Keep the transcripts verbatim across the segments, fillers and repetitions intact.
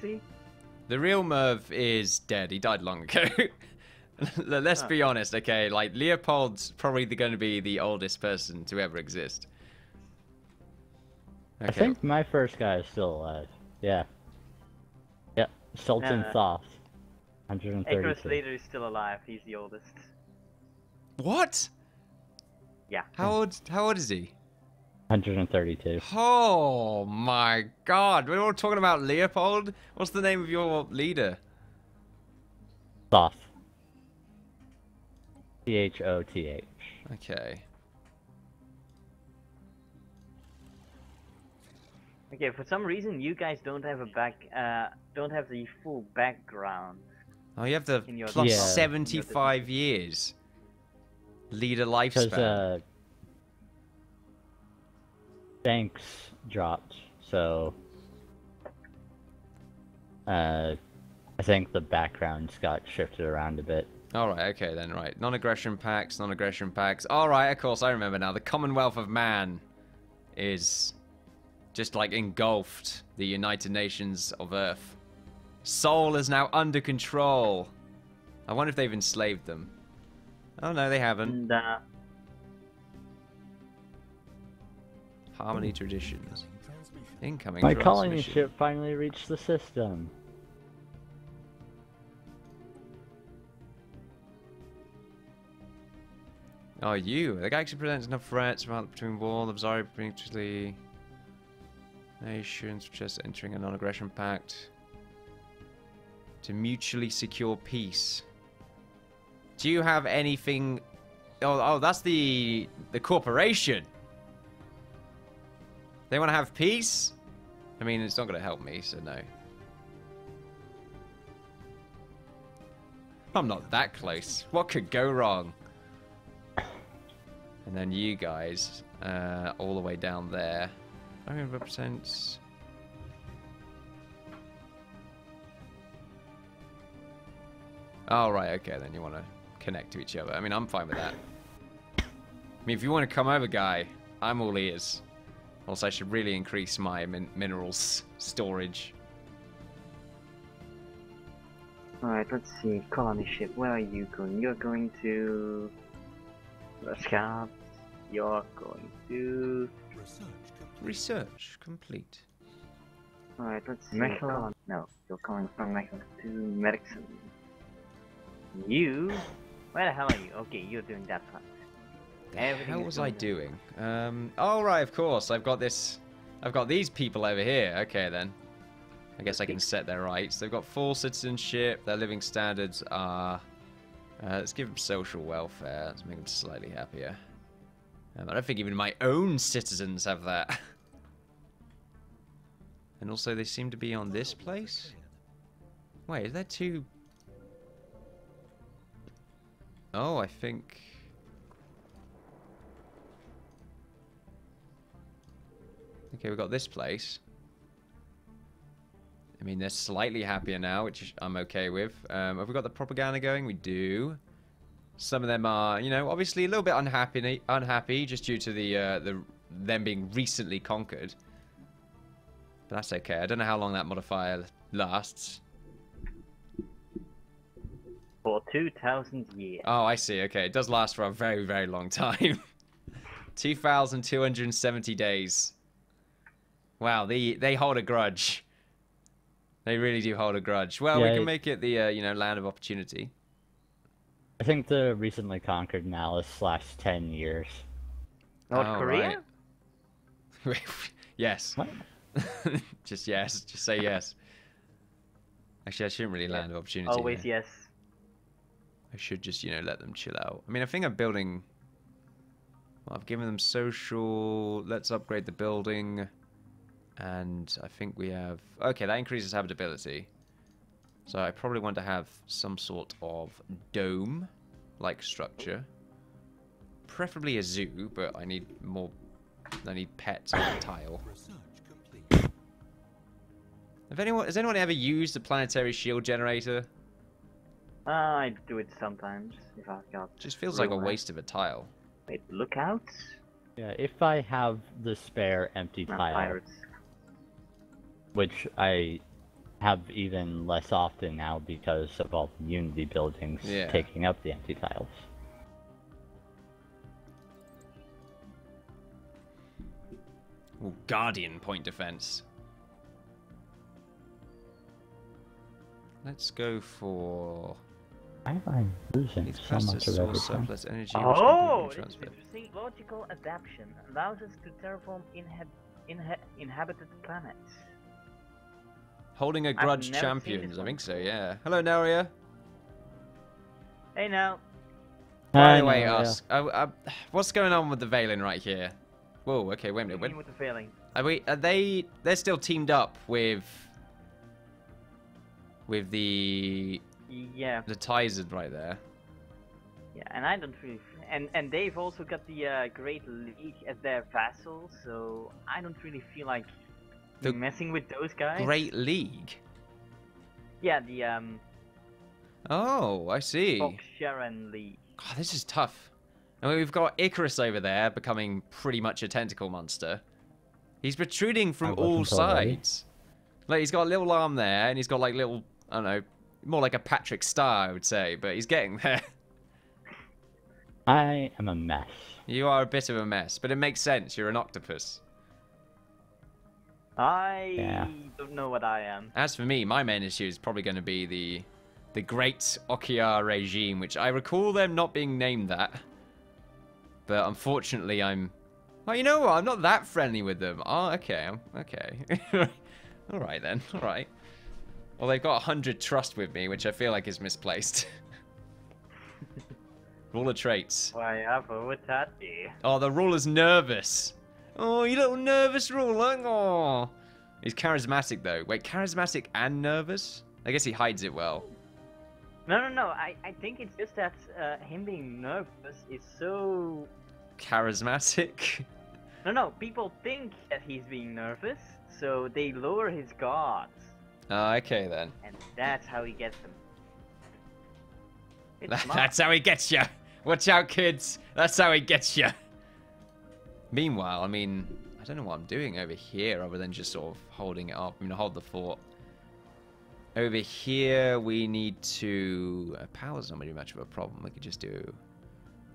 See? The real Merv is dead. He died long ago. Let's be honest, okay? Like, Leopold's probably going to be the oldest person to ever exist. Okay. I think my first guy is still alive. Yeah. Yep. Sultan uh, Thoth. one hundred thirty-two. Icarus leader is still alive. He's the oldest. What? Yeah. How old? How old is he? one hundred thirty-two. Oh my God! We're all talking about Leopold. What's the name of your leader? Thoth. T H O T H. Okay. Okay. For some reason, you guys don't have a back. Uh, don't have the full background. Oh, you have the plus yeah. seventy-five years. Leader lifespan. Uh, Banks dropped, so uh, I think the backgrounds got shifted around a bit. All right, okay then, right. Non-aggression packs, non-aggression packs. All right, of course, I remember now. The Commonwealth of Man is just like engulfed the United Nations of Earth. Sol is now under control. I wonder if they've enslaved them. Oh no, they haven't. Nah. Harmony traditions. Incoming. My colony ship finally reached the system. Oh, you. The guy actually presents enough threats between wall of Zari, particularly nations, just entering a non-aggression pact to mutually secure peace. Do you have anything? Oh, oh, that's the the corporation. They want to have peace? I mean, it's not going to help me, so no. I'm not that close. What could go wrong? And then you guys, uh, all the way down there. I mean, represents. Oh, right, okay, then you want to connect to each other. I mean, I'm fine with that. I mean, if you want to come over, guy, I'm all ears. Also, I should really increase my min minerals storage. Alright, let's see. Colony ship, where are you going? You're going to... Rescout. You're going to... Research complete. Research complete. Alright, let's see. Mechelon. No, you're coming from Mechelon to Medicine. You? Where the hell are you? Okay, you're doing that part. What was I doing? Um, oh right, of course. I've got this. I've got these people over here. Okay then. I guess I can set their rights. They've got full citizenship. Their living standards are. Uh, let's give them social welfare. Let's make them slightly happier. Um, I don't think even my own citizens have that. And also, they seem to be on this place. Wait, is there two? Oh, I think. Okay, we've got this place. I mean, they're slightly happier now, which I'm okay with. Um, have we got the propaganda going? We do. Some of them are, you know, obviously a little bit unhappy, unhappy just due to the uh, the them being recently conquered. But that's okay. I don't know how long that modifier lasts. For two thousand years. Oh, I see. Okay, it does last for a very, very long time. two thousand two hundred seventy days. Wow, they they hold a grudge. They really do hold a grudge. Well, yeah, we can make it the uh, you know, land of opportunity. I think the recently conquered now is slash ten years. North oh, Korea. Right. Yes. What? Just yes. Just say yes. Actually, I shouldn't really land yeah. of opportunity. Always here. Yes. I should just you know let them chill out. I mean, I think I'm building. Well, I've given them social. Let's upgrade the building. And I think we have... Okay, that increases habitability. So I probably want to have some sort of dome-like structure. Preferably a zoo, but I need more... I need pets and tile. If anyone, has anyone ever used the planetary shield generator? Uh, I do it sometimes, if I've got... Just feels like a waste of a tile. Wait, look out? Yeah, if I have the spare empty tile... Which I have even less often now because of all the unity buildings yeah. taking up the empty tiles. Ooh, Guardian point defense. Let's go for. Why am I losing so much of everything? Energy, oh, this logical adaptation allows us to terraform inha inha inhabited planets. Holding a grudge champions, I think so. Yeah. Hello, Naria. Hey, now. By the way, ask uh, uh, what's going on with the Valen right here? Whoa. Okay, wait a minute. What do you mean with the Valen? Are we? Are they? They're still teamed up with. With the yeah the Tizen right there. Yeah, and I don't really, and and they've also got the uh, Great League as their vassal, so I don't really feel like the messing with those guys. Great League. Yeah, the um. Oh, I see. Sharon League. God, this is tough. I mean, we've got Icarus over there becoming pretty much a tentacle monster. He's protruding from all sides. Like he's got a little arm there, and he's got like little. I don't know, more like a Patrick Star, I would say, but he's getting there. I am a mess. You are a bit of a mess, but it makes sense. You're an octopus. I yeah. don't know what I am. As for me, my main issue is probably going to be the the Great Oklar regime, which I recall them not being named that. But unfortunately, I'm. Oh, you know what? I'm not that friendly with them. Oh, okay. Okay. All right then. All right. Well, they've got one hundred trust with me, which I feel like is misplaced. Ruler traits. Why, Alpha, would that be? Oh, the ruler's nervous. Oh, you little nervous ruler. Oh. He's charismatic, though. Wait, charismatic and nervous? I guess he hides it well. No, no, no. I, I think it's just that uh, him being nervous is so... charismatic? No, no. People think that he's being nervous, so they lower his guards. Oh, okay then. And that's how he gets them. That, that's how he gets you. Watch out, kids. That's how he gets you. Meanwhile, I mean, I don't know what I'm doing over here other than just sort of holding it up. I'm going to hold the fort. Over here, we need to... Uh, power's not really much of a problem. We could just do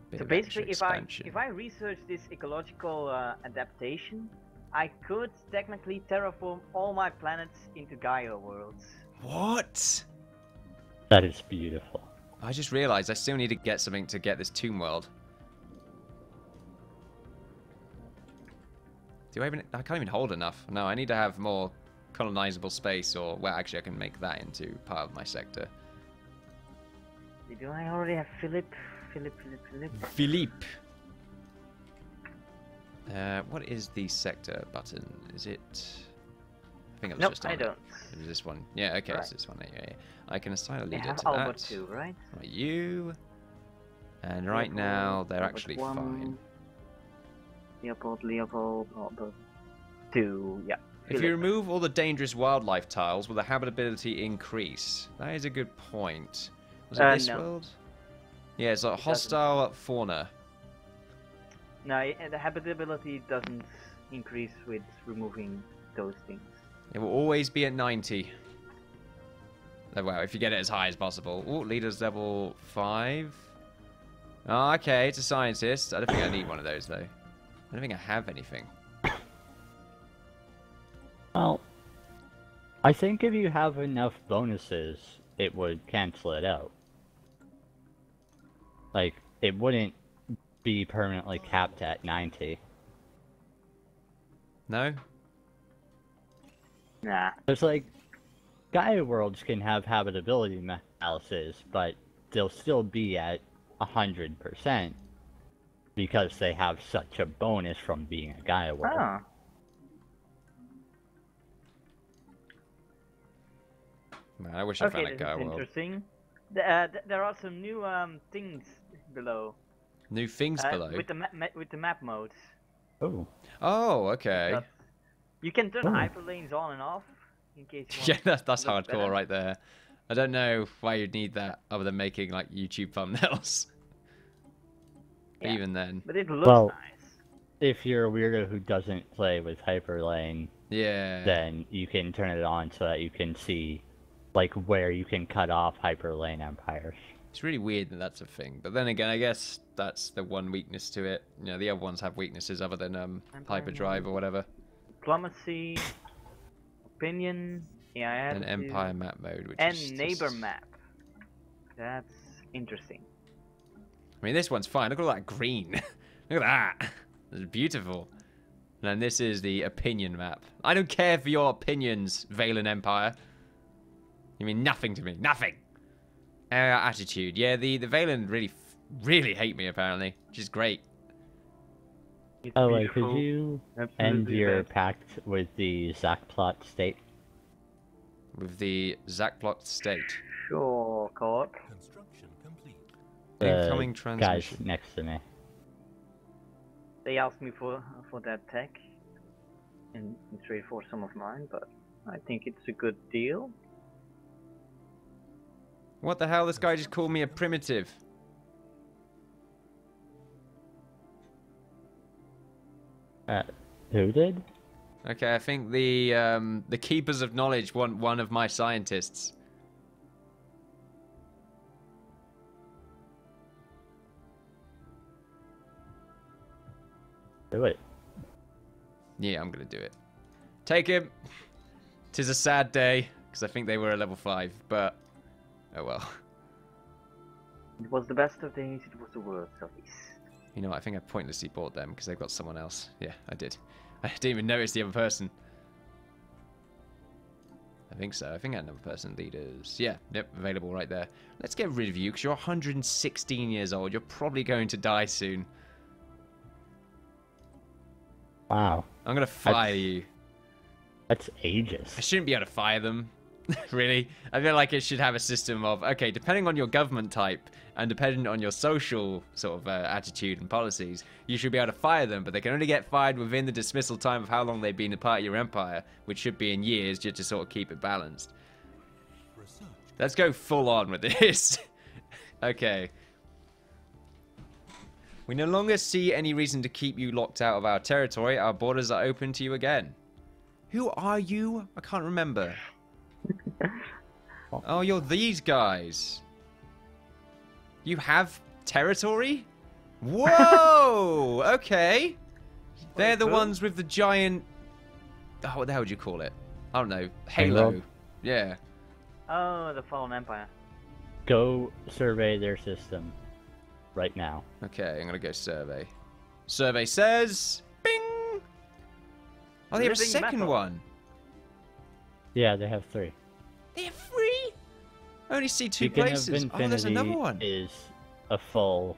a bit so of basically, if I, if I research this ecological uh, adaptation... I could technically terraform all my planets into Gaia worlds. What? That is beautiful. I just realized I still need to get something to get this tomb world. Do I even... I can't even hold enough. No, I need to have more colonizable space or... Well, actually, I can make that into part of my sector. Do I already have Philip? Philip, Philip, Philip. Philippe. Uh, what is the sector button? Is it? I think it was nope, just on I don't. It was this one. Yeah, okay, right. It's this one. Yeah, yeah. I can assign a leader to that. Albert two, right? Right, you. And right Leopold, now they're Leopold actually one. Fine. Leopold, Leopold, Albert two. Yeah. If you remove all the dangerous wildlife tiles, will the habitability increase? That is a good point. Was it uh, this no. world? Yeah, it's a like it hostile doesn't. fauna. No, the habitability doesn't increase with removing those things. It will always be at ninety. Well, if you get it as high as possible. Ooh, leaders level five. Oh, okay, it's a scientist. I don't think I need one of those, though. I don't think I have anything. Well, I think if you have enough bonuses, it would cancel it out. Like, it wouldn't... be permanently capped at ninety. No? Nah. It's like, Gaia worlds can have habitability analysis, but they'll still be at one hundred percent because they have such a bonus from being a Gaia world. Oh. Man, I wish I okay, found a Gaia world. Interesting. Uh, there are some new um, things below. New things uh, below. With the ma ma with the map modes. Oh. Oh, okay. But you can turn oh. hyperlanes on and off in case. You want yeah, that's that's hardcore better. right there. I don't know why you'd need that other than making like YouTube thumbnails. Yeah. Even then. But it looks well, nice. If you're a weirdo who doesn't play with hyperlane, yeah, then you can turn it on so that you can see like where you can cut off hyperlane empires. It's really weird that that's a thing, but then again, I guess that's the one weakness to it. You know, the other ones have weaknesses other than um hyperdrive or whatever. Diplomacy, opinion, yeah, and empire to... map mode, which and is neighbor just... map. That's interesting. I mean, this one's fine. Look at all that green. Look at that. It's beautiful. And then this is the opinion map. I don't care for your opinions, Valen Empire. You mean nothing to me. Nothing. Uh, attitude. Yeah, the, the Valen really, really hate me, apparently. Which is great. Oh, wait, could you Absolutely end your bad. pact with the Zakplot state? With the Zakplot state? Sure, Cork. Construction complete. Incoming transmission. Guys next to me. They asked me for, for that tech. And it's ready for some of mine, but I think it's a good deal. What the hell? This guy just called me a primitive. Uh, who did? Okay, I think the um, the keepers of knowledge want one of my scientists. Do it. Yeah, I'm gonna do it. Take him. Tis a sad day because I think they were a level five, but. Oh well. It was the best of days, it was the worst of days. You know what, I think I pointlessly bought them because they've got someone else. Yeah, I did. I didn't even notice the other person. I think so. I think I had another person. Leaders. Yeah, yep, available right there. Let's get rid of you because you're one hundred sixteen years old. You're probably going to die soon. Wow. I'm going to fire that's, you. That's ages. I shouldn't be able to fire them. Really? I feel like it should have a system of, okay, depending on your government type and depending on your social sort of uh, attitude and policies, you should be able to fire them, but they can only get fired within the dismissal time of how long they've been a part of your empire, which should be in years, just to sort of keep it balanced. Let's go full on with this. Okay. We no longer see any reason to keep you locked out of our territory. Our borders are open to you again. Who are you? I can't remember. Oh, you're these guys. You have territory? Whoa! Okay. They're the ones with the giant... Oh, what the hell would you call it? I don't know. Halo. Halo. Yeah. Oh, the Fallen Empire. Go survey their system. Right now. Okay, I'm gonna go survey. Survey says... Bing! Oh, they have a second one. Yeah, they have three. They have three? I only see two places. Oh, there's another one. Is a full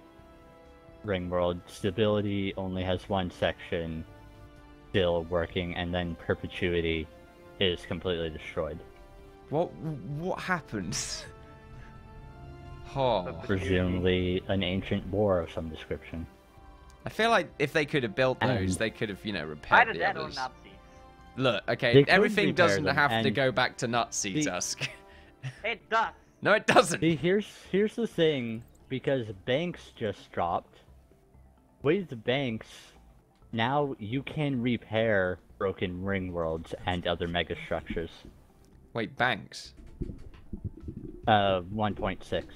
ring world. Stability only has one section still working, and then perpetuity is completely destroyed. What? What happens? Oh. Presumably an ancient war of some description. I feel like if they could have built those, and they could have, you know, repaired the others. That Look, okay, everything doesn't them, have to go back to Nazi Tusk. It does. No, it doesn't. See, here's here's the thing, because Banks just dropped. With Banks, now you can repair broken ring worlds and other mega structures. Wait, Banks? Uh, one point six.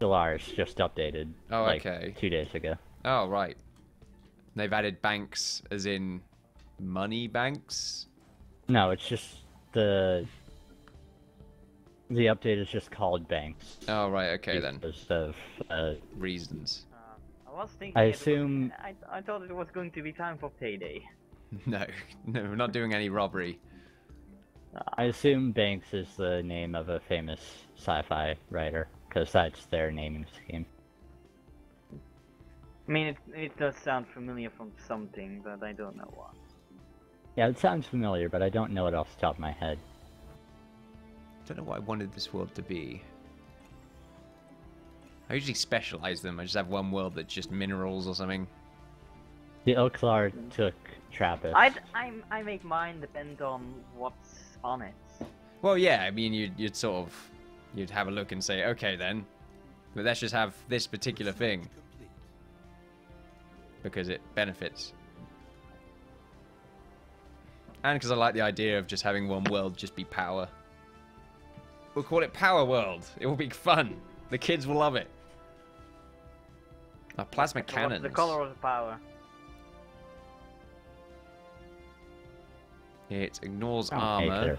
Stellaris just updated. Oh, like, okay. Two days ago. Oh, right. They've added Banks as in... money banks? No, it's just the the update is just called Banks. Oh right, okay then. Because of uh, reasons. Uh, I was thinking. I assume. Was, I, I thought it was going to be time for payday. No, no, we're not doing any robbery. I assume Banks is the name of a famous sci-fi writer because that's their naming scheme. I mean, it it does sound familiar from something, but I don't know what. Yeah, it sounds familiar, but I don't know it off the top of my head. I don't know what I wanted this world to be. I usually specialize them. I just have one world that's just minerals or something. The Oklar took Trappist. I I I make mine depend on what's on it. Well, yeah. I mean, you'd you'd sort of you'd have a look and say, okay, then, but let's just have this particular thing because it benefits. And because I like the idea of just having one world just be power. We'll call it Power World. It will be fun. The kids will love it. Oh, plasma cannons. What's the color of the power? It ignores armor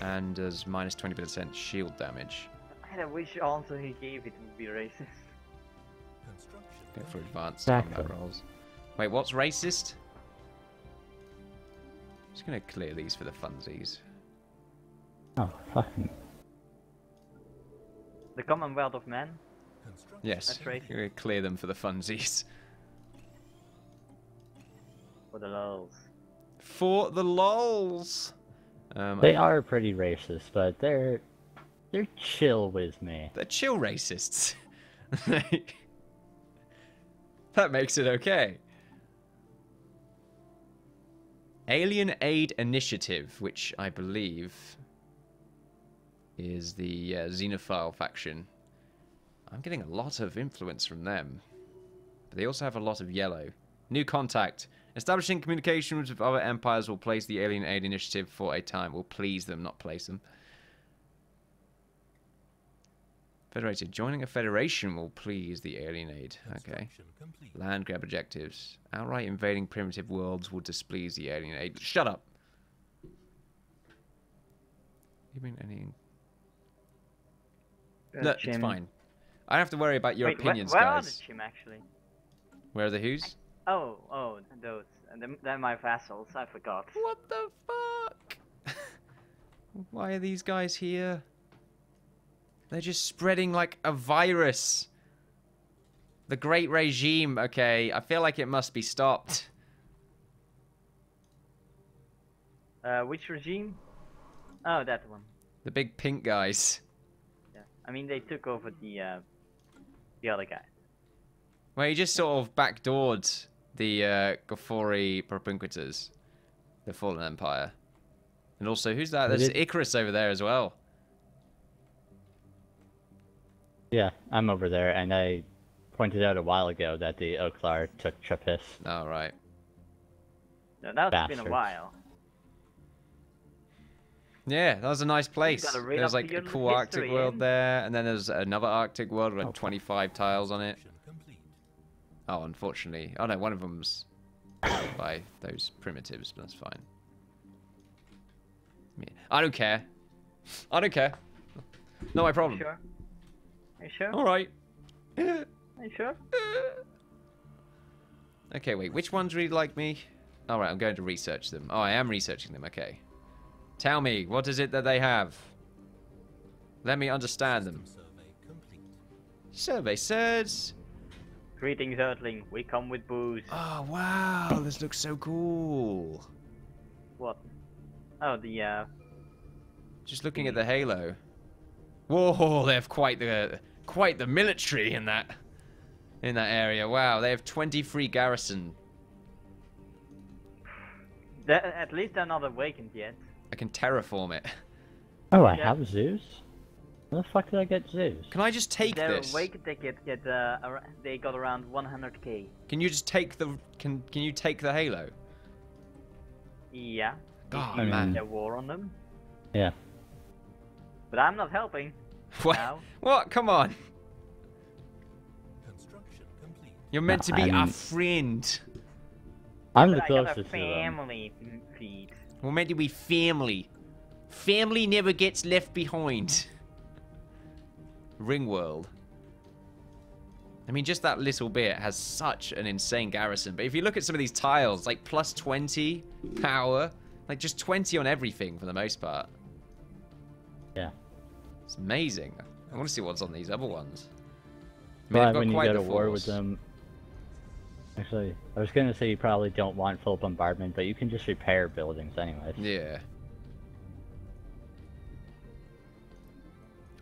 and does minus twenty percent shield damage. I wish answer he gave it would be racist. Go for advanced combat rolls. Wait, what's racist? I'm just going to clear these for the funsies. Oh, fucking. The Commonwealth of Man? Yes, we're going to clear them for the funsies. For the lulz. For the lulz! Um, they I... are pretty racist, but they're... They're chill with me. They're chill racists. That makes it okay. Alien Aid Initiative, which I believe is the uh, Xenophile faction. I'm getting a lot of influence from them. But they also have a lot of yellow. New contact. Establishing communications with other empires will place the Alien Aid Initiative for a time. Will please them, not place them. Federated. Joining a federation will please the Alien Aid. Okay. Land grab objectives. Outright invading primitive worlds will displease the Alien Aid. Shut up! You mean any... No, uh, it's fine. I don't have to worry about your Wait, opinions, wh where guys. Where are the Chim, actually? Where are the who's? Oh, oh, those. They're my vassals. I forgot. What the fuck? Why are these guys here? They're just spreading like a virus. The Great Regime. Okay, I feel like it must be stopped. Uh, which regime? Oh, that one. The big pink guys. Yeah, I mean they took over the uh, the other guy. Well, he just sort of backdoored the uh, Gothori Propinquitors, the Fallen Empire, and also who's that? There's Icarus over there as well. Yeah, I'm over there, and I pointed out a while ago that the Oklar took Trappist. Oh, right. No, that's Bastards. Been a while. Yeah, that was a nice place. There was like a cool Arctic in. world there, and then there's another Arctic world with oh, twenty-five tiles on it. Oh, unfortunately. Oh no, one of them's killed by those primitives, but that's fine. Yeah. I don't care. I don't care. Not my problem. Sure. Are you sure? Alright. Are you sure? Okay, wait. Which ones really like me? Alright, I'm going to research them. Oh, I am researching them. Okay. Tell me, what is it that they have? Let me understand them. Survey says... Greetings, Earthling. We come with booze. Oh, wow. This looks so cool. What? Oh, the, uh... Just looking at the halo. Whoa, they have quite the... Quite the military in that in that area. Wow, they have twenty-three garrison. They're, at least they're not awakened yet. I can terraform it. Oh, I yeah. have Zeus. Where the fuck did I get Zeus? Can I just take they're this? They're awakened. They get, get uh, they got around one hundred K. Can you just take the? Can Can you take the halo? Yeah. God, oh, man. There's war on them. Yeah. But I'm not helping. What? Now. What? Come on. Construction complete. You're meant no, to be I'm... our friend. I'm the closest to them. Family feed. We're meant to be family. Family never gets left behind. Ringworld. I mean, just that little bit has such an insane garrison. But if you look at some of these tiles, like plus twenty power, like just twenty on everything for the most part. Yeah. It's amazing. I want to see what's on these other ones. I mean, well, got when quite you go to war with them... Actually, I was going to say you probably don't want full bombardment, but you can just repair buildings anyways. Yeah.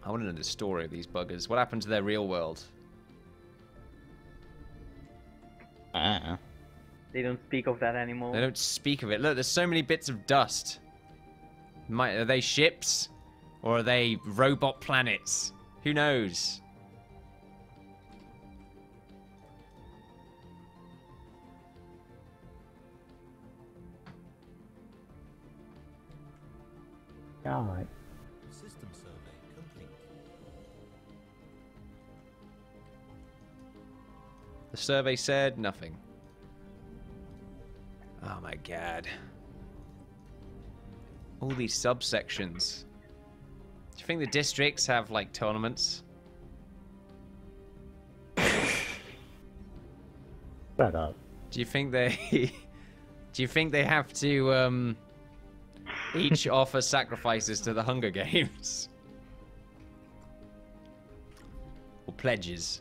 I want to know the story of these buggers. What happened to their real world? I don't know. They don't speak of that anymore. They don't speak of it. Look, there's so many bits of dust. Might, are they ships? Or are they robot planets? Who knows? God. System survey complete. The survey said nothing. Oh my god. All these subsections. Do you think the districts have like tournaments? Shut up. Do you think they do you think they have to um each offer sacrifices to the Hunger Games? Or pledges.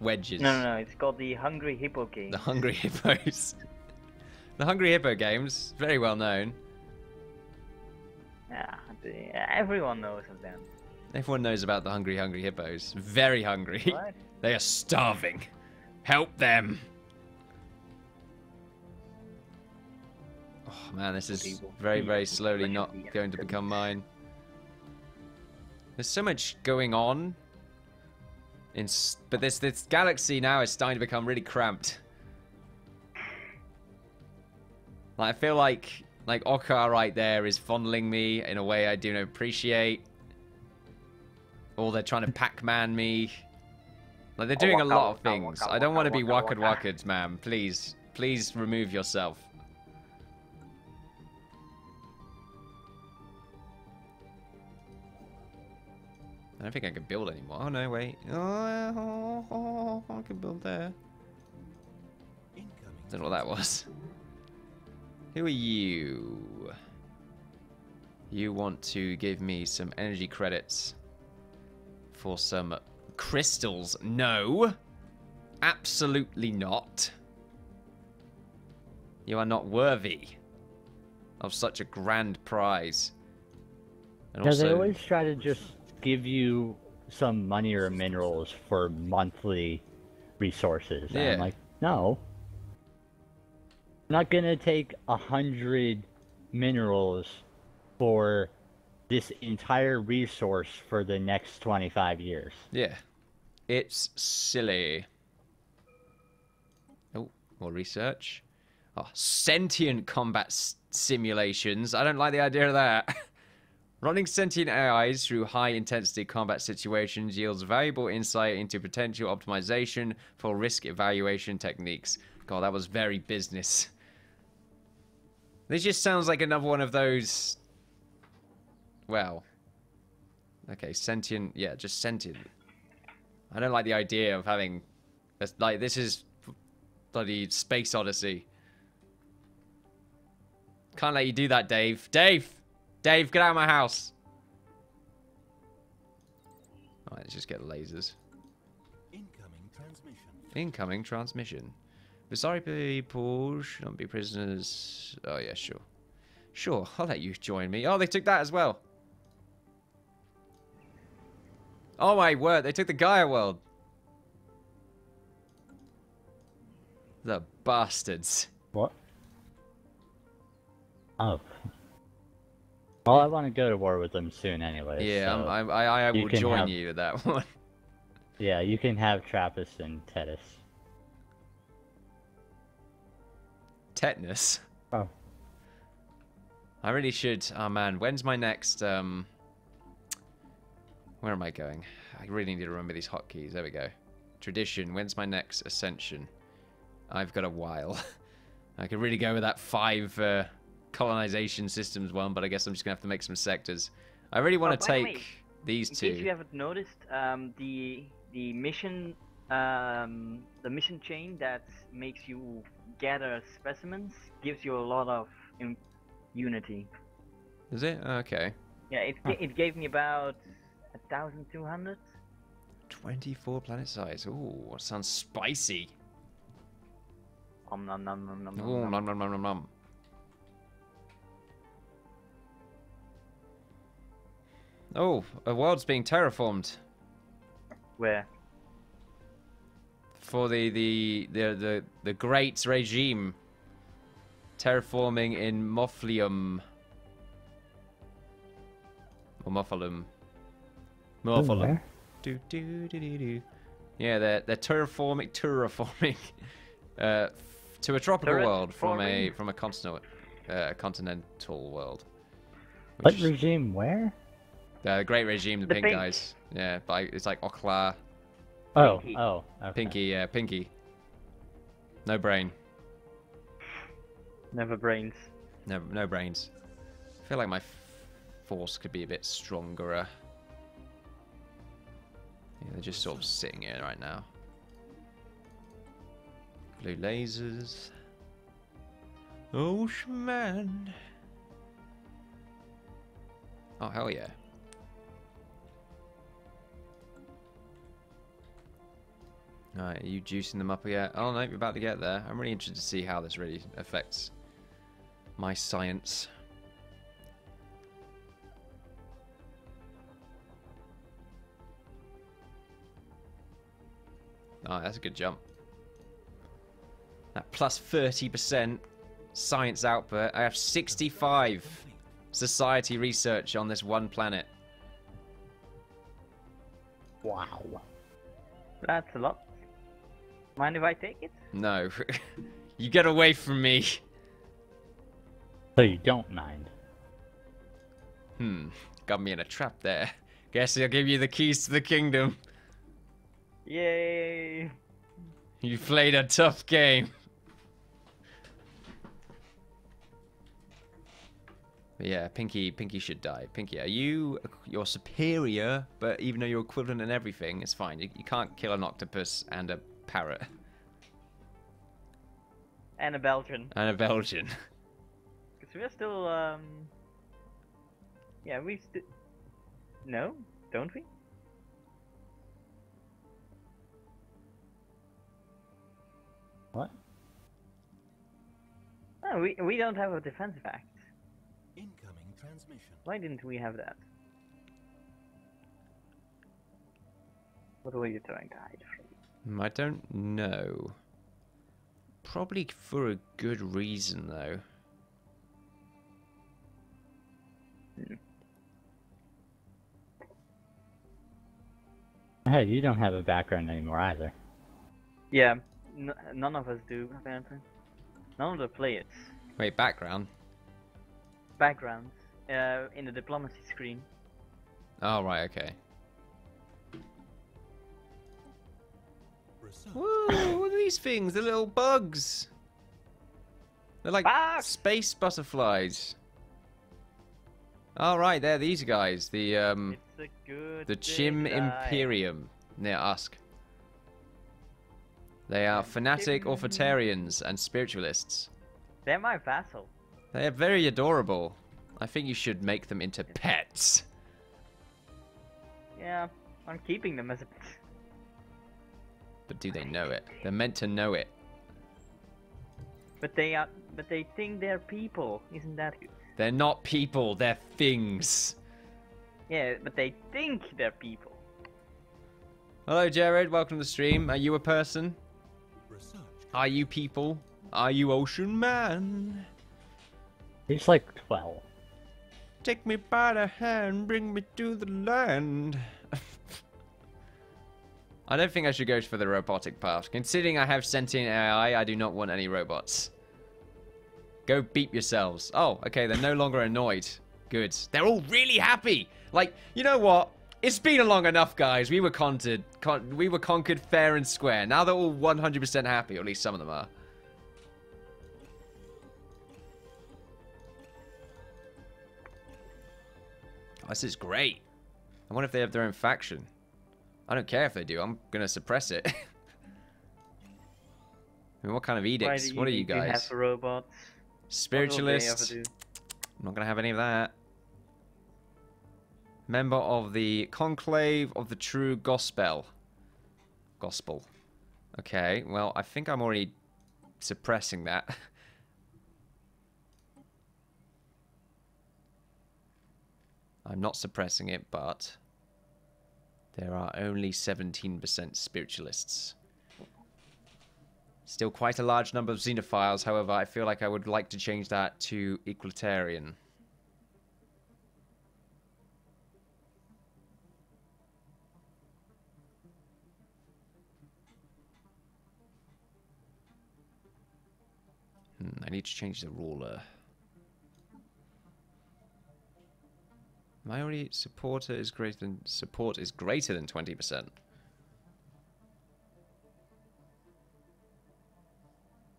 Wedges. No, no, no, it's called the Hungry Hippo Games. The Hungry Hippos. The Hungry Hippo Games, very well known. Yeah, everyone knows of them. Everyone knows about the Hungry Hungry Hippos. Very hungry. What? They are starving. Help them. Oh man, this is very, very slowly not going to become mine. There's so much going on. In s but this this galaxy now is starting to become really cramped. Like I feel like like Oklar right there is fondling me in a way I do not appreciate. Or they're trying to Pac-Man me. Like they're doing oh, waka, a lot of things. Waka, waka, I don't want to be wakad wakad, ma'am. Please, please remove yourself. I don't think I can build anymore. Oh no, wait. Oh, oh, oh I can build there. Don't know what that was. Who are you? You want to give me some energy credits for some crystals? No, absolutely not. You are not worthy of such a grand prize. And now also, they always try to just give you some money or minerals for monthly resources. Yeah. And I'm like, no. I'm not gonna take a hundred minerals for this entire resource for the next twenty-five years. Yeah. It's silly. Oh, more research. Oh, sentient combat s simulations. I don't like the idea of that. Running sentient A Is through high-intensity combat situations yields valuable insight into potential optimization for risk evaluation techniques. God, that was very business. This just sounds like another one of those... Well. Okay, sentient... Yeah, just sentient. I don't like the idea of having... Like, this is bloody Space Odyssey. Can't let you do that, Dave. Dave! Dave, get out of my house. All right, let's just get lasers. Incoming transmission. Incoming transmission. Bizarre people should not be prisoners. Oh, yeah, sure. Sure, I'll let you join me. Oh, they took that as well. Oh, my word. They took the Gaia world. The bastards. What? Oh. Well, I want to go to war with them soon anyway. Yeah, so I, I, I, I will join have, you at that one. Yeah, you can have Trappist and Tetanus. Tetanus? Oh. I really should... Oh, man. When's my next... Um, where am I going? I really need to remember these hotkeys. There we go. Tradition. When's my next ascension? I've got a while. I could really go with that five... Uh, colonization systems one, but I guess I'm just gonna have to make some sectors. I really want to oh, take the way, these two. If you haven't noticed, um, the the mission, um, the mission chain that makes you gather specimens gives you a lot of in unity. Is it okay? Yeah, it huh. it gave me about a thousand two hundred. Twenty-four planet size. Ooh, sounds spicy. Om nom nom nom nom. Ooh, nom nom nom nom nom. nom. Oh, a world's being terraformed. Where? For the the the the, the great regime terraforming in Moflium or Mofalum. Mofalum. Do do do do do. Yeah, they're they're terraforming, terraforming uh, to a tropical world from a from a continent, uh, continental world. What just... regime? Where? The Great Regime, the, the pink, pink guys. Yeah, but I, it's like Oklar. Oh, Pinky. oh, okay. Pinky, yeah, Pinky. No brain. Never brains. No, no brains. I feel like my force could be a bit stronger. Yeah, they're just sort of sitting here right now. Blue lasers. Ocean man. Oh, hell yeah. Alright, are you juicing them up yet? Oh no, you're about to get there. I'm really interested to see how this really affects my science. Oh, that's a good jump. That plus thirty percent science output. I have sixty-five society research on this one planet. Wow. That's a lot. Mind if I take it? No. You get away from me. So you don't mind. Hmm. Got me in a trap there. Guess I'll give you the keys to the kingdom. Yay. You played a tough game. But yeah, Pinky Pinky should die. Pinky, are you... You're superior, but even though you're equivalent in everything, it's fine. You, you can't kill an octopus and a parrot. And a Belgian. And a Belgian. Because we're still, um... yeah, we still... No? Don't we? What? No, we, we don't have a defensive act. Incoming transmission. Why didn't we have that? What were you trying to hide from? I don't know. Probably for a good reason, though. Hmm. Hey, you don't have a background anymore either. Yeah, n none of us do, apparently. None of the players. Wait, background? Background. Uh, in the diplomacy screen. Oh, right, okay. Whoa, what are these things? They're little bugs. They're like bugs. Space butterflies. All right, they're these guys. The um, it's a good the Chim Imperium near Usk. They are fanatic Orphitarians and spiritualists. They're my vassal. They are very adorable. I think you should make them into pets. Yeah, I'm keeping them as a pet. But do they know it? They're meant to know it. But they are. But they think they're people. Isn't that good? They're not people. They're things. Yeah, but they think they're people. Hello, Jared. Welcome to the stream. Are you a person? Research. Are you people? Are you Ocean Man? He's like twelve. Take me by the hand, bring me to the land. I don't think I should go for the robotic path. Considering I have sentient A I, I do not want any robots. Go beep yourselves. Oh, okay, they're no longer annoyed. Good. They're all really happy. Like, you know what? It's been long enough, guys. We were conquered. Con we were conquered fair and square. Now they're all one hundred percent happy, or at least some of them are. Oh, this is great. I wonder if they have their own faction. I don't care if they do. I'm gonna suppress it. I mean, what kind of edicts? What are you guys? Spiritualists. I'm not gonna have any of that. Member of the Conclave of the True Gospel. Gospel. Okay. Well, I think I'm already suppressing that. I'm not suppressing it, but. There are only seventeen percent spiritualists. Still quite a large number of xenophiles, however, I feel like I would like to change that to equalitarian. Hmm, I need to change the ruler. Maori supporter is greater than support is greater than twenty percent.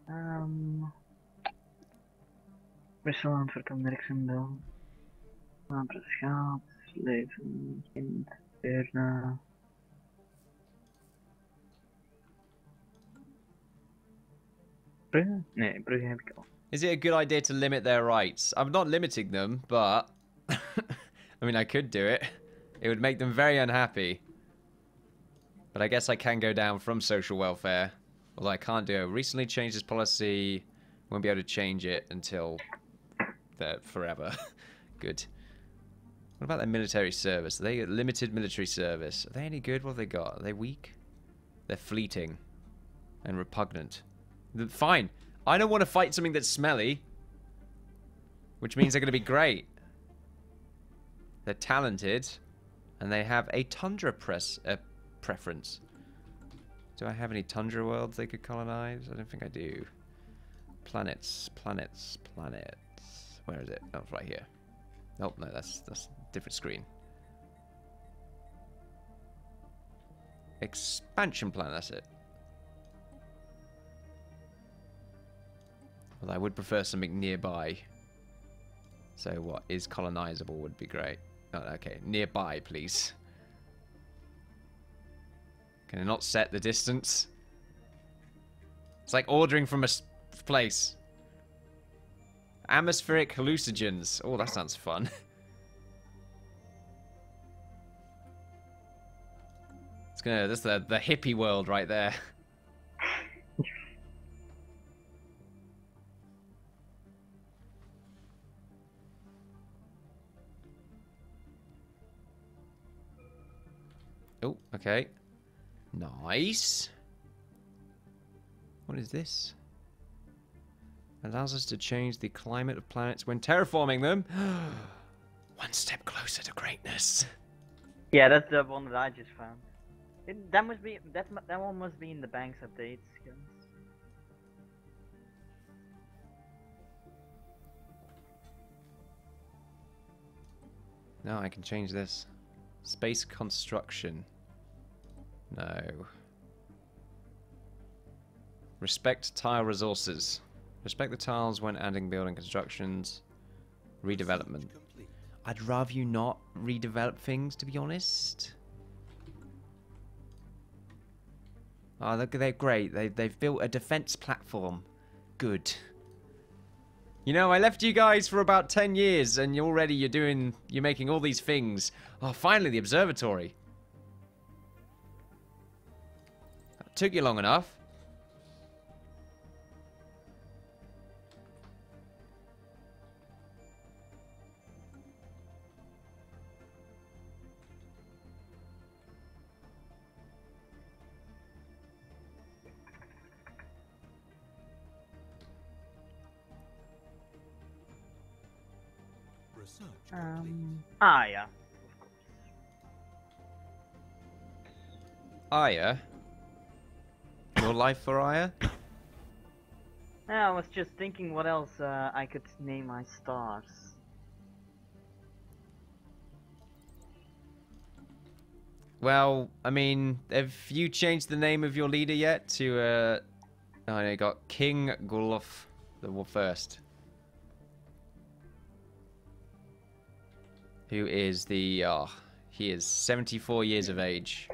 Um, beste antwoord kan direct zijn wel. Maandreschaat, leven, kind, erna. Brugge? Nee, Brugge heb ik al. Is it a good idea to limit their rights? I'm not limiting them, but I mean, I could do it. It would make them very unhappy. But I guess I can go down from social welfare. Although I can't do it. Recently changed this policy. Won't be able to change it until they're forever. Good. What about their military service? Are they got limited military service? Are they any good? What have they got? Are they weak? They're fleeting. And repugnant. Fine. I don't want to fight something that's smelly. Which means they're going to be great. They're talented. And they have a tundra press uh, preference. Do I have any tundra worlds they could colonize? I don't think I do. Planets, planets, planets. Where is it? Oh, it's right here. Nope, no, that's, that's a different screen. Expansion plan, that's it. Well, I would prefer something nearby. So what is colonizable would be great. Oh, okay, nearby, please. Can I not set the distance? It's like ordering from a place. Atmospheric hallucinogens. Oh, that sounds fun. It's gonna. That's the the hippie world right there. Oh, okay. Nice. What is this? Allows us to change the climate of planets when terraforming them. One step closer to greatness. Yeah, that's the one that I just found. It, that must be that. That one must be in the Banks updates. No, I can change this. Space construction. No. Respect tile resources. Respect the tiles when adding building constructions. Redevelopment. I'd rather you not redevelop things, to be honest. Oh, look, they're great. They, they've built a defense platform. Good. You know, I left you guys for about ten years, and already you're doing, you're making all these things. Oh, finally, the observatory. That took you long enough. Um, ah, yeah. Aya? Your life for Aya? I was just thinking what else uh, I could name my stars. Well, I mean, have you changed the name of your leader yet to, uh... oh, no, you got King Gullof the First. Who is the, oh, he is seventy-four years of age.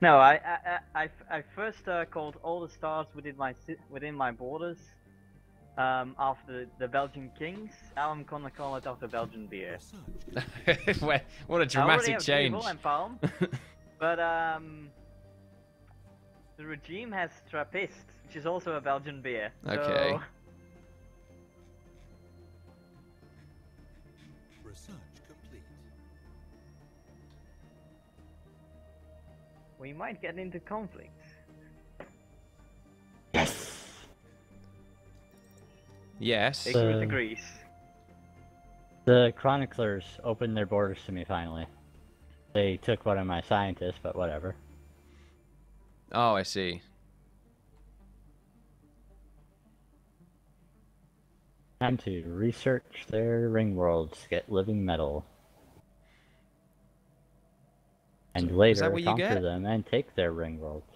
No, I I, I, I first uh, called all the stars within my, within my borders um, after the Belgian kings. Now I'm gonna call it after Belgian beer. What a dramatic change. And Palm, but um, the regime has Trappist, which is also a Belgian beer. Okay. So... we might get into conflict. Yes. Yes. Take me to Greece. The Chroniclers opened their borders to me finally. They took one of my scientists, but whatever. Oh, I see. Time to research their ring worlds to get living metal. And so, later conquer them and take their ring worlds.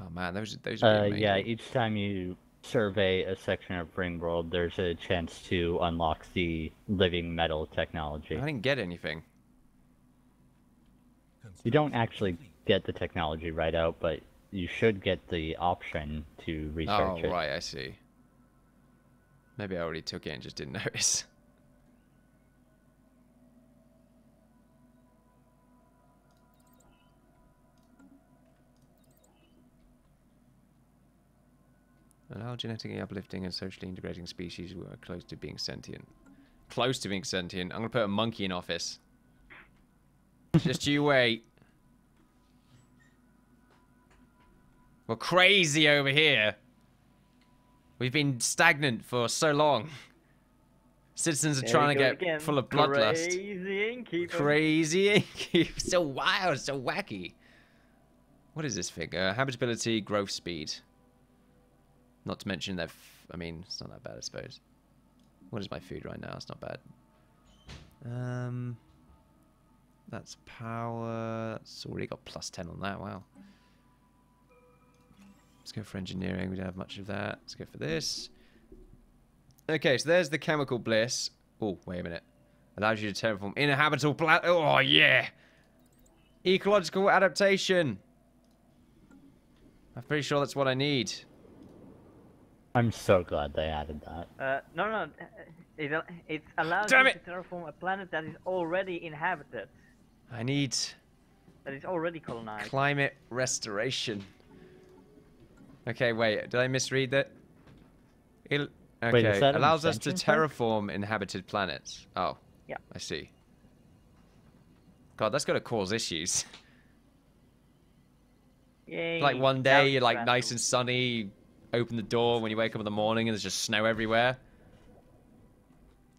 Oh man, those those are uh, yeah, each time you survey a section of ring world, there's a chance to unlock the living metal technology. I didn't get anything. You don't actually get the technology right out, but you should get the option to research it. Oh, right, I see. Maybe I already took it and just didn't notice. Allow genetically uplifting and socially integrating species who are close to being sentient. Close to being sentient? I'm going to put a monkey in office. Just you wait. We're crazy over here. We've been stagnant for so long. Citizens are there trying to get again. Full of bloodlust. Crazy innkeeper. Crazy innkeeper. So wild, so wacky. What is this figure? Uh, habitability, growth speed. Not to mention that, f I mean, it's not that bad, I suppose. What is my food right now? It's not bad. Um, that's power. It's already got plus ten on that. Wow. Let's go for engineering. We don't have much of that. Let's go for this. Okay, so there's the chemical bliss. Oh, wait a minute. Allows you to terraform inhabitable planet. Oh, yeah. Ecological adaptation. I'm pretty sure that's what I need. I'm so glad they added that. Uh, no, no, it, it allows Damn you to terraform a planet that is already inhabited. I need... That is already colonized. Climate restoration. Okay, wait, did I misread that? It, okay, wait, that allows us to terraform thing? Inhabited planets. Oh, yeah, I see. God, that's going to cause issues. Yay, like one day, you're like nice and sunny, open the door when you wake up in the morning and there's just snow everywhere.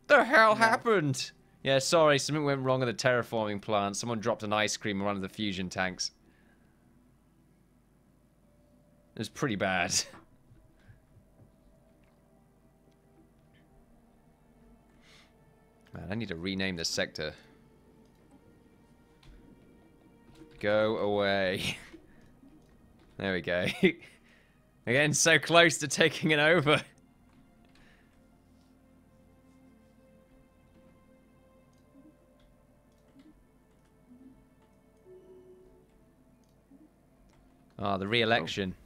The hell happened? Yeah, sorry, something went wrong at the terraforming plant. Someone dropped an ice cream in one of the fusion tanks. It was pretty bad. Man, I need to rename this sector. Go away. There we go. We're getting so close to taking it over. Ah, oh, the re-election. Oh.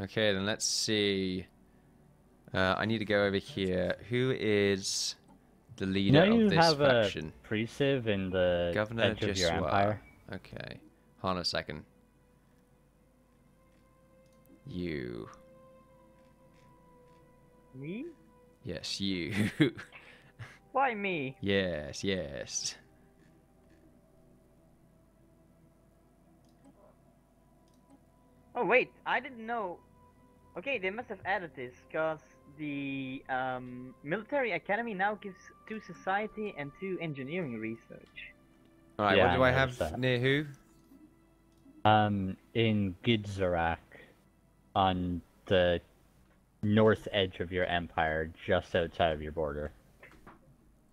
Okay, then let's see. Uh, I need to go over here. Who is the leader now of this faction? You have a pre-civ in the Governor edge of your empire. Okay, hold on a second. You. Me? Yes, you. Why me? Yes, yes. Oh wait, I didn't know. Okay, they must have added this, because the um, military academy now gives two society and two engineering research. Alright, yeah, what do I, I have that. Near who? Um, in Gidzarak. On the north edge of your empire, just outside of your border.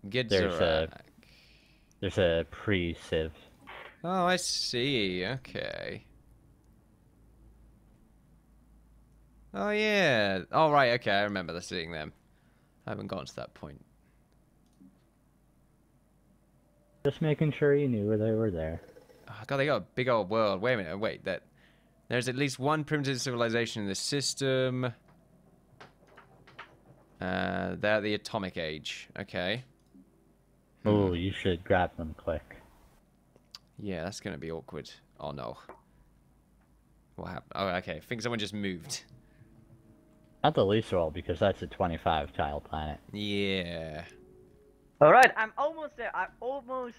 Gidzarak. There's a, there's a pre-civ. Oh, I see. Okay. Oh, yeah. Oh, right. Okay, I remember seeing them. I haven't gotten to that point. Just making sure you knew they were there. Oh, God, they got a big old world. Wait a minute. Wait, that... There's at least one primitive civilization in this system. Uh, they're the atomic age. Okay. Oh, you should grab them quick. Yeah, that's going to be awkward. Oh, no. What happened? Oh, okay. I think someone just moved. Not the least of all, because that's a twenty-five tile planet. Yeah. All right, I'm almost there. I almost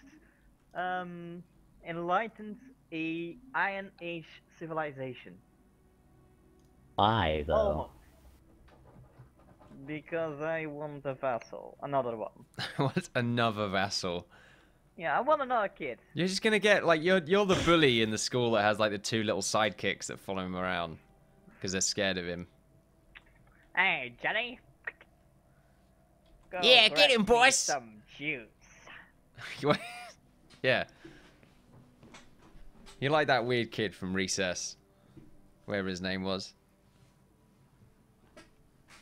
um, enlightened a Iron Age civilization. Why, though? Almost. Because I want a vassal. Another one. What's another vassal? Yeah, I want another kid. You're just gonna get, like, you're, you're the bully in the school that has, like, the two little sidekicks that follow him around. Because they're scared of him. Hey, Johnny. Go yeah, get him, boys. Some juice. Yeah. You're like that weird kid from Recess, whatever his name was.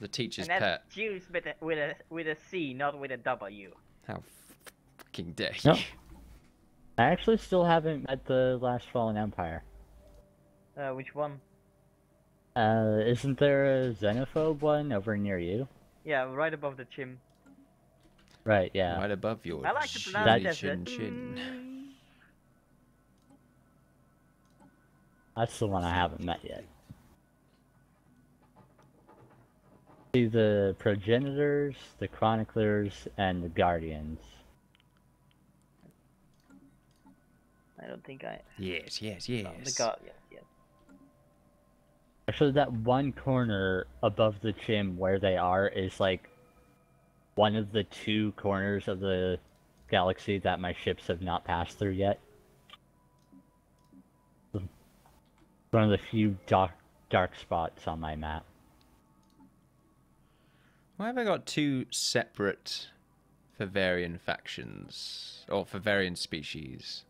The teacher's and that's pet. Juice with a, with a with a C, not with a W. How fucking dare you? Nope. I actually still haven't met the Last Fallen Empire. Uh, which one? Uh, isn't there a xenophobe one over near you? Yeah, right above the chin. Right, yeah. Right above your I like to pronounce that chin chin. That's the one I haven't met yet. See the Progenitors, the Chroniclers, and the Guardians. I don't think I... Yes, yes, yes. Oh, the God, yes, yes. Actually, that one corner above the gym where they are is like one of the two corners of the galaxy that my ships have not passed through yet. One of the few dark, dark spots on my map. Why have I got two separate Favarian factions? Or Favarian species?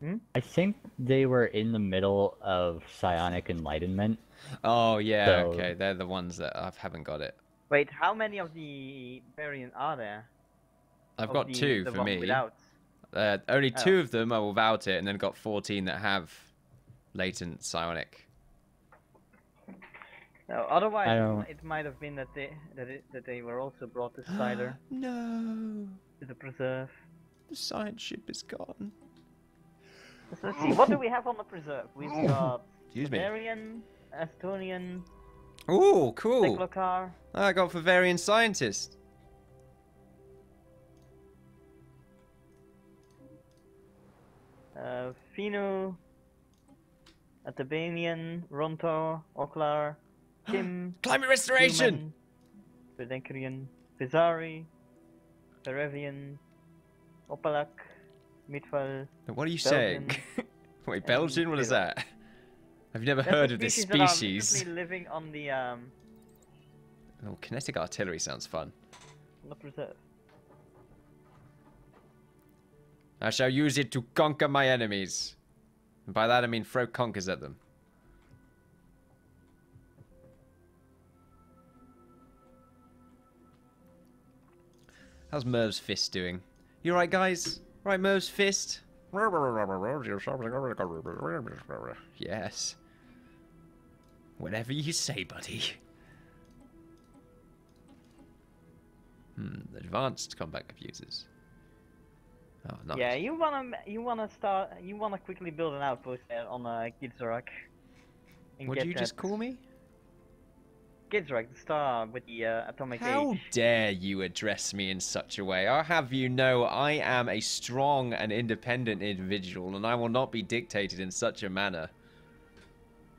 Hmm? I think they were in the middle of Psionic Enlightenment. Oh, yeah, so... okay. They're the ones that I haven't got it. Wait, how many of the Barian are there? I've of got the, two the for me. Without... Uh, only oh. two of them are without it, and then got fourteen that have latent Psionic. No, otherwise it might have been that they that, it, that they were also brought to Sider. No. To the preserve. The science ship is gone. Let's see, what do we have on the preserve? We've got Favarian, Estonian. Ooh, cool. Oklar. I got Favarian scientist. Uh, Fino, Atabanian, Ronto, Oklar, Kim. Climate restoration. Bedenkrian, Zari, Perevian, Opalak. Midfall, what are you Belgian, saying? Wait, Belgian? What is that? I've never That's heard of this species. That are living on the um. Oh, kinetic artillery sounds fun. On the preserve. I shall use it to conquer my enemies. And by that I mean throw conkers at them. How's Merv's fist doing? You alright, guys? Right, Merv's fist. Yes. Whatever you say, buddy. Hmm, advanced combat computers. Oh, nice. Yeah, you wanna, you wanna start, you wanna quickly build an outpost there on uh, Gidzorak. What do you that. just call me? Gidzorak, the star with the uh, atomic How age. How dare you address me in such a way? I'll have you know I am a strong and independent individual, and I will not be dictated in such a manner.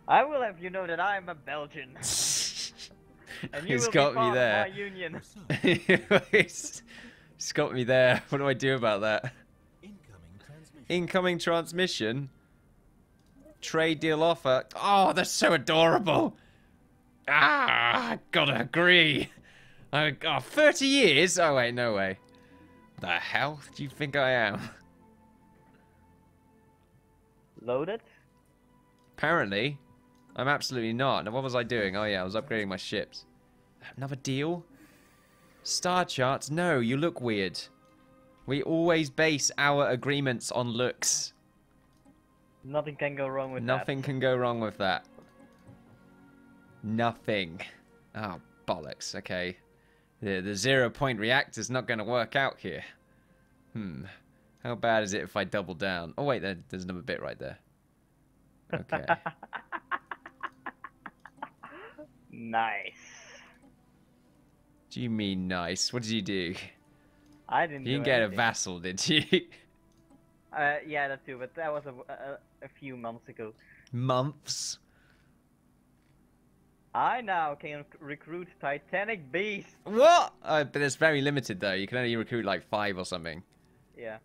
I will have you know that I am a Belgian. And you it's will got be part me there. Of our union. it's, it's got me there. What do I do about that? Incoming transmission. Incoming transmission. Trade deal offer. Oh, that's so adorable. Ah, I gotta agree. I, oh, thirty years? Oh, wait, no way. The hell do you think I am? Loaded? Apparently. I'm absolutely not. Now, what was I doing? Oh, yeah, I was upgrading my ships. Another deal? Star charts? No, you look weird. We always base our agreements on looks. Nothing can go wrong with that. Nothing can go wrong with that. Nothing. Oh, bollocks. Okay. The, the zero-point reactor's not going to work out here. Hmm. How bad is it if I double down? Oh, wait. There, there's another bit right there. Okay. Nice. Do you mean nice? What did you do? I didn't You didn't do get anything. a vassal, did you? uh, yeah, that too, but that was a, a, a few months ago. Months? I now can recruit Titanic beasts. What? Uh, but it's very limited, though. You can only recruit like five or something. Yeah.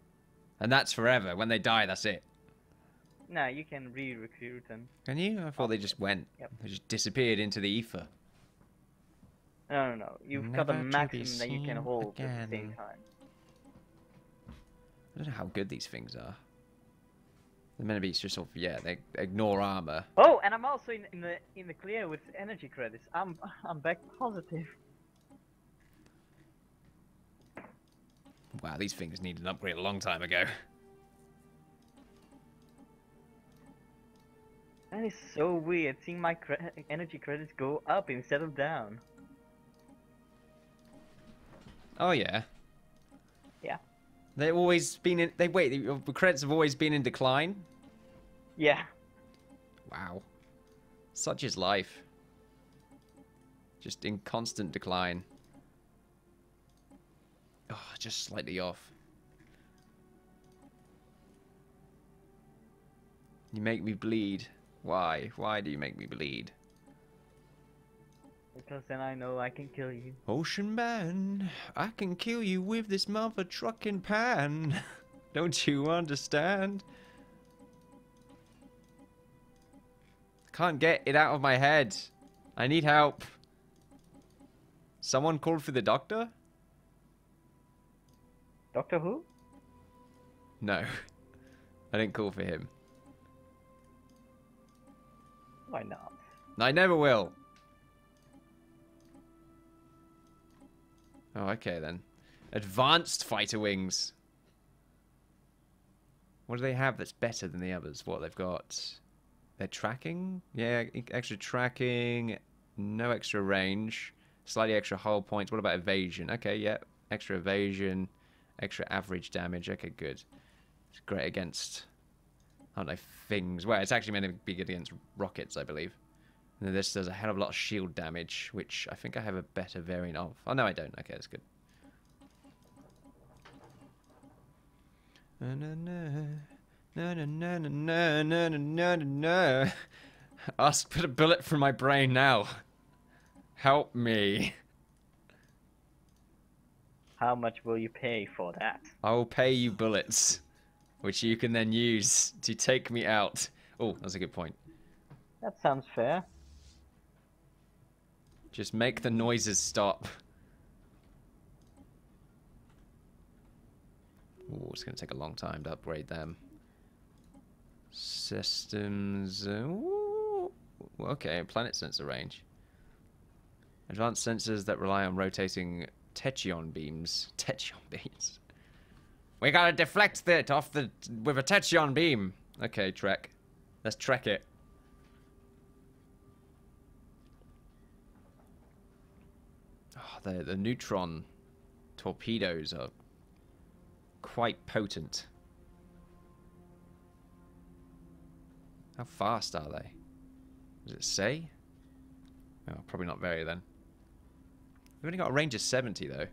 And that's forever. When they die, that's it. No, you can re-recruit them. Can you? I thought oh, they just went. Yep. They just disappeared into the ether. No, no, no. You've Never got the maximum that you can hold again. At the same time. I don't know how good these things are. The Menobeats just sort of, yeah, they ignore armor. Oh, and I'm also in, in the in the clear with energy credits. I'm I'm back positive. Wow, these things needed an upgrade a long time ago. That is so weird, seeing my cre energy credits go up instead of down. Oh yeah. Yeah. They've always been in. They wait. Your credits have always been in decline. Yeah. Wow. Such is life. Just in constant decline. Oh, just slightly off. You make me bleed. Why? Why do you make me bleed? Because then I know I can kill you. Ocean man, I can kill you with this mother trucking pan. Don't you understand? Can't get it out of my head. I need help. Someone called for the doctor? Doctor who? No. I didn't call for him. Why not? I never will. Oh, okay then. Advanced fighter wings. What do they have that's better than the others? What they've got? Their tracking? Yeah, extra tracking. No extra range. Slightly extra hull points. What about evasion? Okay, yeah. Extra evasion. Extra average damage. Okay, good. It's great against, I don't know, things. Well, it's actually meant to be good against rockets, I believe. And then this does a hell of a lot of shield damage, which I think I have a better variant of. Oh, no, I don't. Okay, that's good. No, no, no. No, no, no, no, no, no, no, no. Ask for a bullet from my brain now. Help me. How much will you pay for that? I will pay you bullets, which you can then use to take me out. Oh, that's a good point. That sounds fair. Just make the noises stop. Oh, it's going to take a long time to upgrade them. Systems. Ooh. Okay, planet sensor range. Advanced sensors that rely on rotating Techion beams. Techion beams. We got to deflect that off the with a Techion beam. Okay, Trek. Let's Trek it. The, the neutron torpedoes are quite potent. How fast are they? Does it say? Oh, probably not very then. We've only got a range of seventy though,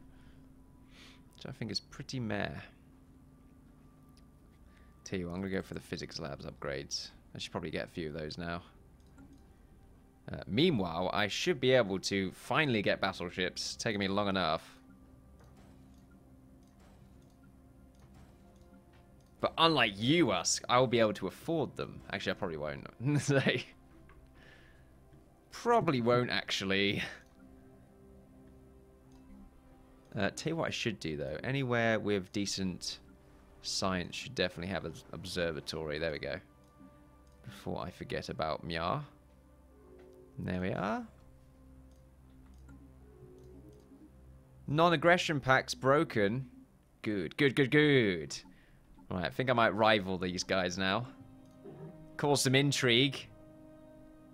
which I think is pretty meh. Tell you what, I'm going to go for the physics labs upgrades. I should probably get a few of those now. Uh, meanwhile, I should be able to finally get battleships. It's taken me long enough. But unlike you, Usk, I will be able to afford them. Actually, I probably won't. Probably won't, actually. Uh, tell you what I should do, though. Anywhere with decent science should definitely have an observatory. There we go. Before I forget about Myar. There we are. Non-aggression pact's broken. Good, good, good, good. Alright, I think I might rival these guys now. Cause some intrigue.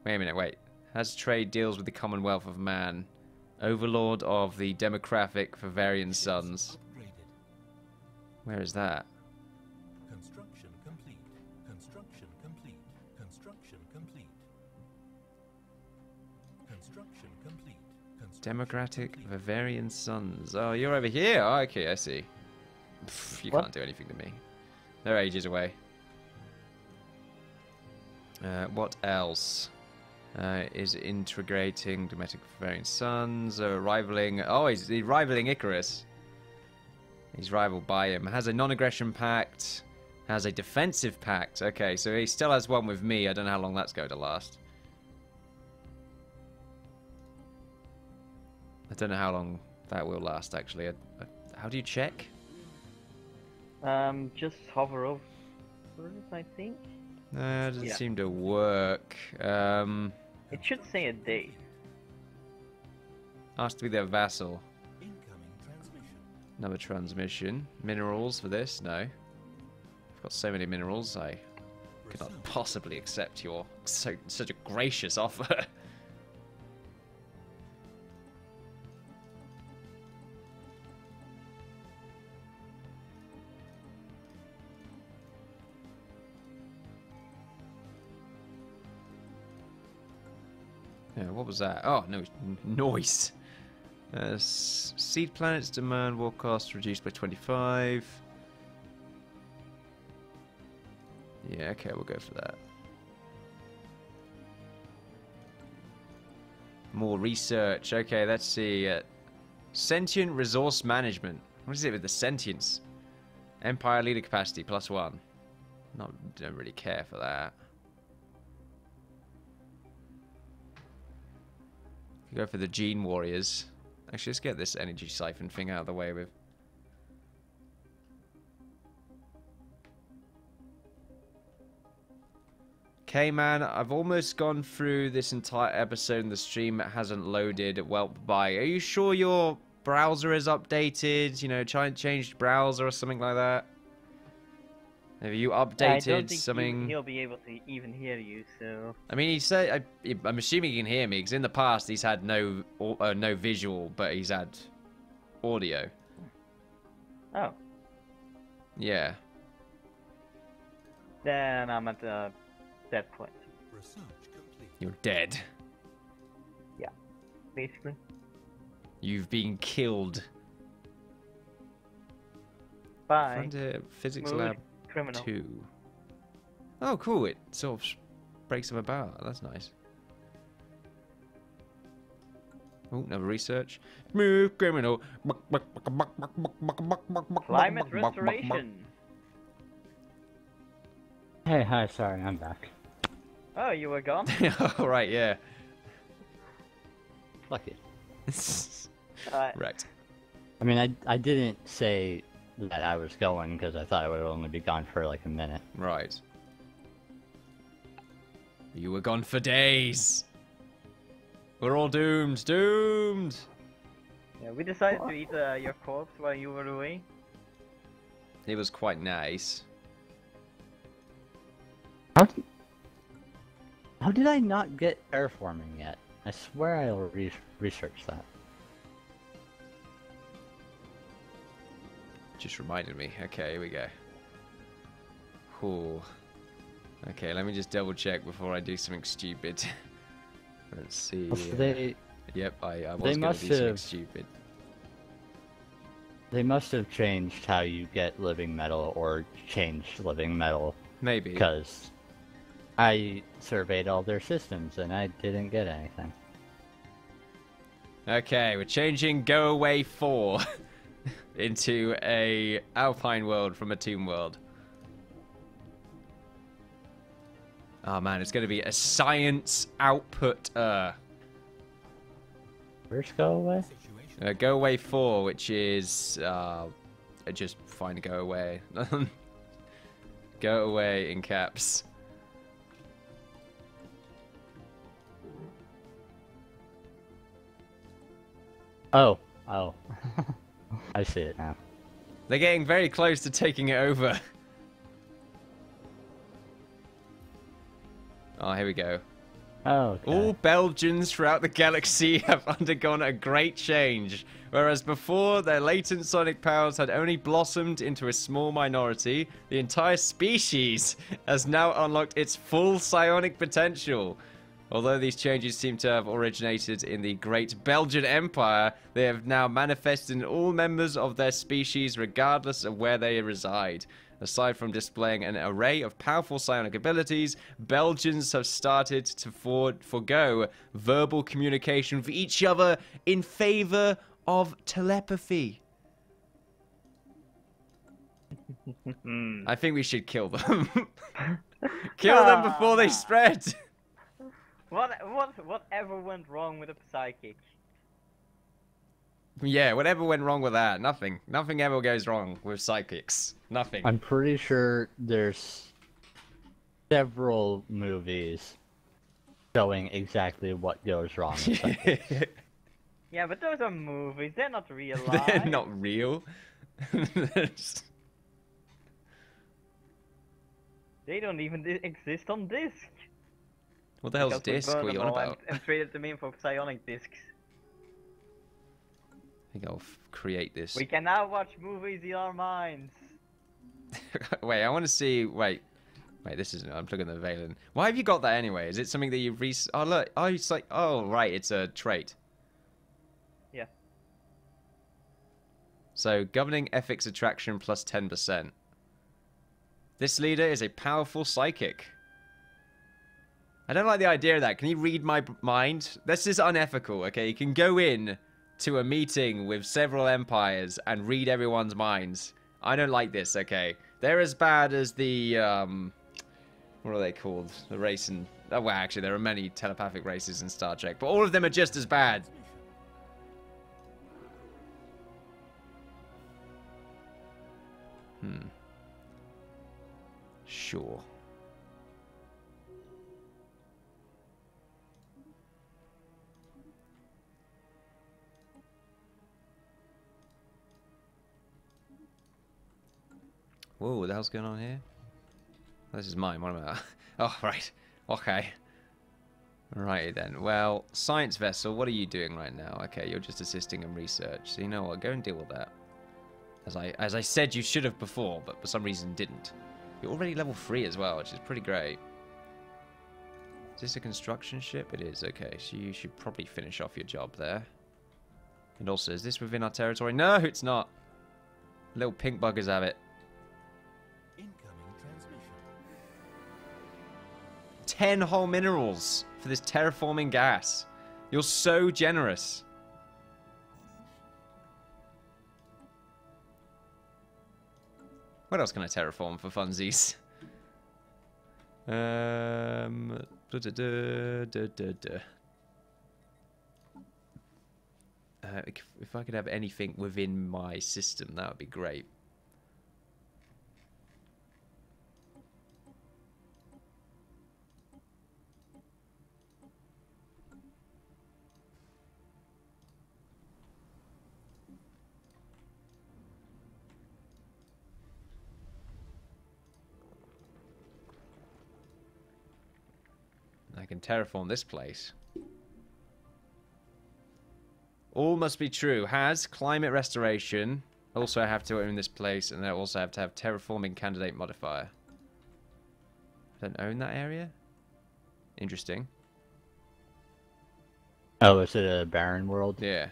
Wait a minute, wait. Has trade deals with the Commonwealth of Man. Overlord of the demographic Favarian sons. Where is that? Construction complete. Construction complete. Construction complete. Construction complete. Construction Democratic complete. Bavarian sons. Oh, you're over here. Oh, okay, I see. Pff, you what? Can't do anything to me. They're ages away. Uh, what else uh, is integrating Democratic Bavarian sons? Uh, rivaling. Oh, he's, he's rivaling Icarus. He's rivaled by him. Has a non-aggression pact. Has a defensive pact. Okay, so he still has one with me. I don't know how long that's going to last. I don't know how long that will last, actually. I, I, how do you check? Um, just hover over it, I think. No, uh, it doesn't yeah. seem to work. Um, it should say a day. Asked to be their vassal. Incoming transmission. Another transmission. Minerals for this? No. I've got so many minerals, I could not possibly accept your so, such a gracious offer. Yeah, what was that? Oh, no, noise. Uh, seed planets demand war costs reduced by twenty-five. Yeah, okay, we'll go for that. More research. Okay, let's see. Uh, sentient resource management. What is it with the sentience? Empire leader capacity, plus one. Not, don't really care for that. Go for the gene warriors. Actually, let's get this energy siphon thing out of the way with. Okay, man, I've almost gone through this entire episode and the stream hasn't loaded. Welp, bye. Are you sure your browser is updated? You know, changed browser or something like that? Have you updated yeah, I don't think something? He'll be able to even hear you. So I mean, he said. I, I'm assuming he can hear me because in the past he's had no uh, no visual, but he's had audio. Oh. Yeah. Then I'm at the dead point. You're dead. Yeah, basically. You've been killed. Bye. Find a physics Mood. lab. Criminal. Two. Oh, cool! It sort of breaks them about. That's nice. Oh, another research. Move, criminal. Climate restoration. Hey, hi. Sorry, I'm back. Oh, you were gone. All right, yeah. Fuck it. uh, right. I mean, I I didn't say that I was going because I thought I would only be gone for like a minute. Right. You were gone for days. We're all doomed. Doomed. Yeah, we decided to eat uh, your corpse while you were away. It was quite nice. How did, how did I not get terraforming yet? I swear I'll re research that. Just reminded me. Okay, here we go. Cool. Okay, let me just double check before I do something stupid. Let's see. They, yep, I, I was going to do something stupid. They must have changed how you get living metal or changed living metal. Maybe. Because I surveyed all their systems and I didn't get anything. Okay, we're changing Go Away four. Into a Alpine world from a Tomb world. Oh man, it's going to be a science output. Uh, Where's Go Away? Uh, Go Away four, which is uh, just find Go Away. Go Away in caps. Oh, oh. I see it now. They're getting very close to taking it over. Oh, here we go. Oh, okay. All Belgians throughout the galaxy have undergone a great change. Whereas before, their latent sonic powers had only blossomed into a small minority, the entire species has now unlocked its full psionic potential. Although these changes seem to have originated in the Great Belgian Empire, they have now manifested in all members of their species regardless of where they reside. Aside from displaying an array of powerful psionic abilities, Belgians have started to for forgo verbal communication for each other in favor of telepathy. I think we should kill them. Kill them before they spread! What, what, whatever went wrong with a psychic? Yeah, whatever went wrong with that, nothing. Nothing ever goes wrong with psychics. Nothing. I'm pretty sure there's several movies showing exactly what goes wrong with psychics. Yeah, but those are movies. They're not real life. They're not real. They're just... They don't even exist on disc. What the hell's disc? What are you on about? And, and traded them in for psionic discs. I think I'll f create this. We can now watch movies in our minds. Wait, I want to see. Wait, wait. This isn't. I'm plugging the Valen. Why have you got that anyway? Is it something that you've re? Oh look. Oh, it's like. Oh right, it's a trait. Yeah. So governing ethics attraction plus ten percent. This leader is a powerful psychic. I don't like the idea of that. Can you read my mind? This is unethical. Okay, you can go in to a meeting with several empires and read everyone's minds. I don't like this, okay. They're as bad as the, um... what are they called? The race in... Oh, well, actually, there are many telepathic races in Star Trek, but all of them are just as bad. Hmm. Sure. Whoa, what the hell's going on here? This is mine, what am I? Oh, right. Okay. Right then. Well, science vessel, what are you doing right now? Okay, you're just assisting in research. So you know what? Go and deal with that. As I as I said you should have before, but for some reason didn't. You're already level three as well, which is pretty great. Is this a construction ship? It is, okay. So you should probably finish off your job there. And also, is this within our territory? No, it's not. Little pink buggers have it. ten whole minerals for this terraforming gas. You're so generous. What else can I terraform for funsies? Um, duh, duh, duh, duh, duh, duh. Uh, if I could have anything within my system, that would be great. I can terraform this place. All must be true. Has climate restoration. Also I have to own this place, and I also have to have terraforming candidate modifier. I don't own that area? Interesting. Oh, is it a barren world? Yeah.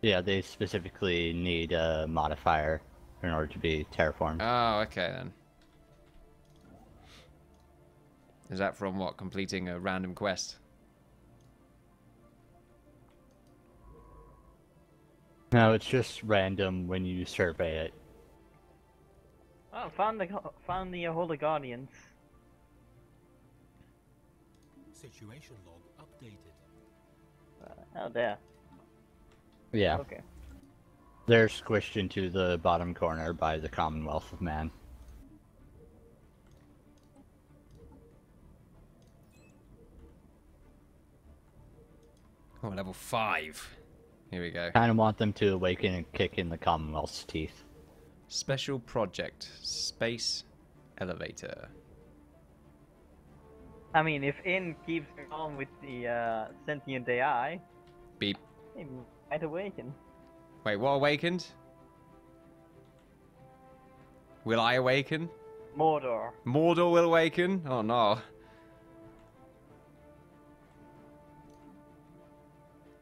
Yeah, they specifically need a modifier in order to be terraformed. Oh, okay then. Is that from what? Completing a random quest? No, it's just random when you survey it. Oh, found the found the Holy Guardians. Situation log updated. Uh, oh, there. Yeah. Okay. They're squished into the bottom corner by the Commonwealth of Man. Oh, level five. Here we go. Kind of want them to awaken and kick in the Commonwealth's teeth. Special project, space elevator. I mean, if In keeps on with the uh, sentient A I, beep. It might awaken. Wait, what awakened? Will I awaken? Mordor. Mordor will awaken? Oh no.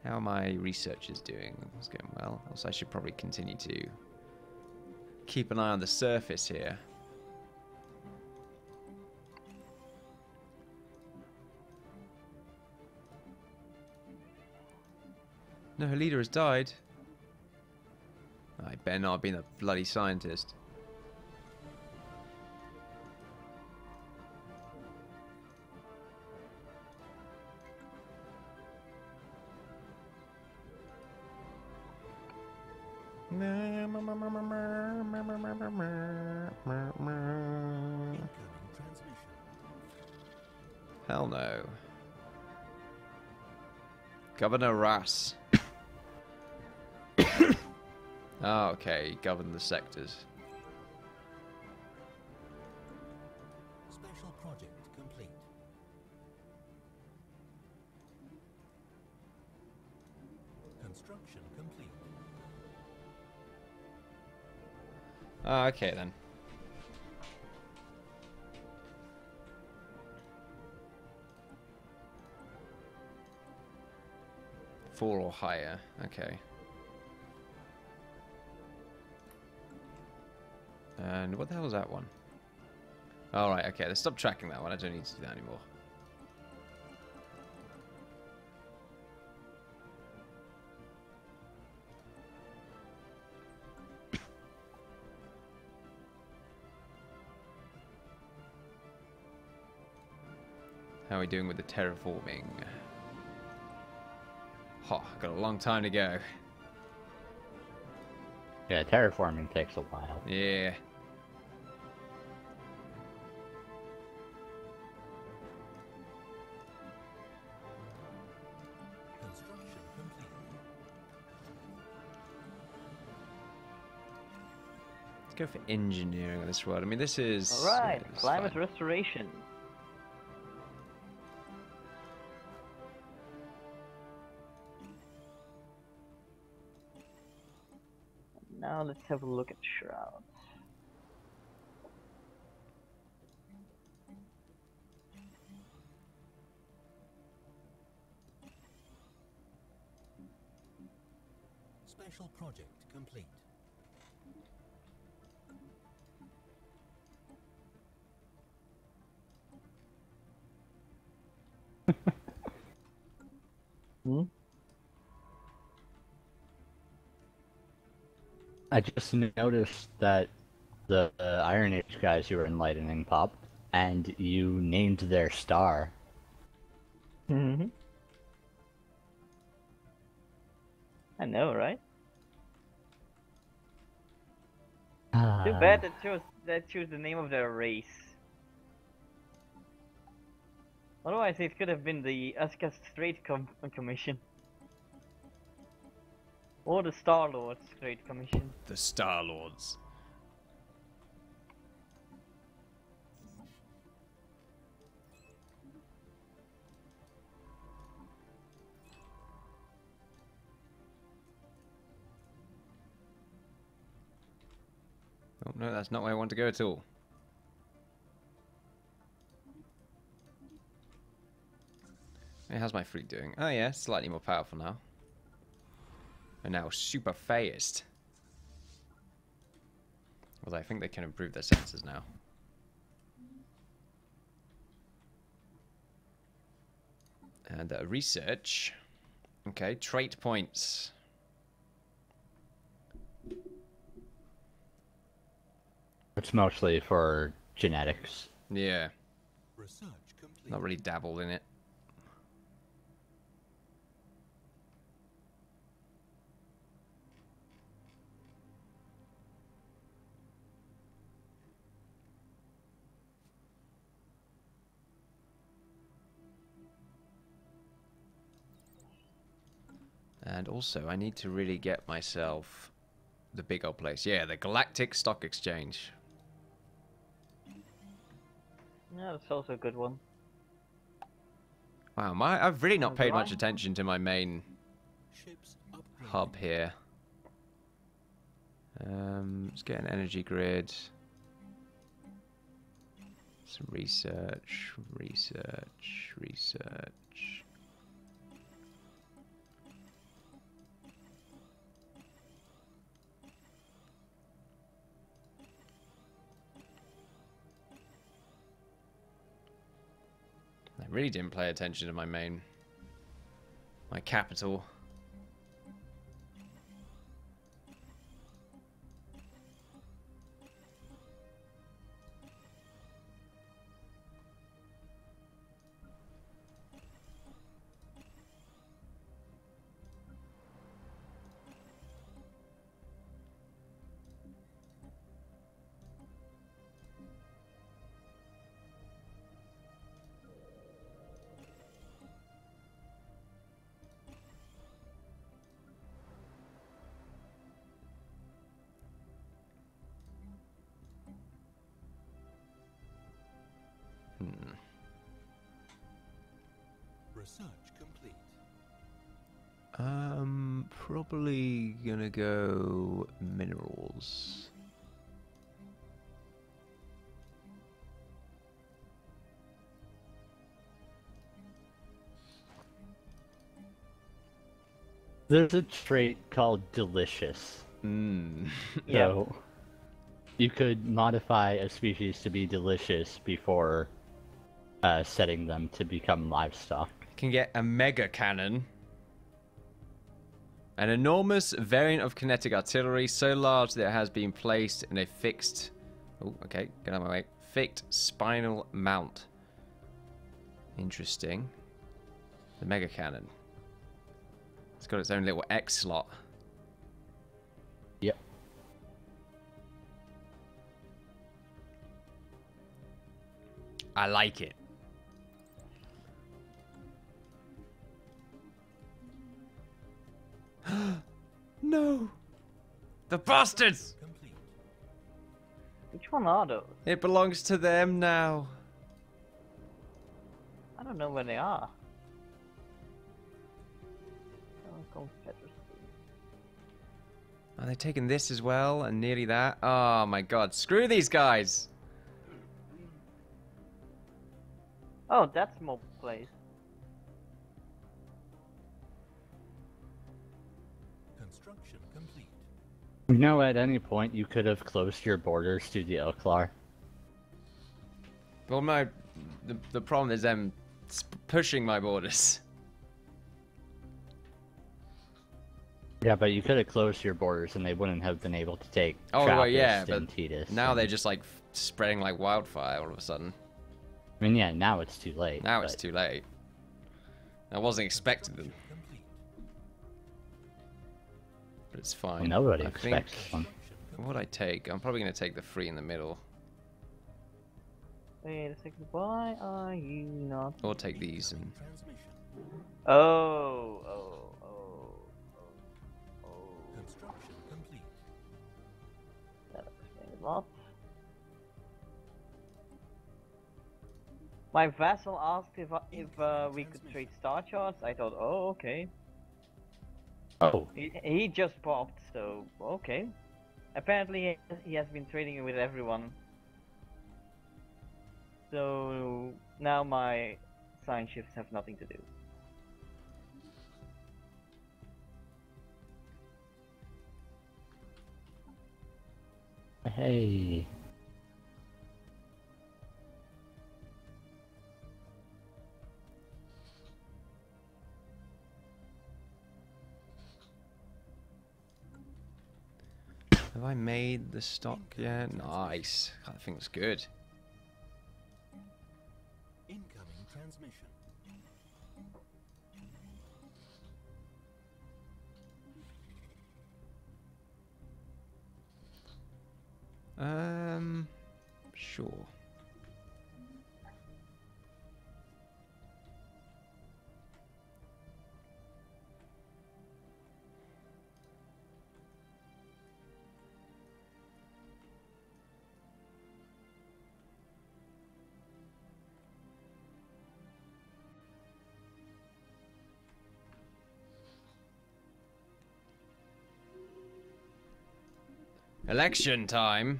How are my researchers doing? It's going well. Also, I should probably continue to keep an eye on the surface here. No, her leader has died. I better not have been a bloody scientist. Hell no. Governor Ras. Oh, okay, govern the sectors. Special project complete. Construction complete. Ah, okay then. Four or higher, okay. And what the hell was that one? Alright, okay, let's stop tracking that one. I don't need to do that anymore. How are we doing with the terraforming? Oh, I've got a long time to go. Yeah, terraforming takes a while. Yeah. Let's go for engineering on this world. I mean, this is... Alright, yeah, climate fine. Restoration. Now let's have a look at shrouds. Special project complete. Hmm? I just noticed that the uh, Iron Age guys you were enlightening pop, and you named their star. Mm-hmm. I know, right? Uh... Too bad that chose that chose the name of their race. Otherwise, it could have been the Uska Straight Com Commission. Or the Star-Lord Straight Commission. The Star-Lords. Oh no, that's not where I want to go at all. Hey, how's my fleet doing? Oh yeah, slightly more powerful now. And now super fast. Well, I think they can improve their sensors now. And uh, research. Okay, trait points. It's mostly for genetics. Yeah. Research complete. Not really dabbled in it. And also, I need to really get myself the big old place. Yeah, the Galactic Stock Exchange. Yeah, that's also a good one. Wow, my, I've really not paid much attention to my main hub here. Um, let's get an energy grid. Some research, research, research. I really didn't pay attention to my main, my capital. Research complete. Um, probably gonna go minerals. There's a trait called delicious. Mm. Yeah. So you could modify a species to be delicious before uh, setting them to become livestock. You can get a mega cannon. An enormous variant of kinetic artillery so large that it has been placed in a fixed... Oh, okay. Get out of my way. Fixed spinal mount. Interesting. The mega cannon. It's got its own little X slot. Yep. I like it. No! The bastards! Which one are those? It belongs to them now. I don't know where they are. Confederacy. Are they taking this as well and nearly that? Oh my god, screw these guys! Oh, that's mob place. Construction complete. You know, at any point you could have closed your borders to the Elklar. Well, no, the, the problem is them pushing my borders. Yeah, but you could have closed your borders and they wouldn't have been able to take oh, Trappist well, yeah, but and Titus. Now and... they're just like spreading like wildfire all of a sudden. I mean, yeah, now it's too late. Now but... it's too late. I wasn't expecting them. But it's fine. Well, nobody I expects think... them. What I take? I'm probably going to take the three in the middle. Wait a second, why are you not... Or take these and... Oh, oh. Lot. My vassal asked if if uh, we could trade star charts. I thought, oh, okay. Oh. He, he just popped, so okay. Apparently, he has been trading with everyone. So now my sign shifts have nothing to do. Hey. Have I made the stock yet? Nice. I think it's good. Incoming transmission. Um, sure. Election time.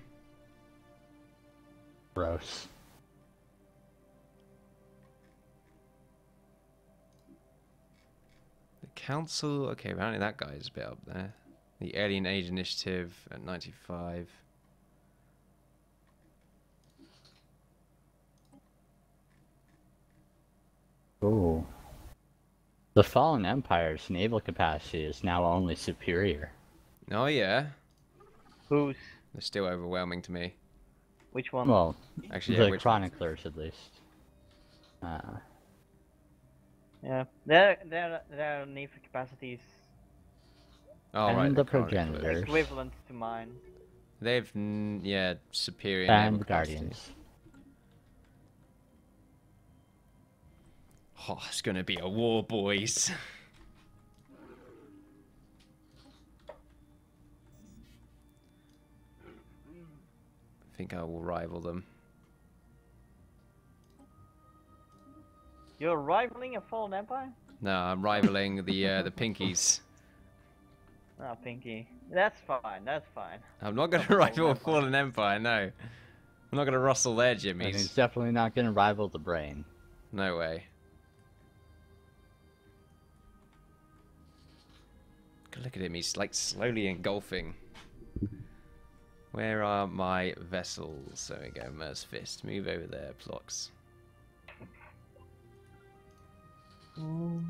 Gross. The council. Okay, apparently that guy's a bit up there. The Alien Age Initiative at ninety-five. Oh. The Fallen Empire's naval capacity is now only superior. Oh yeah. Who's? They're still overwhelming to me. Which one? Well, actually, the yeah, Chroniclers, one? At least. Uh. Yeah, their their their naval capacities. Oh and right, the Progenitors equivalent to mine. They've n yeah superior. And Guardians. Oh, it's gonna be a war, boys. I think I will rival them. You're rivaling a fallen empire? No, I'm rivaling the uh, the Pinkies. Ah, oh, Pinky. That's fine, that's fine. I'm not going to rival a fallen empire, no. I'm not going to rustle their jimmies. And he's definitely not going to rival the brain. No way. Look at him, he's like slowly engulfing. Where are my vessels? There we go, Mer's Fist. Move over there, Plox. Mm.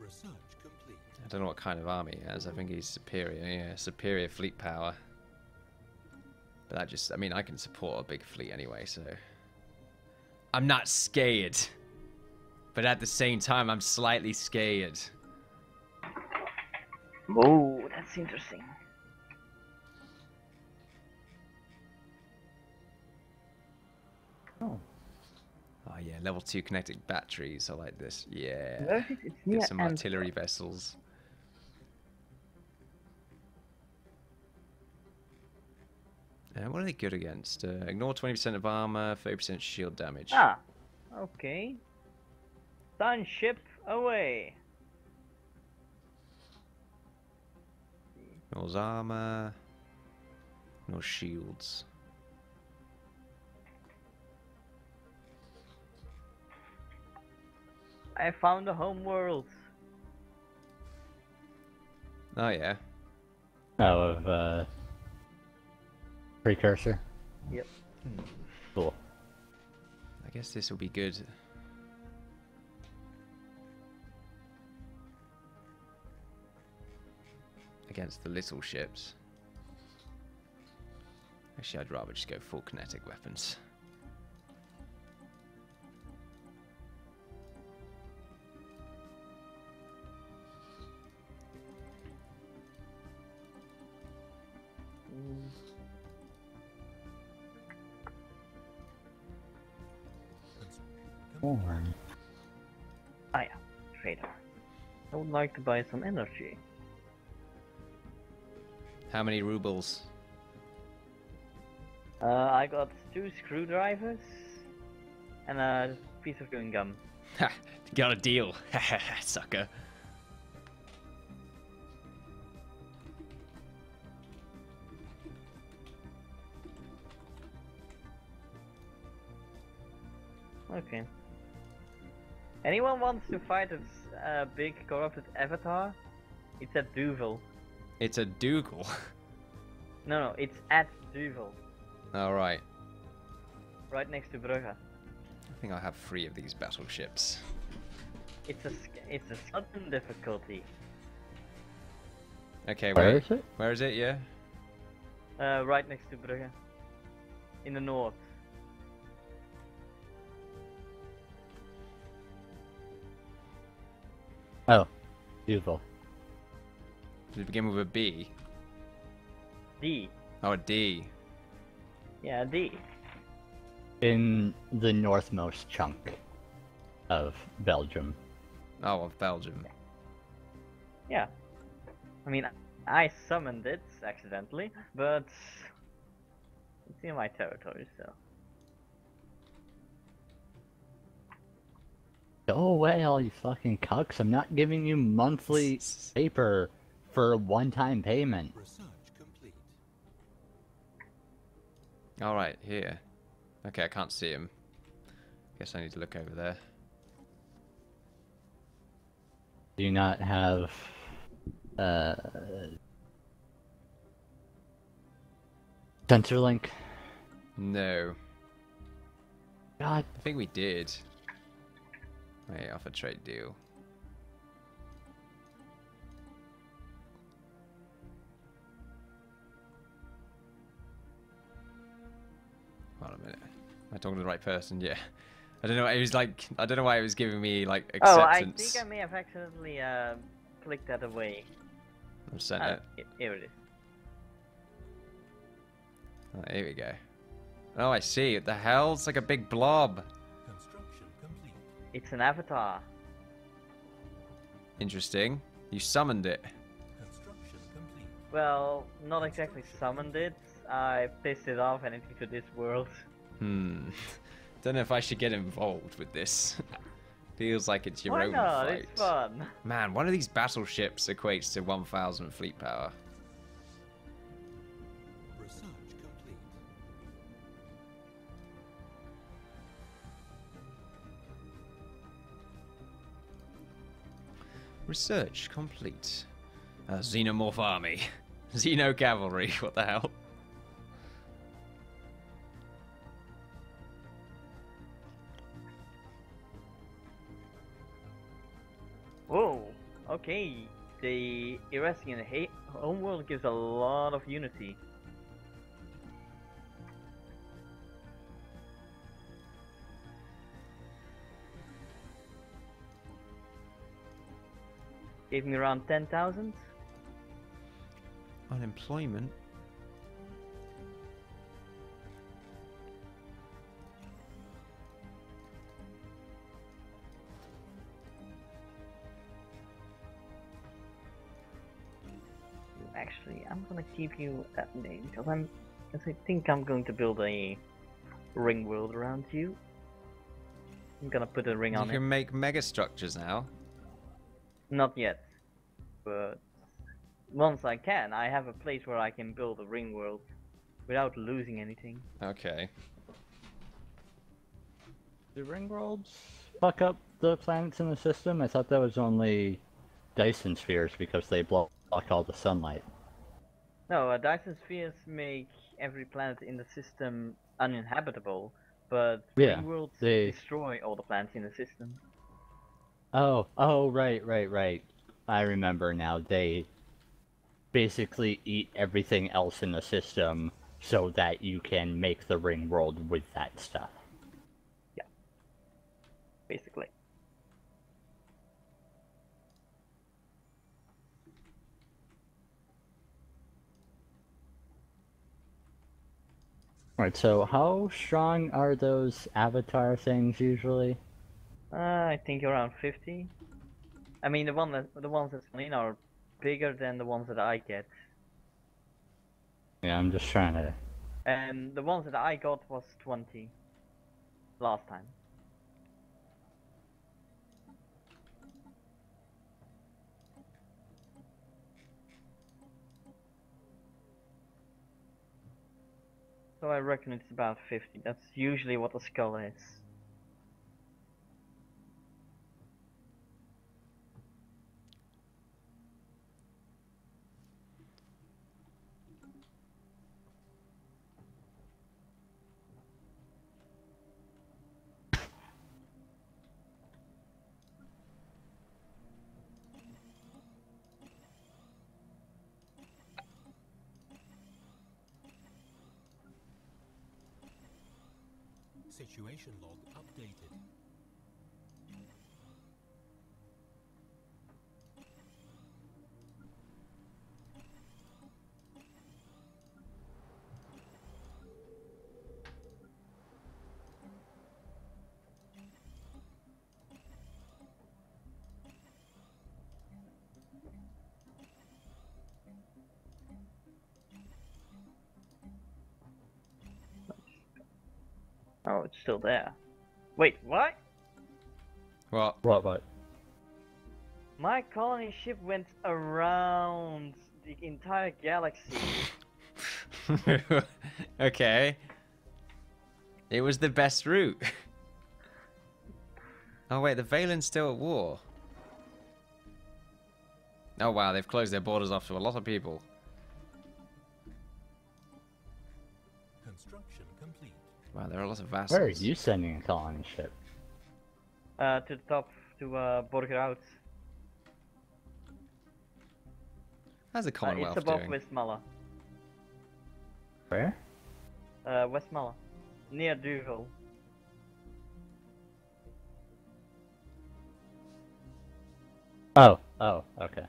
Research complete. I don't know what kind of army he has. I think he's superior. Yeah, superior fleet power. But that just, I mean, I can support a big fleet anyway, so. I'm not scared. But at the same time, I'm slightly scared. Oh, that's interesting. Oh. Oh yeah, level two kinetic batteries. I like this. Yeah. Get some artillery vessels. Uh, what are they good against? Uh, ignore twenty percent of armor, thirty percent shield damage. Ah, okay. Sunship away. Ignores armor. No shields. I found the home world. Oh yeah. Oh, of uh. Precursor. Yep. Cool. I guess this will be good. Against the little ships. Actually, I'd rather just go full kinetic weapons. Mm. Oh yeah, trader. I would like to buy some energy. How many rubles? Uh, I got two screwdrivers and a piece of chewing gum. Ha! Got a deal, sucker. Okay. Anyone wants to fight a uh, big corrupted avatar? It's at Duvel. It's a Dugal. No, no, it's at Duvel. All right. Right next to Brugge. I think I have three of these battleships. It's a it's a sudden difficulty. Okay, where, where is it? Where is it? Yeah. Uh, right next to Brugge. In the north. Oh, beautiful. Does it begin with a B? D. Oh, a D. Yeah, a D. In the northmost chunk of Belgium. Oh, of Belgium. Yeah. I mean, I summoned it accidentally, but it's in my territory, so. Go away, all you fucking cucks. I'm not giving you monthly paper for a one-time payment. Research complete. All right, here. Okay, I can't see him. Guess I need to look over there. Do you not have... Uh... sensor link? No. God. I think we did. Wait, offer trade deal. Hold on a minute. Am I talking to the right person? Yeah. I don't know. It was like I don't know why it was giving me like acceptance. Oh, I think I may have accidentally uh, clicked that away. I've sent uh, it. Here it is. Oh, here we go. Oh, I see. What the hell? It's like a big blob. It's an avatar. Interesting. You summoned it. Well, not exactly summoned it. I pissed it off and into this world. Hmm. Don't know if I should get involved with this. Feels like it's your why own not? Fight. It's fun. Man, one of these battleships equates to one thousand fleet power. Research complete. Research complete. Uh, Xenomorph army. Xeno cavalry. What the hell? Whoa, okay, the Irasian homeworld gives a lot of unity. Gave me around ten thousand. Unemployment? Actually, I'm gonna keep you at name because I'm, because I think I'm going to build a ring world around you. I'm gonna put a ring on it. You can make mega structures now. Not yet, but once I can, I have a place where I can build a ring world without losing anything. Okay. Do ring worlds fuck up the planets in the system? I thought that was only Dyson spheres because they block all the sunlight. No, uh, Dyson spheres make every planet in the system uninhabitable, but yeah, ring worlds they... destroy all the planets in the system. Oh, oh, right, right, right. I remember now. They basically eat everything else in the system so that you can make the ring world with that stuff. Yeah. Basically. Alright, so how strong are those avatar things usually? Uh, I think around fifty. I mean, the one that the ones that's in are bigger than the ones that I get. Yeah, I'm just trying to. And um, the ones that I got was twenty last time. So I reckon it's about fifty. That's usually what a skull is. Situation log updated. Oh, it's still there. Wait, what? What? What, what? My colony ship went around the entire galaxy. Okay. It was the best route. Oh wait, the Valen's still at war. Oh wow, they've closed their borders off to a lot of people. Wow, there are a lot of vassals. Where are you sending a colony ship? Uh, to the top, to uh, Borgerhout. How's the Commonwealth uh, it's above doing? West Mala. Where? Uh, West Mala. Near Duval. Oh, oh, okay.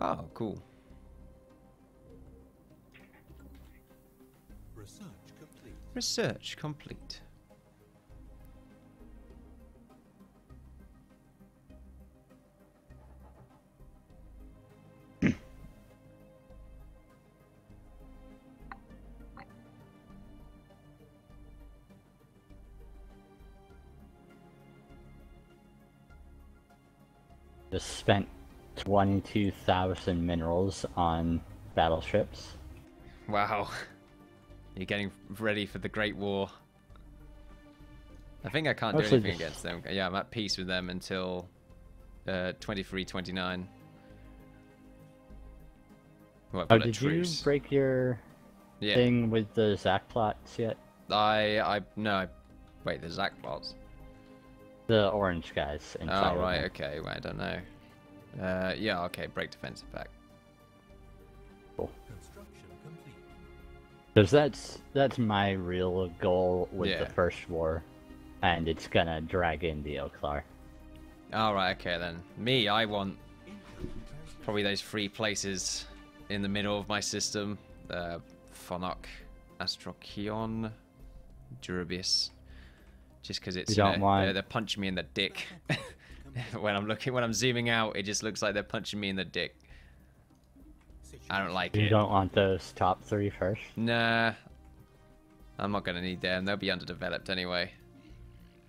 Oh, cool. Research complete. Research complete. Just spent twenty-two thousand minerals on battleships. Wow. You're getting ready for the Great War. I think I can't do Actually, anything against them. Yeah, I'm at peace with them until uh, twenty-three twenty-nine. Well, oh, did you break your yeah. thing with the Zakplots yet? I, I, no. I, wait, the Zakplots? The orange guys. Oh, right, okay. Well, I don't know. Uh, yeah, okay. Break defensive back. Cool. Construction complete. Because that's, that's my real goal with yeah. the first war. And it's gonna drag in the Oklar. Alright, okay then. Me, I want probably those three places in the middle of my system. Uh, Fonok, Astrokion, Durabius. Just because it's, you know, they're, they're punching me in the dick. When I'm looking, when I'm zooming out, it just looks like they're punching me in the dick. I don't like you it. You don't want those top three first? Nah. I'm not going to need them. They'll be underdeveloped anyway.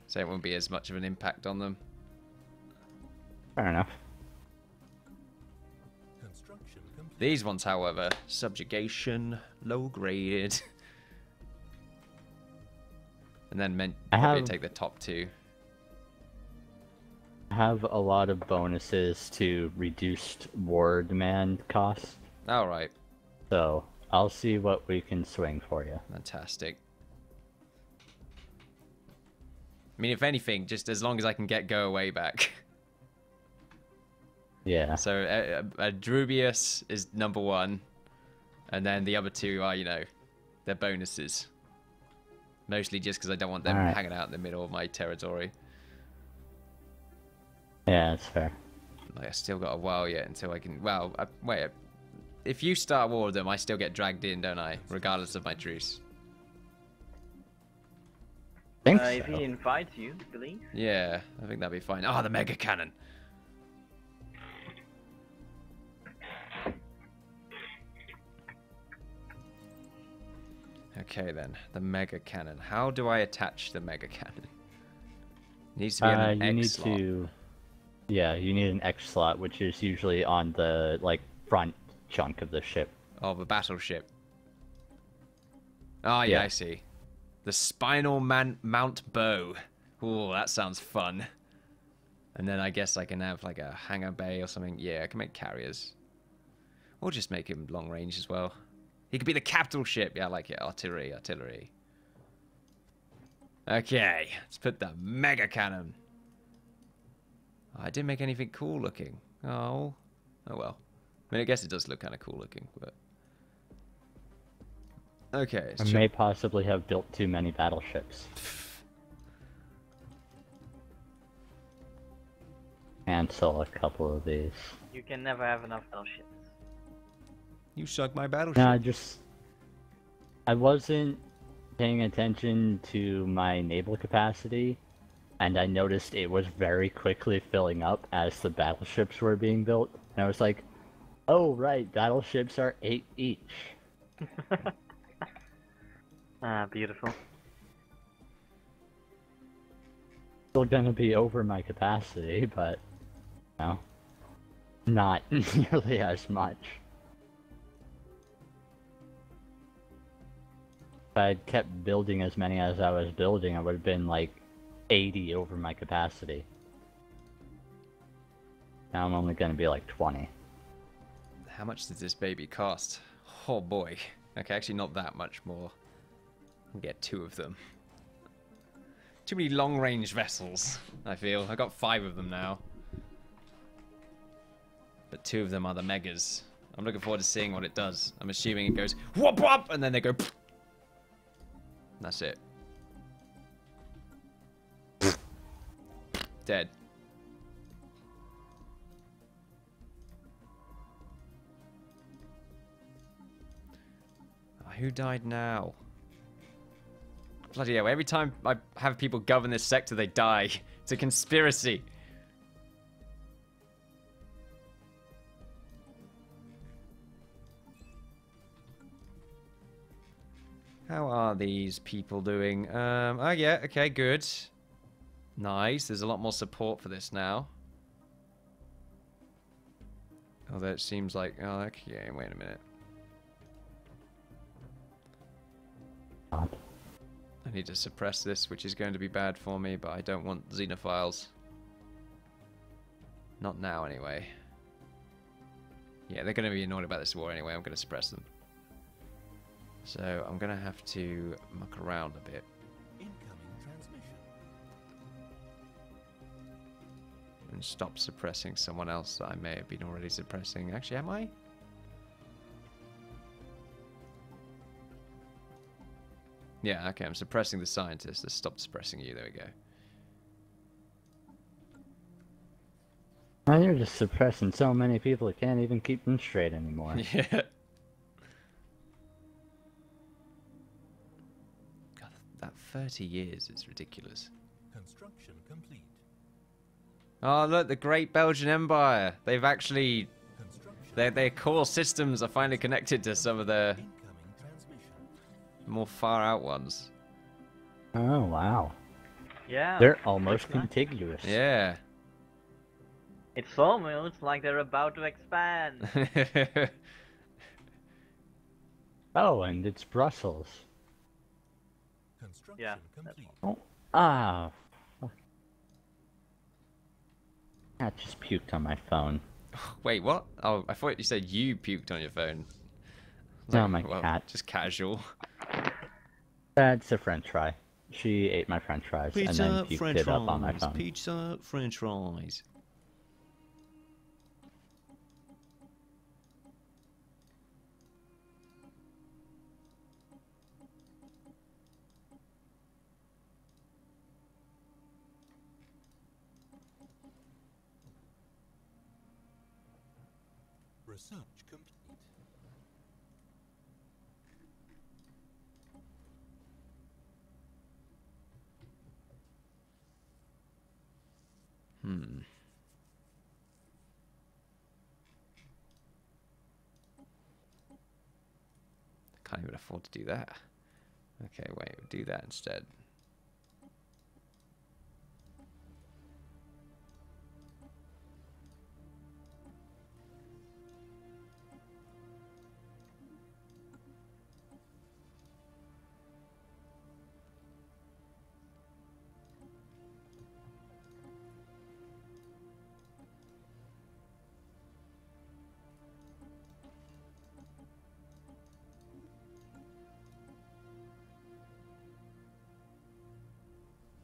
So it won't be as much of an impact on them. Fair enough. These ones, however, subjugation, low-graded... And then men I have, take the top two. I have a lot of bonuses to reduced war demand cost. Alright. So, I'll see what we can swing for you. Fantastic. I mean, if anything, just as long as I can get go away back. Yeah. So, uh, uh, Drubius is number one. And then the other two are, you know, they're bonuses. Mostly just because I don't want them right. hanging out in the middle of my territory. Yeah, that's fair. Like, I still got a while yet until I can... Well, I, wait. If you start a war with them, I still get dragged in, don't I? Regardless of my truce. I think uh, so. If he invites you, please. Yeah, I think that'd be fine. Ah, oh, the mega cannon! Okay then, the mega cannon. How do I attach the mega cannon? It needs to be uh, an you X need slot. To, yeah, you need an X slot, which is usually on the like front chunk of the ship. Oh, the battleship. Oh yeah, yeah. I see. The spinal man mount bow. Ooh, that sounds fun. And then I guess I can have like a hangar bay or something. Yeah, I can make carriers. Or just make him long range as well. He could be the capital ship. Yeah, I like it. Artillery, artillery. Okay, let's put the mega cannon. Oh, I didn't make anything cool looking. Oh, oh well. I mean, I guess it does look kind of cool looking, but okay. I may possibly have built too many battleships. Cancel a couple of these. You can never have enough battleships. You suck my battleship. No, I just... I wasn't paying attention to my naval capacity, and I noticed it was very quickly filling up as the battleships were being built. And I was like, oh right, battleships are eight each. Ah, beautiful. Still gonna be over my capacity, but... You know, not nearly as much. I kept building as many as I was building, I would have been like eighty over my capacity. Now I'm only going to be like twenty. How much does this baby cost? Oh boy. Okay, actually not that much more. I'll get two of them. Too many long-range vessels, I feel. I got five of them now. But two of them are the megas. I'm looking forward to seeing what it does. I'm assuming it goes whoop whoop and then they go... That's it. Dead. Who died now? Bloody hell, every time I have people govern this sector, they die. It's a conspiracy. How are these people doing? Um, oh, yeah. Okay, good. Nice. There's a lot more support for this now. Although it seems like... Oh, okay. Wait a minute. I need to suppress this, which is going to be bad for me, but I don't want xenophiles. Not now, anyway. Yeah, they're going to be annoyed about this war anyway. I'm going to suppress them. So I'm going to have to muck around a bit. Incoming transmission. And stop suppressing someone else that I may have been already suppressing. Actually, am I? Yeah, okay, I'm suppressing the scientist. Let's stop suppressing you. There we go. Now you're just suppressing so many people, you can't even keep them straight anymore. Yeah. That thirty years is ridiculous. Construction complete. Oh, look, the Great Belgian Empire. They've actually... Their, their core systems are finally connected to some of the more far-out ones. Oh, wow. Yeah. They're almost contiguous. Nice. Yeah. It's almost like they're about to expand. Oh, and it's Brussels. Yeah. Oh, ah. I just puked on my phone. Wait, what? Oh, I thought you said you puked on your phone. No, like, my well, cat. Just casual. That's a French fry. She ate my French fries pizza, and then puked French it fries, up on my phone. Pizza, French fries. Research complete. Hmm. I can't even afford to do that. Okay, wait, we'll do that instead.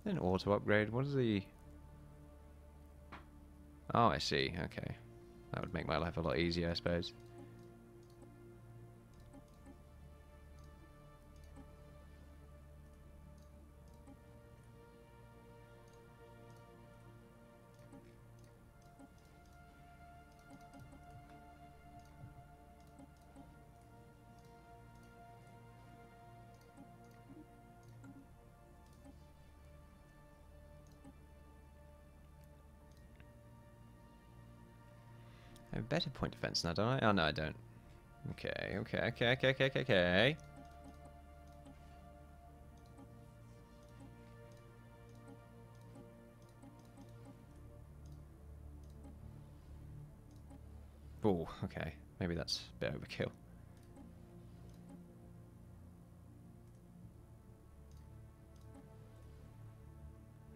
An auto upgrade. What is the? Oh, I see. Okay, that would make my life a lot easier, I suppose. Better point defense now, don't I? Oh, no, I don't. Okay, okay, okay, okay, okay, okay, okay. Oh, okay. Maybe that's a bit overkill.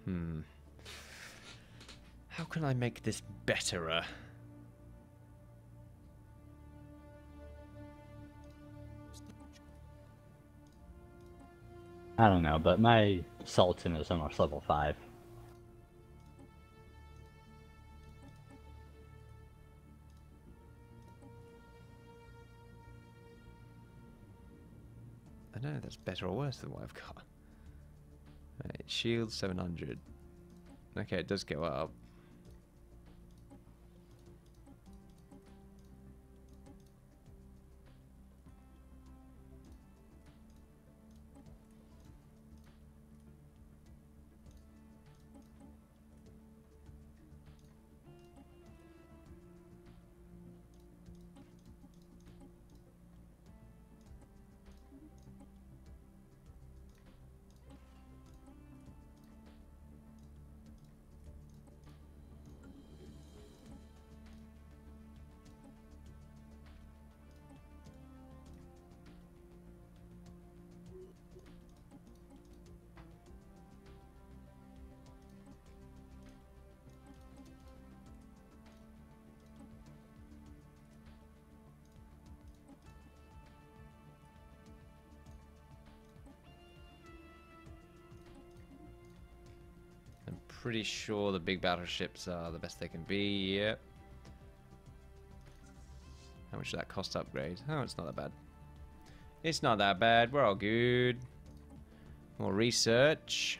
Hmm. How can I make this betterer? I don't know, but my Sultan is almost level five. I don't know if that's better or worse than what I've got. Right, shield seven hundred. Okay, it does go up. pretty sure the big battleships are the best they can be. Yep. How much did that cost to upgrade? Oh, it's not that bad. It's not that bad. We're all good. More research.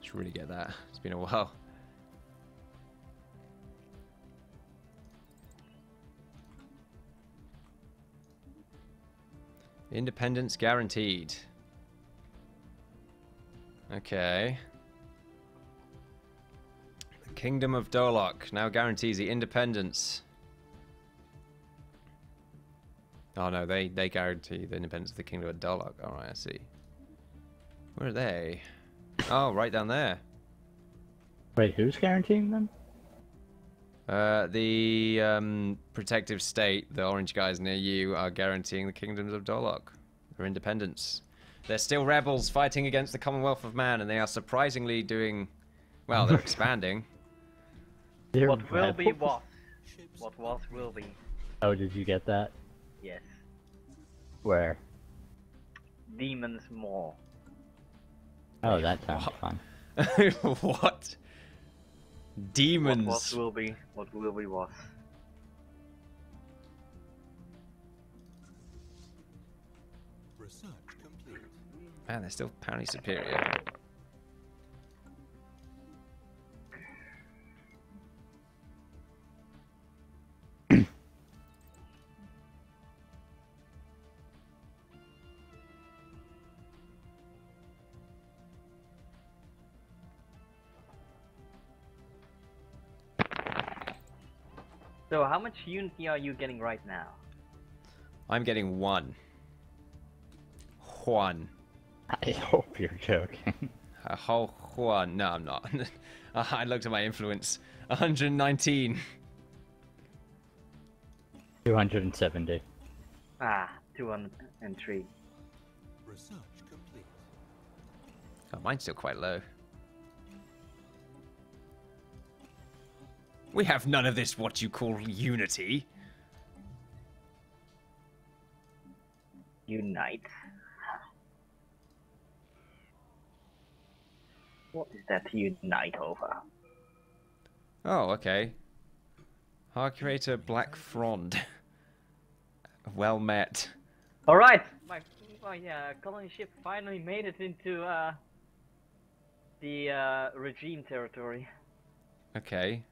Should really get that. It's been a while. Independence guaranteed. Okay. The Kingdom of Dolok now guarantees the independence. Oh no, they, they guarantee the independence of the Kingdom of Dolok. Alright, I see. Where are they? Oh, right down there. Wait, who's guaranteeing them? Uh, the um, protective state, the orange guys near you, are guaranteeing the Kingdoms of Dolok, their independence. They're still rebels fighting against the Commonwealth of Man, and they are surprisingly doing... Well, they're expanding. They're what will rebels. Be what? What was will be. Oh, did you get that? Yes. Where? Demons more. Oh, that sounds fun. What? Demons. What, what will be? What will be what? Research complete. Man, they're still apparently superior. So how much unity are you getting right now? I'm getting one. Juan. I hope you're joking. A whole Juan. No, I'm not. I looked at my influence. one hundred nineteen. two hundred seventy. Ah, two hundred three. Research complete. Oh, mine's still quite low. We have none of this what you call unity. Unite. What is that unite over? Oh, okay. Harcurator Black Frond. Well met. Alright! My, my uh, colony ship finally made it into uh, the uh, regime territory. Okay.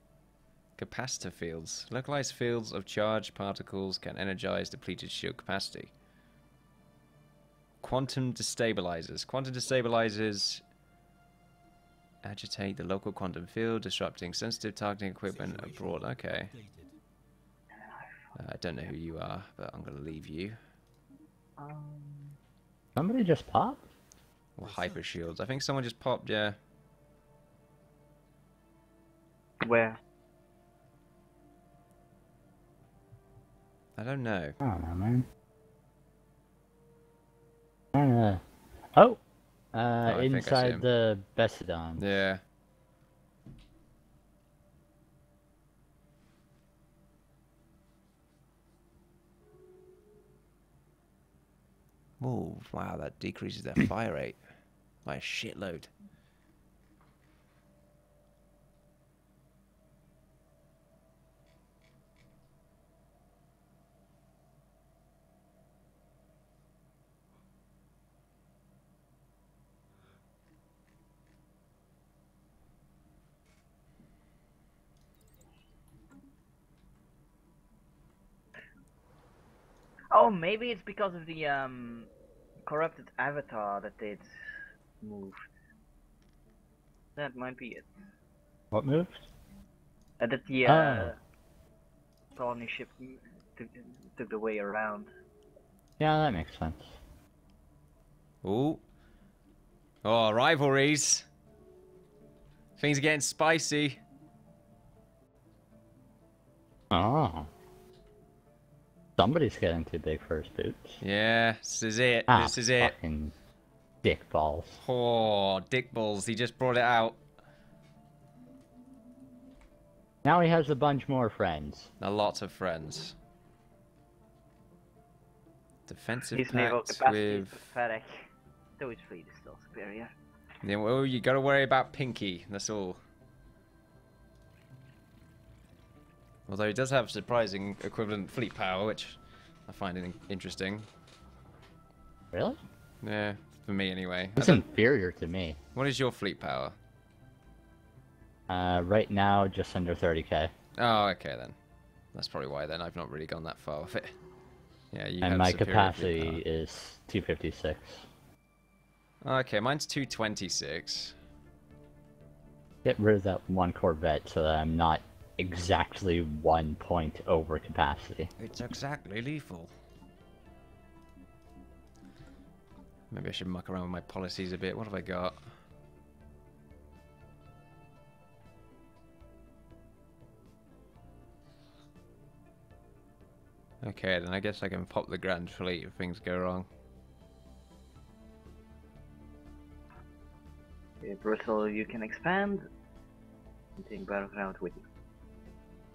Capacitor fields. Localized fields of charged particles can energize depleted shield capacity. Quantum destabilizers. Quantum destabilizers agitate the local quantum field, disrupting sensitive targeting equipment abroad. Okay. Uh, I don't know who you are, but I'm going to leave you. Um, somebody just popped? Or hyper shields. I think someone just popped, yeah. Where? I don't know. I don't know, man. I don't know. Oh! Uh, oh inside the Bessidon. Yeah. Oh, wow, that decreases their fire rate by a shitload. Oh, maybe it's because of the um, corrupted avatar that they moved. That might be it. What moved? Uh, that the uh, oh. colony ship took, took the way around. Yeah, that makes sense. Ooh. Oh, rivalries. Things are getting spicy. Oh. Somebody's getting too big for his boots. Yeah, this is it. Ah, this is it. Fucking dick balls. Oh, dick balls. He just brought it out. Now he has a bunch more friends. A lot of friends. Defensive pact with... His naval capacity is pathetic. Though his fleet is still superior. Yeah, well, you gotta worry about Pinky, that's all. Although he does have surprising equivalent fleet power, which I find interesting. Really? Yeah, for me anyway. It's inferior to me. What is your fleet power? Uh, right now, just under thirty K. Oh, okay then. That's probably why then I've not really gone that far with it. Yeah, you and my capacity is two fifty-six. Okay, mine's two twenty-six. Get rid of that one Corvette so that I'm not exactly one point over capacity. It's exactly lethal. Maybe I should muck around with my policies a bit. What have I got? Okay, then I guess I can pop the Grand Fleet if things go wrong. Yeah, Brussels, you can expand and take Battleground with you.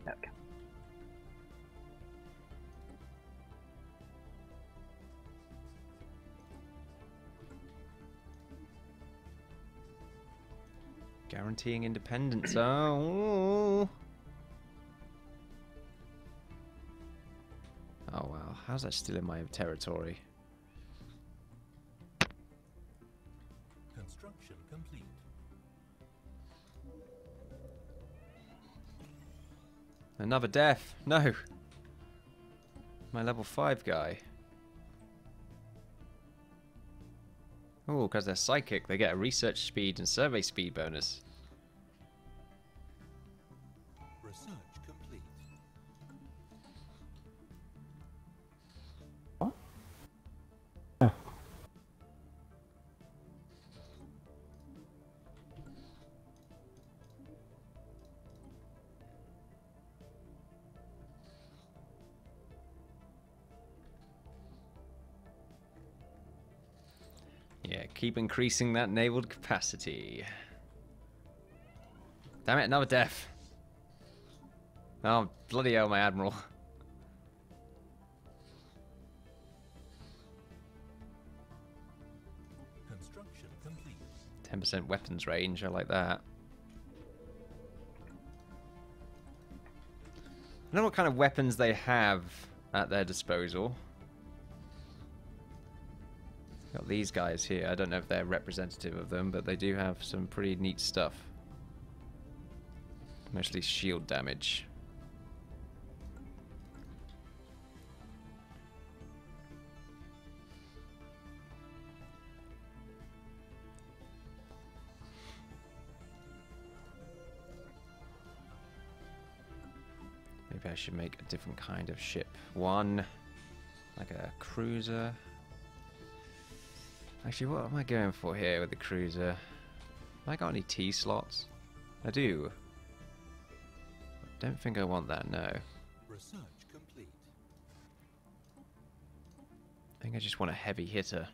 Okay. Guaranteeing independence. Oh. Oh wow, how's that still in my territory? Construction complete. Another death. No. My level five guy. Oh, because they're psychic, they get a research speed and survey speed bonus. Research complete. What? Oh. Yeah, keep increasing that naval capacity. Damn it, another death. Oh, bloody hell, my admiral. Construction complete. ten percent weapons range, I like that. I don't know what kind of weapons they have at their disposal. Got these guys here. I don't know if they're representative of them, but they do have some pretty neat stuff. Mostly shield damage. Maybe I should make a different kind of ship. One, like a cruiser. Actually, what am I going for here with the cruiser? Have I got any T slots? I do. I don't think I want that, no. Research complete. I think I just want a heavy hitter.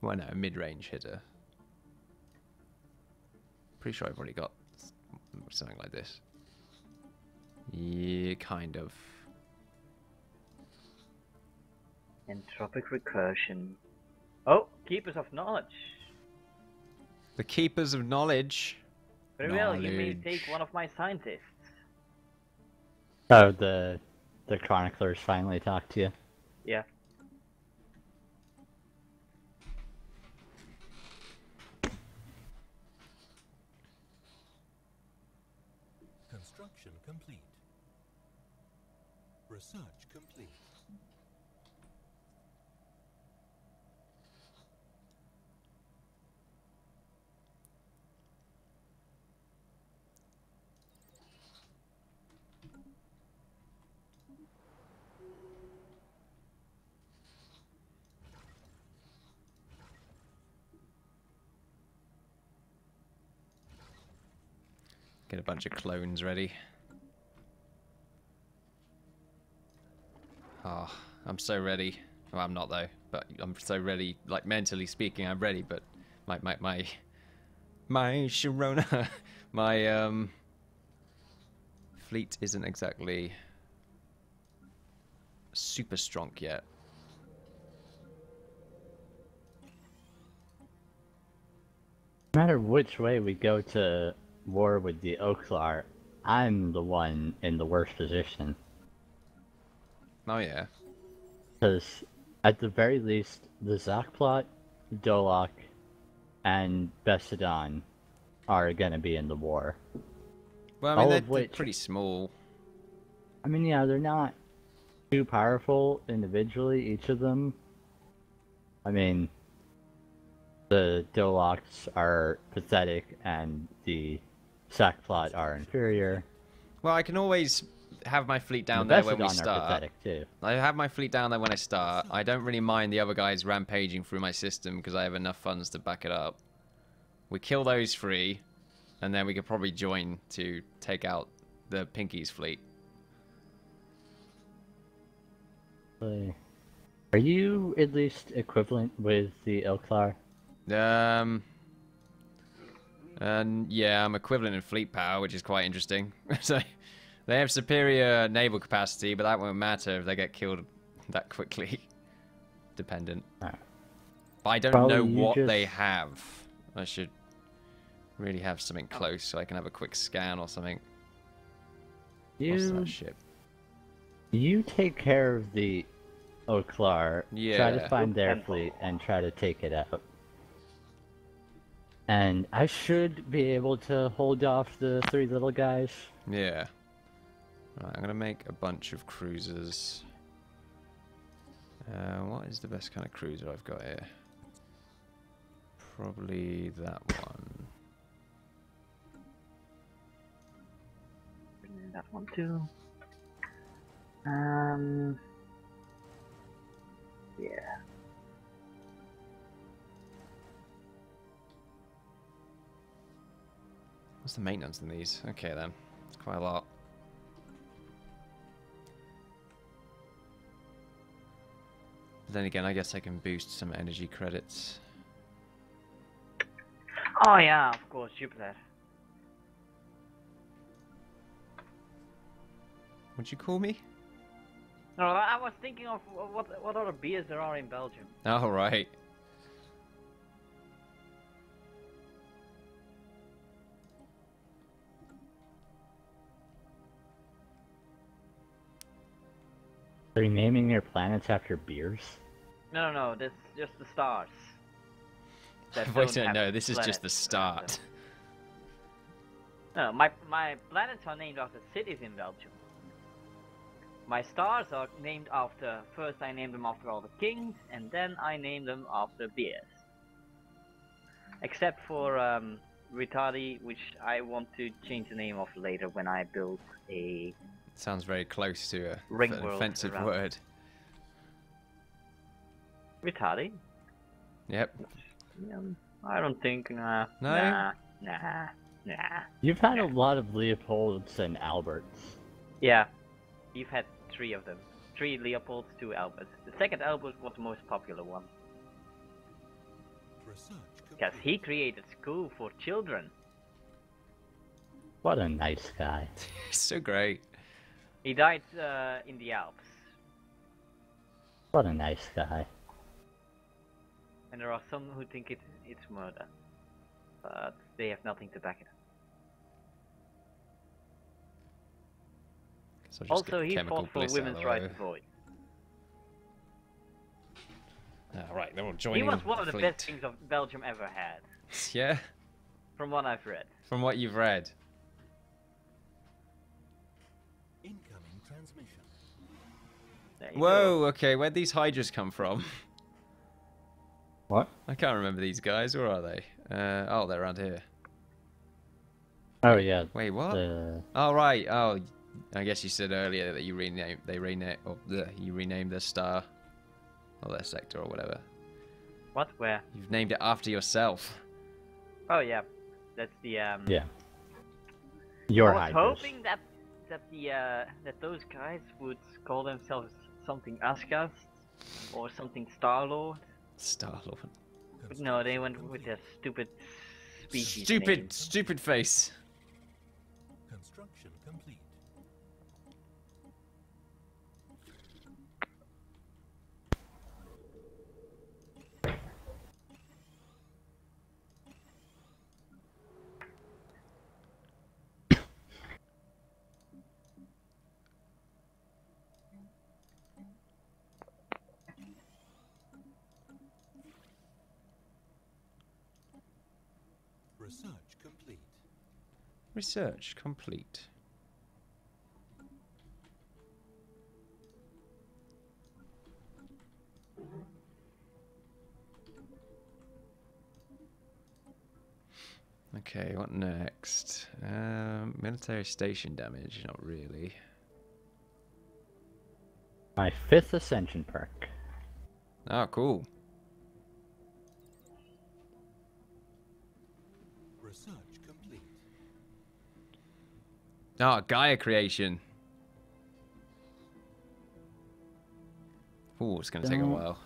Well, no, a mid-range hitter. Pretty sure I've already got something like this. Yeah, kind of. Entropic recursion. Oh, keepers of knowledge. The keepers of knowledge. Very well, you may take one of my scientists. Oh, the the chroniclers finally talked to you. Yeah. Construction complete. Research complete. Get a bunch of clones ready. Oh, I'm so ready. Well, I'm not though, but I'm so ready. Like mentally speaking, I'm ready. But my my my my Sharona, my um fleet isn't exactly super strong yet. No matter which way we go to war with the Oklar, I'm the one in the worst position. Oh yeah. Because at the very least, the Zakplot, Dolok, and Bessidon are gonna be in the war. Well, I mean, they're, which, they're pretty small. I mean, yeah, they're not too powerful individually, each of them. I mean, the Doloks are pathetic and the Zakplot are inferior. Well, I can always have my fleet down the there when we start. Pathetic too. I have my fleet down there when I start. I don't really mind the other guys rampaging through my system because I have enough funds to back it up. We kill those three, and then we could probably join to take out the Pinky's fleet. Are you at least equivalent with the Elklar? Um, and yeah, I'm equivalent in fleet power, which is quite interesting. So they have superior naval capacity, but that won't matter if they get killed that quickly. Dependent. Right. But I don't Probably know what just... they have. I should really have something close so I can have a quick scan or something. You... What's that ship? You take care of the Oklar, yeah. Try to find their fleet, and try to take it out. And I should be able to hold off the three little guys. Yeah. Right, I'm going to make a bunch of cruisers. Uh, what is the best kind of cruiser I've got here? Probably that one. That one too. Um, yeah. What's the maintenance in these? Okay then, it's quite a lot. But then again, I guess I can boost some energy credits. Oh yeah, of course, Jupiter. What'd you call me? No, I was thinking of what what other beers there are in Belgium. Oh, right. Are you naming your planets after beers? No, no, no. That's just the stars. Wait, no, no. This is just the start. No, my my planets are named after cities in Belgium. My stars are named after, first I named them after all the kings, and then I named them after beers. Except for um, Retardi, which I want to change the name of later when I build a... Sounds very close to a, an offensive around. word. Retardi? Yep. Um, I don't think, nah, no? nah, nah, nah. You've had nah. a lot of Leopolds and Alberts. Yeah. You've had three of them. Three Leopolds, two Alberts. The second Albert was the most popular one. Because he created school for children. What a nice guy. So great. He died uh, in the Alps. What a nice guy. And there are some who think it, it's murder. But they have nothing to back it up. So also, he fought for women's rights voice. Ah, right, they're all joining. He was one of the best things of Belgium ever had. Yeah. From what I've read. From what you've read. Incoming transmission. Whoa. Go. Okay, where'd these Hydras come from? What? I can't remember these guys. Where are they? Uh, oh, they're around here. Oh yeah. Wait, what? The... Oh right. Oh. I guess you said earlier that you renamed, they renamed, or the, you renamed their star, or their sector, or whatever. What? Where? You've named it after yourself. Oh yeah, that's the. Um... Yeah. Your I was Hydras. hoping that that the uh, that those guys would call themselves something Asgard or something Star-Lord. Star-Lord. But no, they went with their stupid species. Stupid, name. stupid face. Construction complete. Research complete. Research complete. Okay, what next? Um, military station damage, not really. My fifth ascension perk. Oh, cool. Research complete. Ah, oh, Gaia creation. Oh, it's gonna Don't... take a while.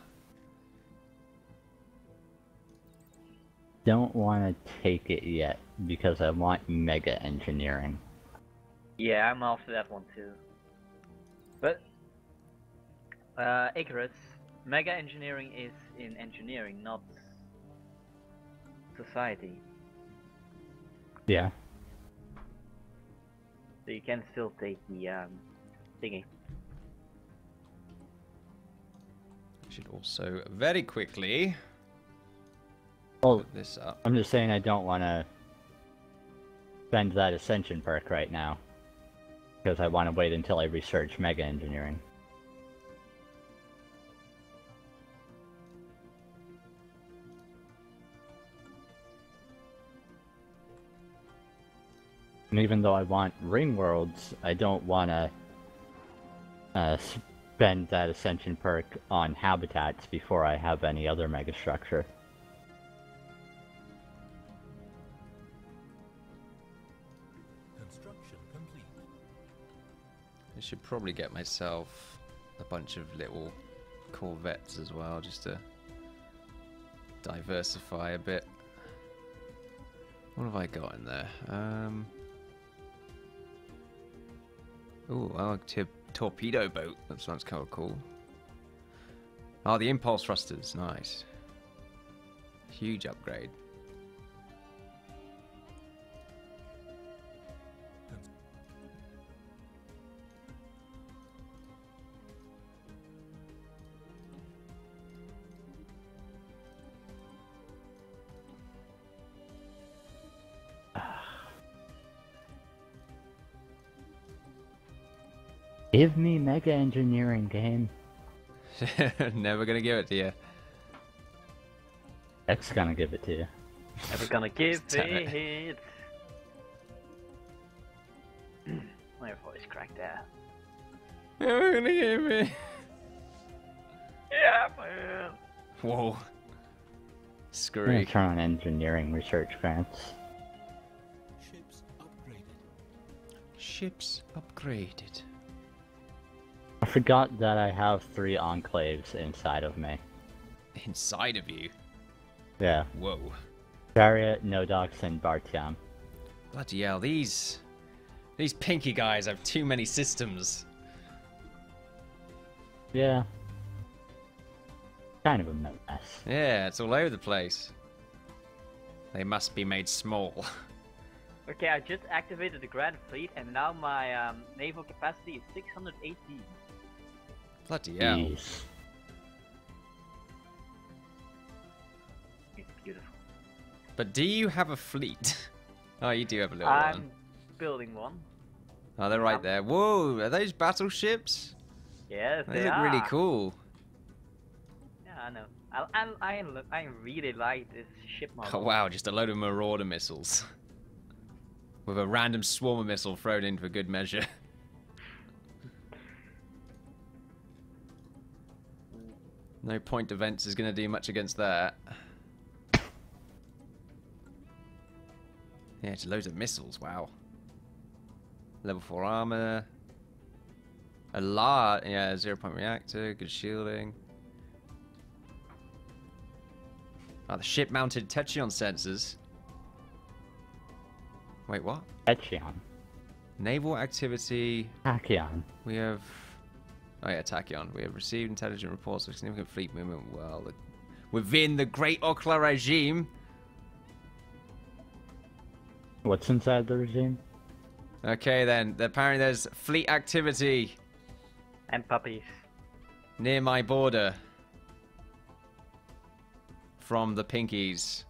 Don't want to take it yet because I want mega engineering. Yeah, I'm off that one too. But uh, Icarus, mega engineering is in engineering, not society. Yeah. So you can still take the um, thingy. We should also very quickly. Well, this up. I'm just saying I don't want to spend that Ascension perk right now, because I want to wait until I research Mega Engineering. And even though I want Ring Worlds, I don't want to uh, spend that Ascension perk on Habitats before I have any other Mega Structure. I should probably get myself a bunch of little corvettes as well, just to diversify a bit. What have I got in there? Um, oh, I like to torpedo boat. That sounds kind of cool. Oh, the impulse thrusters. Nice. Huge upgrade. Give me Mega Engineering, game. Never gonna give it to you. X gonna give it to you. Never gonna give it. it. My voice cracked there. Never gonna give it. Yeah, man. Whoa. Screw it. Turn on engineering research grants. Ships upgraded. Ships upgraded. I forgot that I have three enclaves inside of me. Inside of you? Yeah. Whoa. Varia, Nodox, and Bartiam. Bloody hell, these... These pinky guys have too many systems. Yeah. Kind of a mess. Yeah, it's all over the place. They must be made small. Okay, I just activated the Grand Fleet, and now my um, naval capacity is six hundred eighteen. Bloody hell. Jeez. It's beautiful. But do you have a fleet? Oh, you do have a little I'm one. I'm building one. Oh, they're right um, there. Whoa, are those battleships? Yes, they, they look are. really cool. Yeah, I know. I, I, I, I really like this ship model. Oh, wow, just a load of Marauder missiles. With a random swarmer missile thrown in for good measure. No point defense is going to do much against that. Yeah, it's loads of missiles, wow. Level four armor. A lot, yeah, zero point reactor, good shielding. Oh, the ship mounted Tetrion sensors. Wait, what? Tetrion. Naval activity. Tachyon. We have... Oh yeah, Tachyon. We have received intelligent reports of significant fleet movement well within the Great Oklar regime. What's inside the regime? Okay then, apparently there's fleet activity. And puppies. Near my border. From the Pinkies.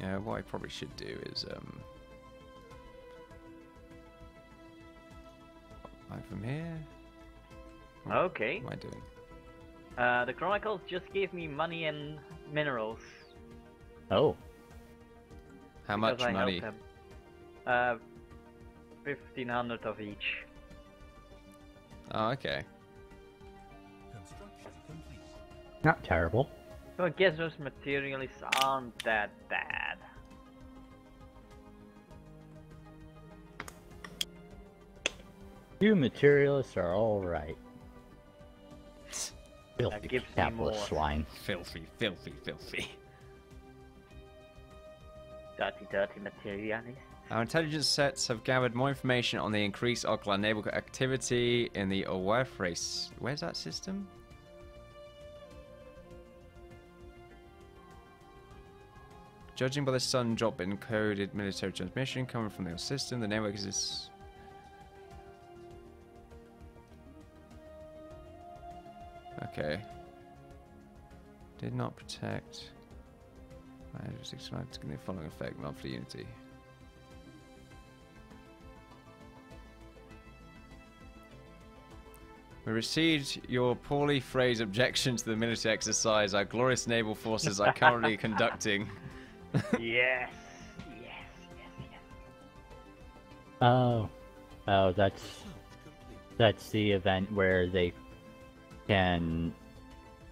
Yeah, uh, what I probably should do is um right from here. What, okay. What am I doing? Uh, the Chronicles just gave me money and minerals. Oh. How much I money? Uh, fifteen hundred of each. Oh, okay. Construction complete. Not terrible. So I guess those materials aren't that bad. You materialists are all right. Filthy capitalist swine. Filthy, filthy, filthy. Dirty, dirty materialists. Our intelligence sets have gathered more information on the increased Oklar naval activity in the Owerf race. Where's that system? Judging by the sun drop in coded military transmission coming from the system, the network exists. Okay. Did not protect. I have six five to give the following effect monthly unity. We received your poorly phrased objection to the military exercise our glorious naval forces are currently conducting. Yes, yes, yes, yes. Oh, oh, that's that's the event where they can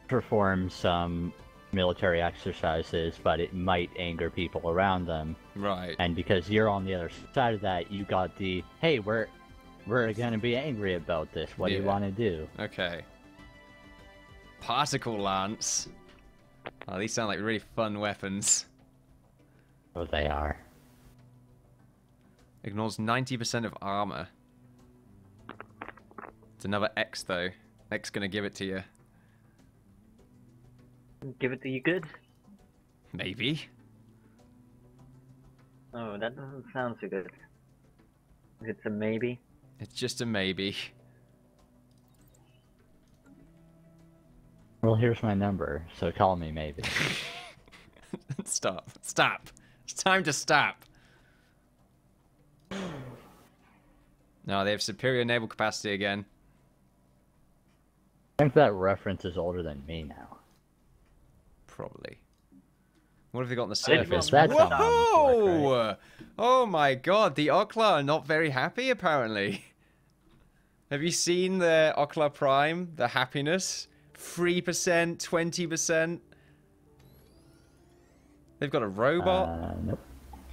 perform some military exercises, but it might anger people around them. Right. And because you're on the other side of that, you got the hey, we're we're gonna be angry about this. What yeah. do you want to do? Okay. Particle lance. Oh, these sound like really fun weapons. Oh, they are. Ignores ninety percent of armor. It's another X, though. X gonna give it to you. Give it to you good? Maybe. Oh, that doesn't sound so good. It's a maybe? It's just a maybe. Well, here's my number, so call me maybe. Stop. Stop. It's time to stop. No, they have superior naval capacity again. I think that reference is older than me now. Probably. What have they got on the surface? Whoa! Oh my god, the Oklar are not very happy, apparently. Have you seen the Oklar Prime? The happiness? three percent, twenty percent. They've got a robot? Uh, nope.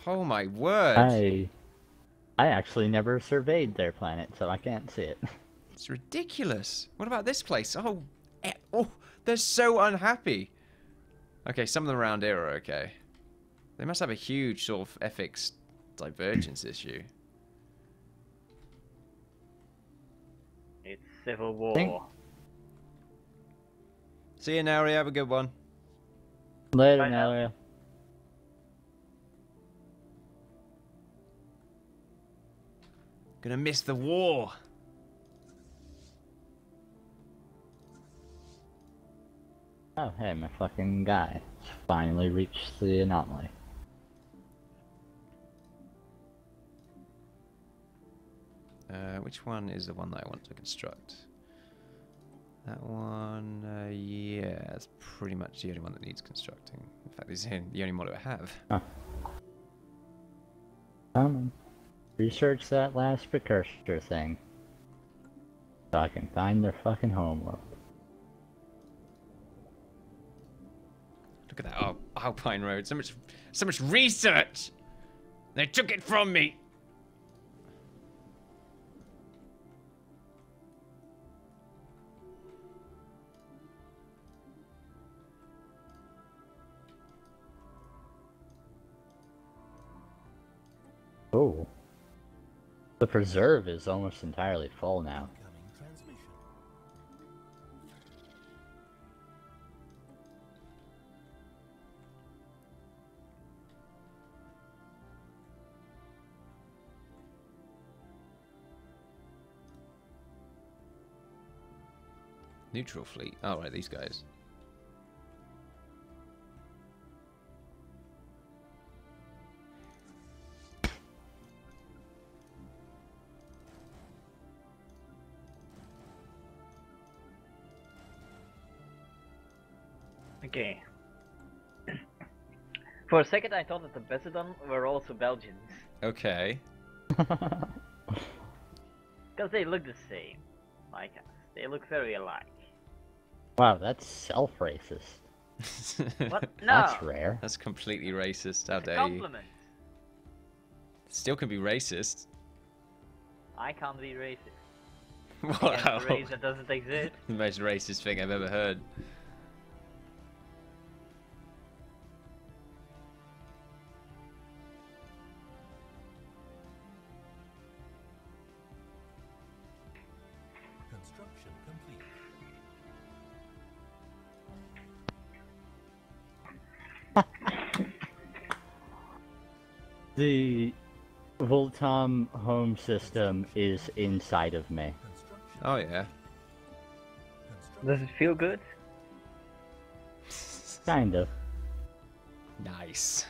Oh my word. I, I actually never surveyed their planet, so I can't see it. It's ridiculous. What about this place? Oh, oh, they're so unhappy. Okay, some of them around here are okay. They must have a huge sort of ethics divergence issue. It's civil war. Think... See you, Naria. Have a good one. Later, Naria. Gonna miss the war. Oh, hey, my fucking guy finally reached the anomaly. Uh, which one is the one that I want to construct? That one, uh, yeah, that's pretty much the only one that needs constructing. In fact, this is the only model I have. Huh. Um. Research that last precursor thing, so I can find their fucking homeworld. Look at that Al Alpine Road. So much, so much research. They took it from me. Oh. The preserve is almost entirely full now. Neutral fleet. Oh, right, these guys. Okay. For a second I thought that the Bessidon were also Belgians. Okay. Because they look the same. Like us. They look very alike. Wow, that's self-racist. What? No! That's rare. That's completely racist, how dare you. Compliment! Still can be racist. I can't be racist. Wow. A race that doesn't exist. The most racist thing I've ever heard. Construction complete. The Voltom home system is inside of me. Oh yeah. Does it feel good? Kind of. Nice.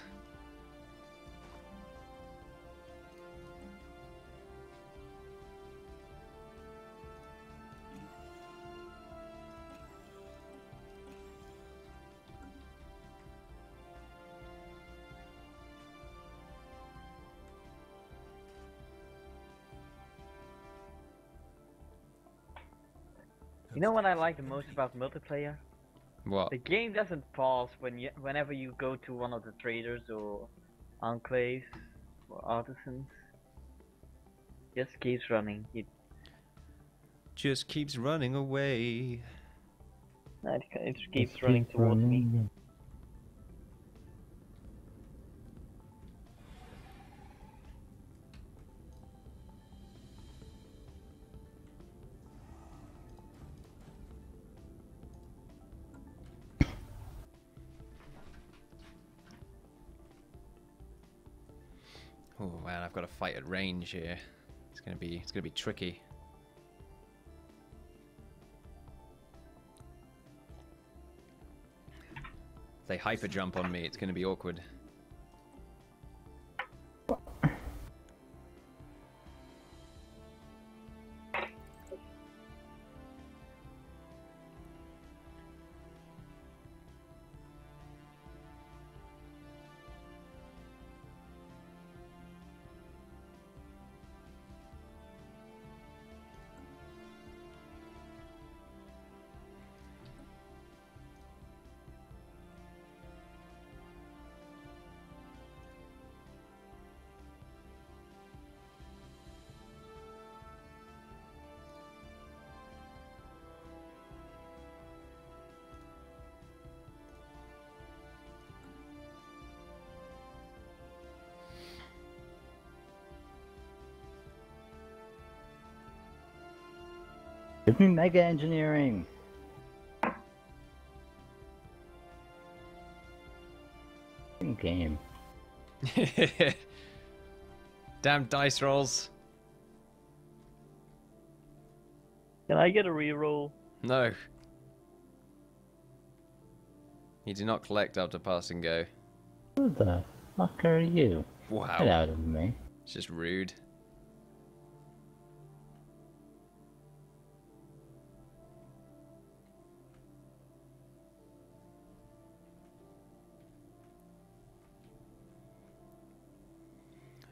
You know what I like the most about multiplayer? What? The game doesn't pause when you, whenever you go to one of the traders or enclaves or artisans. Just keeps running. It just keeps running away. No, it, it just keeps just running keep towards running. me. Oh man, I've got to fight at range here. It's gonna be, it's gonna be tricky. If they hyper jump on me, it's gonna be awkward. Give me mega engineering. Game. Damn dice rolls. Can I get a reroll? No. You do not collect after pass and go. Who the fuck are you? Wow. Get out of me. It's just rude.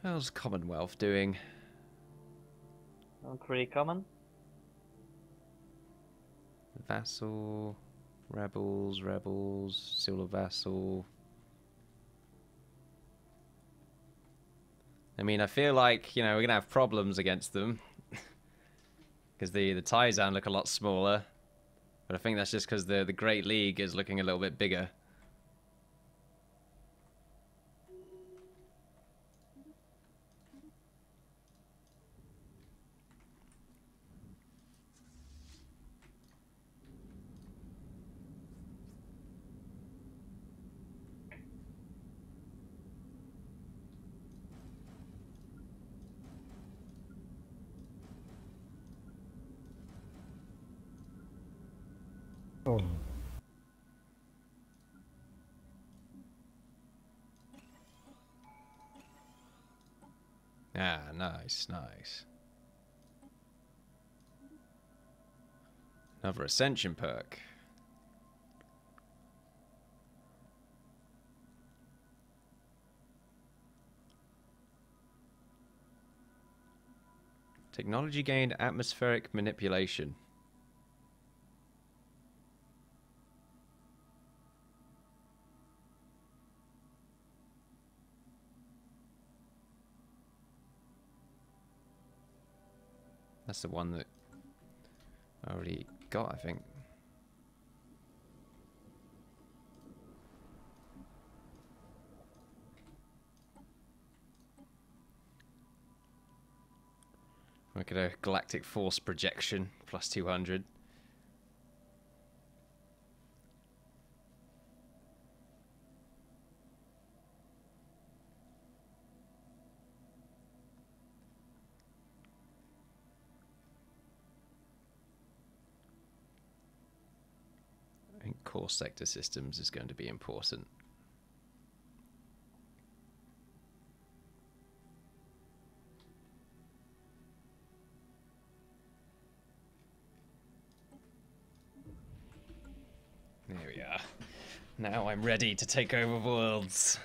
How's Commonwealth doing? Not pretty common. Vassal, rebels, rebels, still a vassal. I mean, I feel like, you know, we're gonna have problems against them because the the Taizan look a lot smaller, but I think that's just because the the Great League is looking a little bit bigger. Oh. Ah, nice, nice. Another ascension perk. Technology gained, atmospheric manipulation. That's the one that I already got, I think. Look at a galactic force projection, plus two hundred. I think core sector systems is going to be important. Now I'm ready to take over worlds.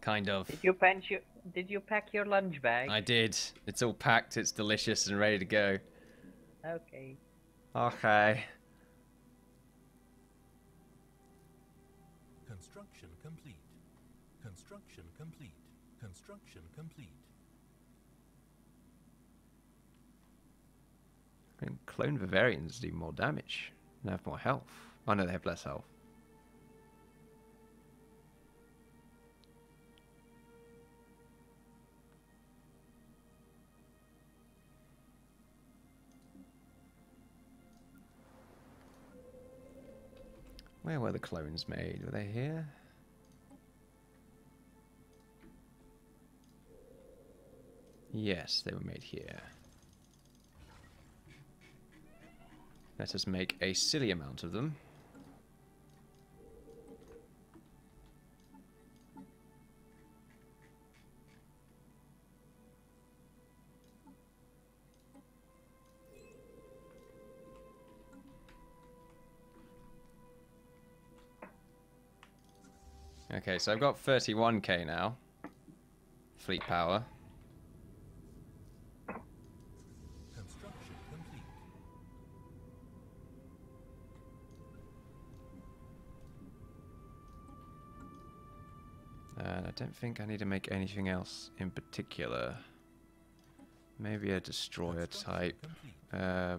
Kind of. Did you, punch your, did you pack your lunch bag? I did. It's all packed, it's delicious and ready to go. Okay. Okay. Construction complete. Construction complete. Construction complete. And clone Favarians do more damage and have more health. Oh no, they have less health. Where were the clones made? Were they here? Yes, they were made here. Let us make a silly amount of them. Okay, so I've got thirty-one K now. Fleet power. Construction complete. And I don't think I need to make anything else in particular. Maybe a destroyer type. Uh,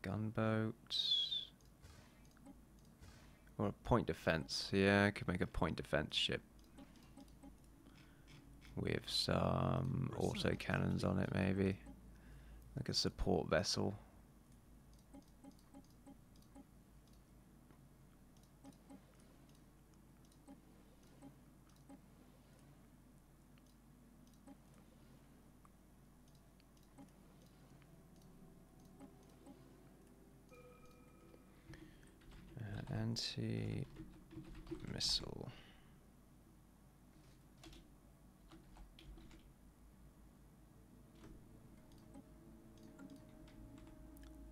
gunboat. Or a point defense. Yeah, I could make a point defense ship with some auto cannons on it, maybe. Like a support vessel. Anti-missile.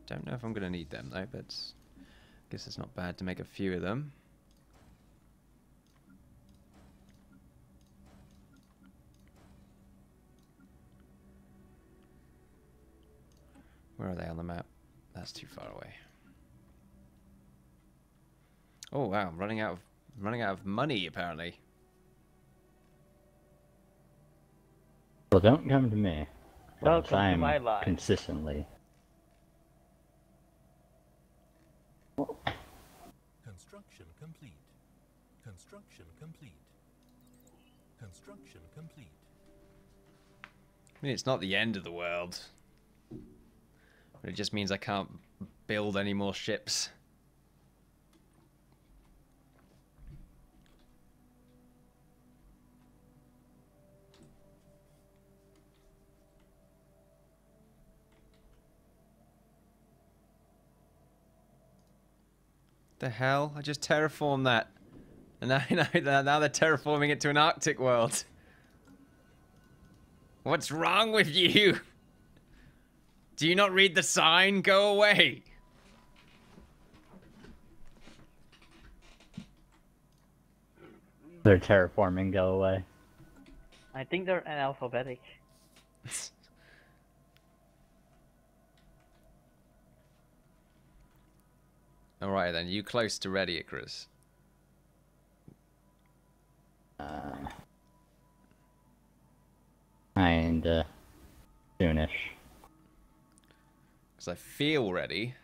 Don't know if I'm going to need them though, but I guess it's not bad to make a few of them. Where are they on the map? That's too far away. Oh wow, I'm running out of running out of money apparently. Well, don't come to me. Well, I'm consistently. Construction complete. Construction complete. Construction complete. I mean, it's not the end of the world. But it just means I can't build any more ships. The hell? I just terraformed that. And now, you know, now they're terraforming it to an Arctic world. What's wrong with you? Do you not read the sign? Go away. They're terraforming, go away. I think they're alphabetic. Alright then, you close to ready, Icarus. Uh, and uh, soonish. Because I feel ready.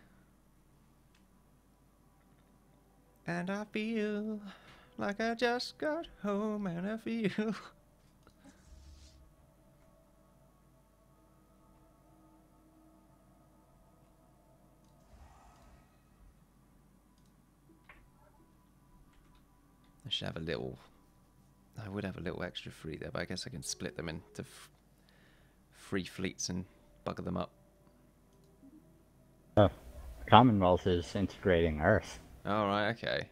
And I feel like I just got home, and I feel... I should have a little... I would have a little extra free there, but I guess I can split them into f free fleets and bugger them up. Oh, Commonwealth is integrating Earth. All right, okay.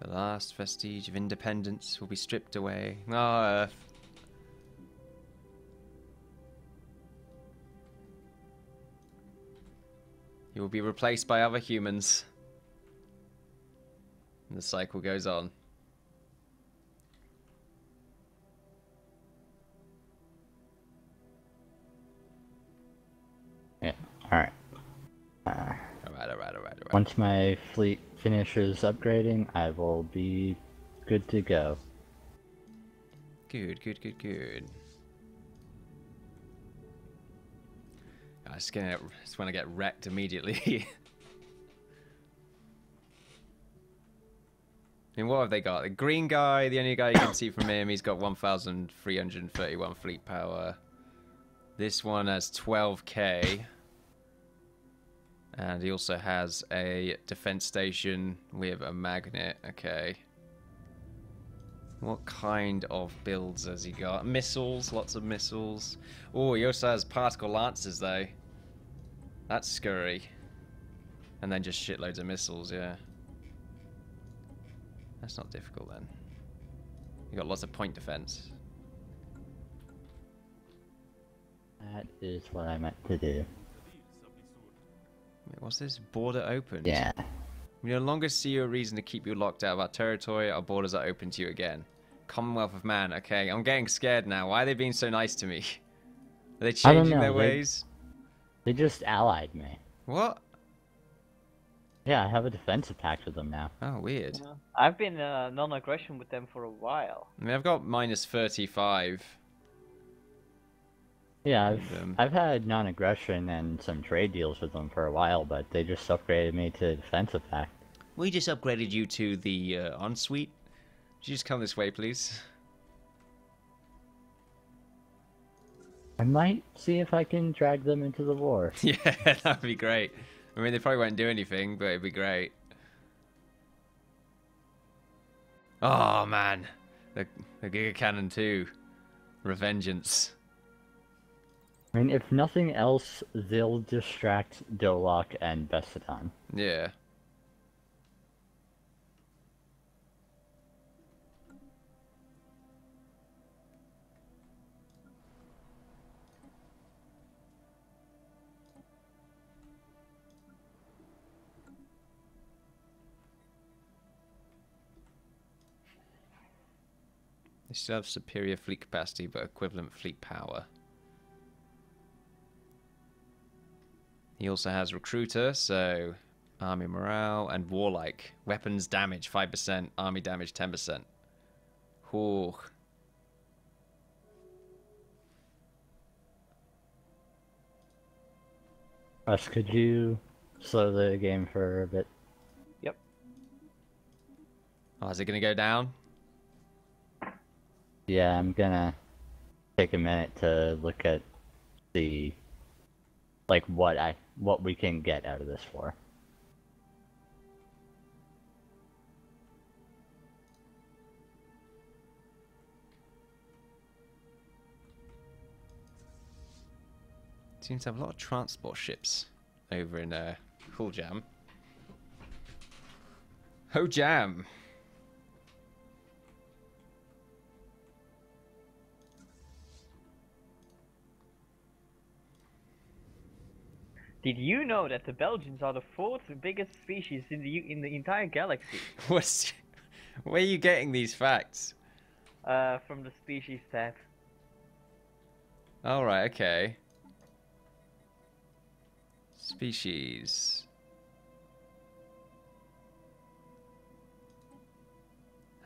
The last vestige of independence will be stripped away. No, Earth. You will be replaced by other humans. And the cycle goes on. Yeah, alright. Uh, alright, alright, alright, alright. Once my fleet finishes upgrading, I will be good to go. Good, good, good, good. I just gonna, just want to get wrecked immediately. I mean, what have they got? The green guy, the only guy you can see from him, he's got one thousand three hundred thirty-one fleet power. This one has twelve K. And he also has a defense station with a magnet. Okay. What kind of builds has he got? Missiles, lots of missiles. Oh, he also has particle lancers, though. That's scurry. And then just shitloads of missiles, yeah. That's not difficult then. You got lots of point defense. That is what I meant to do. Wait, what's this? Border opened. Yeah. We no longer see a reason to keep you locked out of our territory. Our borders are open to you again. Commonwealth of Man. Okay, I'm getting scared now. Why are they being so nice to me? Are they changing their they, ways? They just allied me. What? Yeah, I have a defensive pact with them now. Oh, weird. Yeah. I've been uh, non-aggression with them for a while. I mean, I've got minus thirty-five. Yeah, I've, um, I've had non-aggression and some trade deals with them for a while, but they just upgraded me to defensive pact. We just upgraded you to the uh, ensuite. Would you just come this way, please? I might see if I can drag them into the war. Yeah, that'd be great. I mean, they probably won't do anything, but it'd be great. Oh, man. The, the Giga Cannon too. Revengeance. I mean, if nothing else, they'll distract Dolok and Bessidon. Yeah. They still have superior fleet capacity, but equivalent fleet power. He also has recruiter, so army morale and warlike. Weapons damage five percent, army damage ten percent. Ooh. Russ, could you slow the game for a bit? Yep. Oh, is it going to go down? Yeah, I'm gonna take a minute to look at the, like, what I what we can get out of this war. Seems to have a lot of transport ships over in uh, Ho Jam. Ho Jam. Did you know that the Belgians are the fourth biggest species in the in the entire galaxy? What's Where are you getting these facts? Uh, from the species tab. All right. Okay. Species.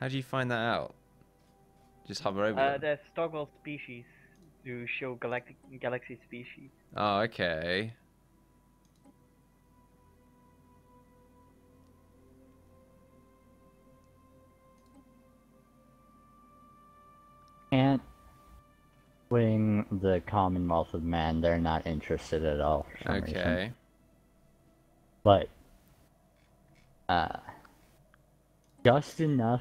How do you find that out? Just hover over. Uh, there's Stogwell species to show galactic galaxy species. Oh, okay. Can't wing the Commonwealth of Man. They're not interested at all. For some okay. Reason. But uh, just enough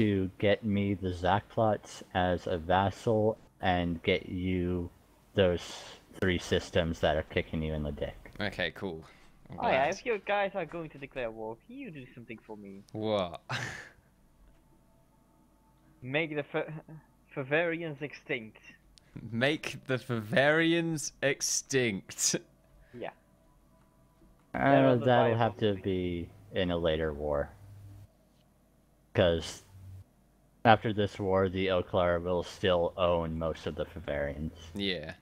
to get me the Zakplots as a vassal and get you those three systems that are kicking you in the dick. Okay, cool. Oh yeah, if you guys are going to declare war, can you do something for me? What? Make the Fa Favarians extinct. Make the Favarians extinct. Yeah. Uh, that'll have to be in a later war. Because after this war, the Oklar will still own most of the Favarians. Yeah.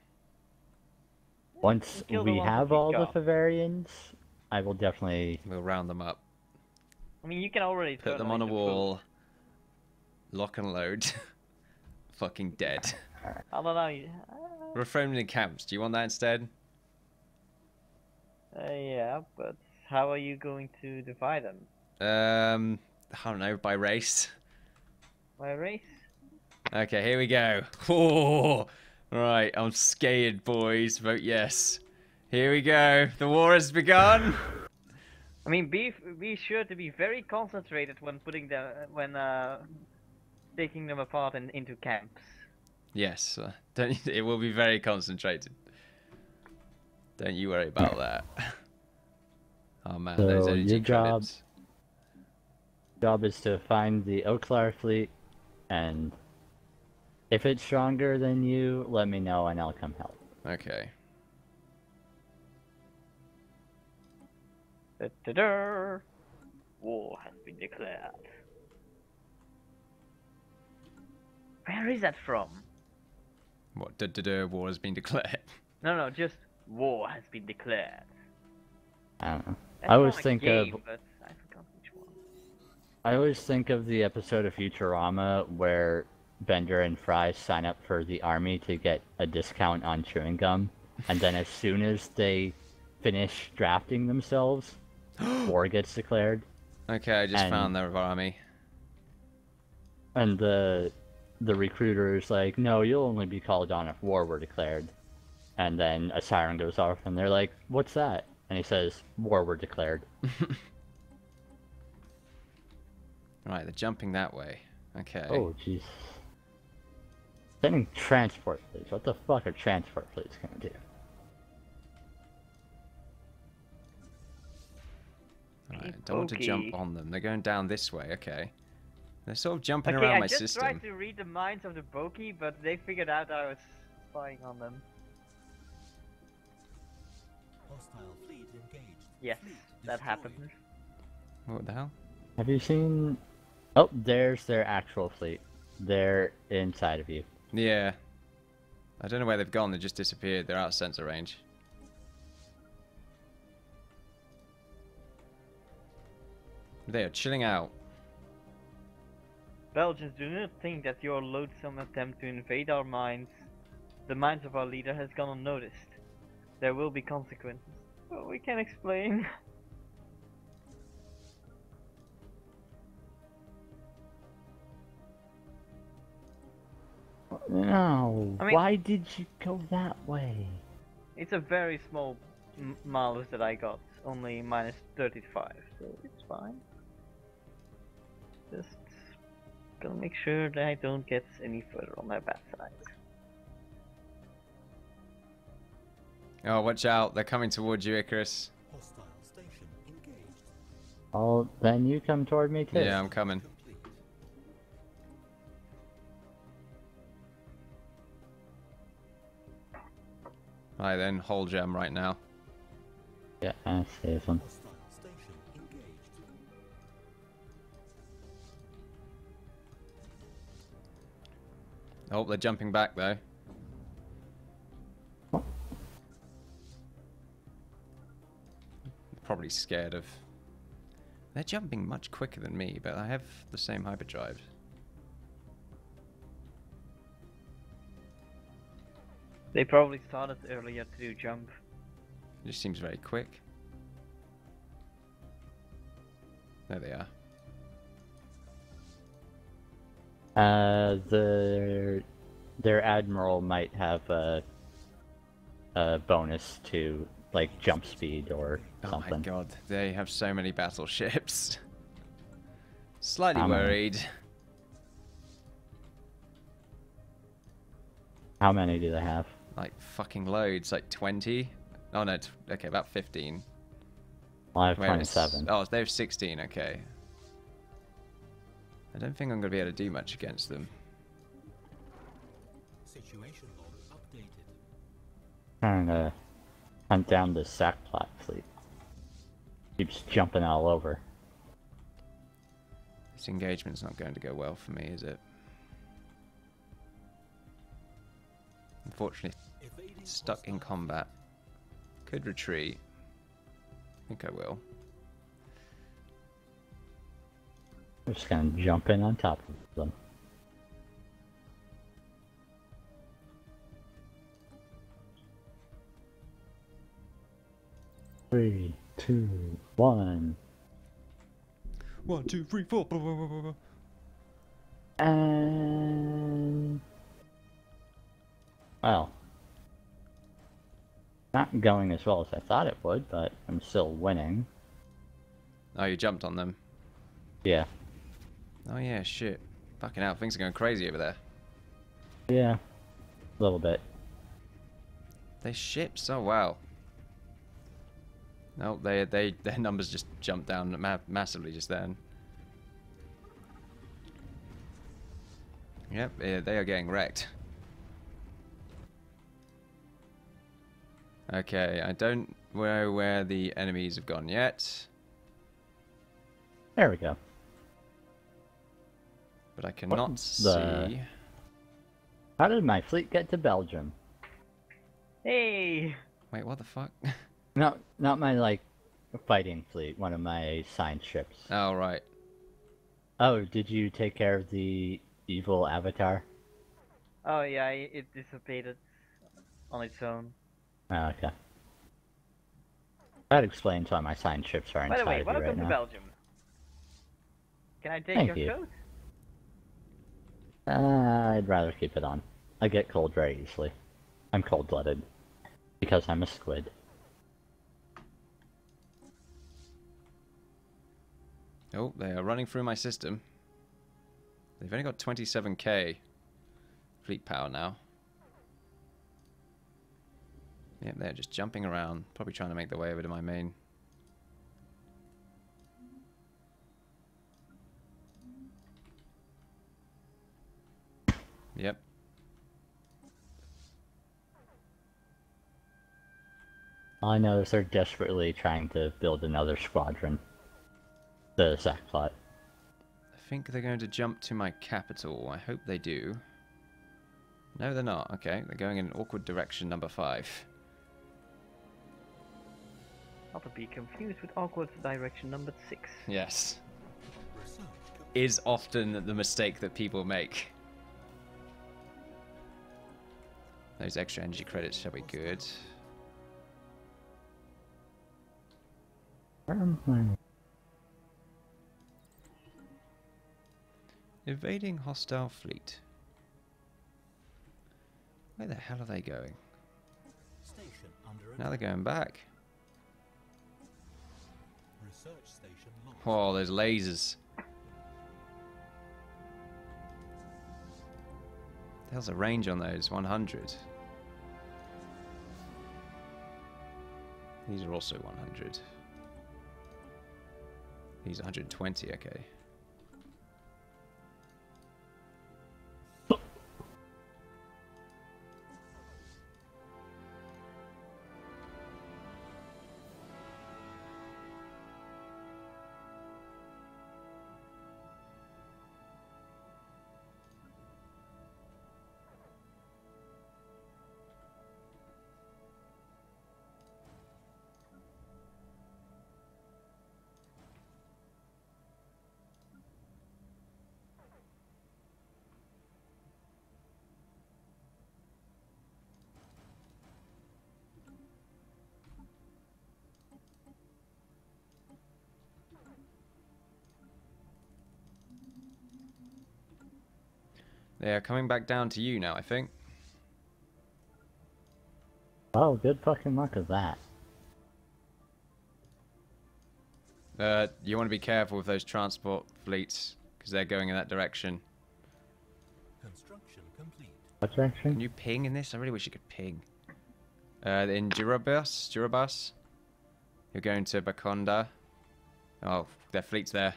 Once we have all the Favarians, I will definitely... We'll round them up. I mean, you can already... Put them on a wall. Lock and load. Fucking dead. I don't know. Reframing camps. Do you want that instead? Uh, yeah, but how are you going to divide them? Um... I don't know, by race. By race? Okay, here we go. Oh, right, I'm scared, boys. Vote yes. Here we go. The war has begun. I mean, be be sure to be very concentrated when putting them when uh, taking them apart and into camps. Yes, uh, don't. It will be very concentrated. Don't you worry about that. Oh man, so those energy credits. Job is to find the Oklar fleet, and if it's stronger than you, let me know and I'll come help. Okay. Da -da -da. War has been declared. Where is that from? What? Da -da -da, war has been declared. No, no, just war has been declared. I don't know. That's I always think game, of. But... I always think of the episode of Futurama where Bender and Fry sign up for the army to get a discount on chewing gum, and then as soon as they finish drafting themselves, war gets declared. Okay, I just and, found their army. And the the recruiter is like, no, you'll only be called on if war were declared. And then a siren goes off, and they're like, what's that? And he says, war were declared. Right, they're jumping that way. Okay. Oh, jeez. Sending transport fleets. What the fuck are transport fleets gonna do? Alright, don't want to jump on them. They're going down this way, okay. They're sort of jumping okay, around I my system. I just tried to read the minds of the Boki, but they figured out I was spying on them. Hostile fleet engaged. Yes, fleet that happened. What the hell? Have you seen... Oh, there's their actual fleet. They're inside of you. Yeah. I don't know where they've gone. They just disappeared. They're out of sensor range. They are chilling out. Belgians, do not think that your loathsome attempt to invade our mines, the minds of our leader, has gone unnoticed. There will be consequences. But we can explain. No, I mean, why did you go that way? It's a very small m malus that I got, only minus thirty-five, so it's fine. Just gonna make sure that I don't get any further on my bad side. Oh, watch out, they're coming towards you, Icarus. Hostile station engaged. Oh, then you come toward me too. Yeah, I'm coming. Alright then, hold jam right now. Yeah, I see this one. Oh, they're jumping back though. What? Probably scared of... They're jumping much quicker than me, but I have the same hyperdrive. They probably started earlier to do jump. It just seems very quick. There they are. Uh, the their admiral might have a, a bonus to like jump speed or something. Oh my god, they have so many battleships. Slightly um, worried. How many do they have? Like fucking loads, like twenty. Oh no, okay, about fifteen. Well, I have twenty-seven. Oh, they have sixteen. Okay. I don't think I'm going to be able to do much against them. Situation log updated. Trying to hunt down this Zakplot fleet. Keeps jumping all over. This engagement's not going to go well for me, is it? Unfortunately, stuck in combat. Could retreat. I think I will. I'm just gonna jump in on top of them. Three, two, one. One, two, three, four. Blah, blah, blah, blah. And well, not going as well as I thought it would, but I'm still winning. Oh, you jumped on them. Yeah. Oh yeah, shit. Fucking hell, things are going crazy over there. Yeah. A little bit. They ships? Oh wow. No, they, they, their numbers just jumped down ma massively just then. Yep, yeah, they are getting wrecked. Okay, I don't know where the enemies have gone yet. There we go. But I cannot the... see. How did my fleet get to Belgium? Hey! Wait, what the fuck? No, not my, like, fighting fleet. One of my science ships. Oh, right. Oh, did you take care of the evil avatar? Oh, yeah, it dissipated on its own. Oh, okay. That explains why my science ships are inside you right now. By the way, welcome to Belgium. Can I take Thank your you. coat? Uh, I'd rather keep it on. I get cold very easily. I'm cold-blooded. Because I'm a squid. Oh, they are running through my system. They've only got twenty-seven K fleet power now. Yep, they're just jumping around. Probably trying to make their way over to my main. Yep. All I know is they're desperately trying to build another squadron. The Zakplot. I think they're going to jump to my capital. I hope they do. No, they're not. Okay, they're going in an awkward direction number five. Not to be confused with awkward direction number six. Yes. Is often the mistake that people make. Those extra energy credits shall be good. Evading hostile fleet. Where the hell are they going? Station under now they're going back. Research station launched. Oh, there's lasers. How's the range on those? one hundred. These are also one hundred. These are one hundred twenty, okay. They are coming back down to you now, I think. Oh, good fucking luck with that. Uh, you want to be careful with those transport fleets, because they're going in that direction. Construction complete. What direction? Can you ping in this? I really wish you could ping. Uh, in Durabius, Durabius, you're going to Bakonda. Oh, their fleet's there.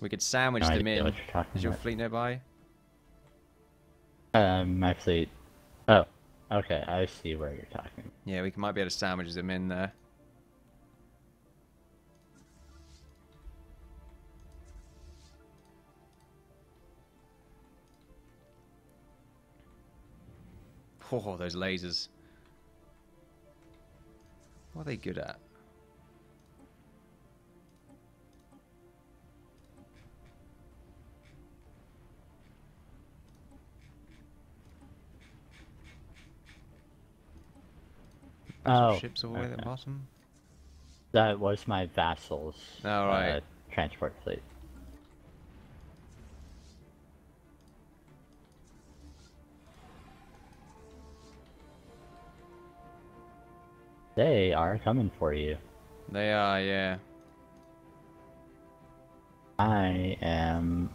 We could sandwich no, them in. Is about. your fleet nearby? Um, my fleet. Oh, okay. I see where you're talking. Yeah, we can, might be able to sandwich them in there. Oh, those lasers. What are they good at? Oh, ships all the way at the bottom. That was my vassals. All right, uh, transport fleet. They are coming for you. They are, yeah. I am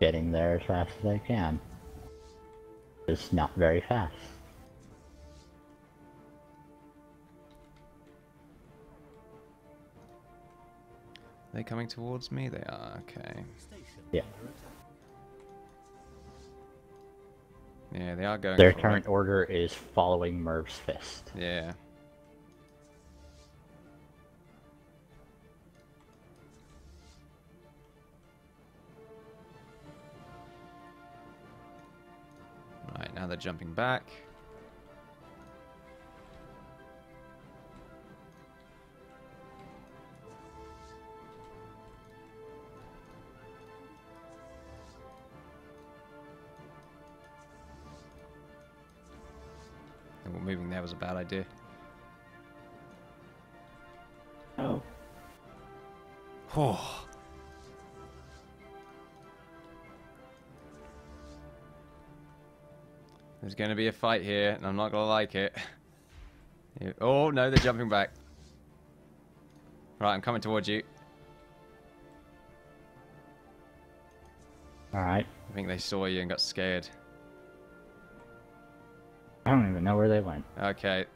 getting there as fast as I can. It's not very fast. Are they coming towards me? They are, okay. Yeah. Yeah, they are going. Their current order is following Merv's fist. Yeah. Right, now they're jumping back. Moving there was a bad idea. Oh. Oh. There's going to be a fight here, and I'm not going to like it. Oh, no, they're jumping back. Right, I'm coming towards you. Alright. I think they saw you and got scared. I don't even know where they went. Okay.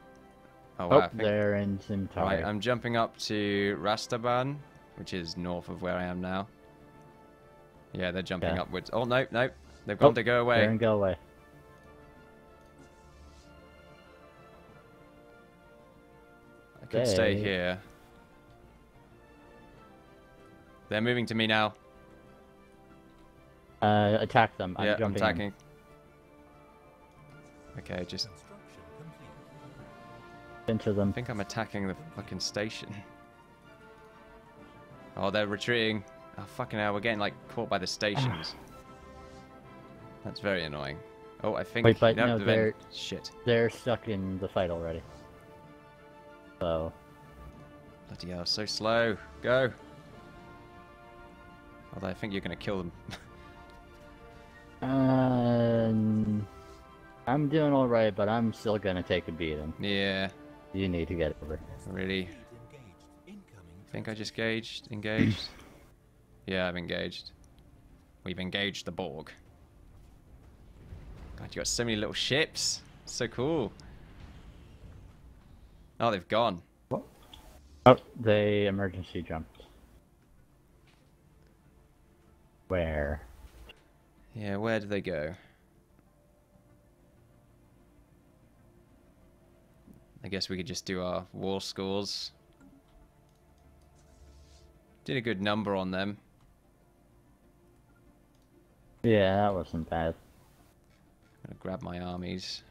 Oh, wow. Oh, think... they're in Zimtari. Right, I'm jumping up to Rastaban, which is north of where I am now. Yeah, they're jumping okay. upwards. Oh, no, no. They've gone oh, to go away. They're in go away. I could they... stay here. They're moving to me now. Uh, attack them. I'm yeah, jumping I'm attacking. In. Okay, just into them. I think I'm attacking the fucking station. Oh, they're retreating. Oh, fucking hell, we're getting like caught by the stations. That's very annoying. Oh, I think. Wait, but no, the they're shit. They're stuck in the fight already. So. Bloody hell, so slow. Go. Although I think you're gonna kill them. um. I'm doing alright, but I'm still gonna take a beating. Yeah. You need to get over. Really? I think I just gauged. Engaged? Yeah, I've engaged. We've engaged the Borg. God, you got so many little ships. So cool. Oh, they've gone. What? Oh, they emergency jumped. Where? Yeah, where do they go? I guess we could just do our war scores. Did a good number on them. Yeah, that wasn't bad. I'm gonna grab my armies.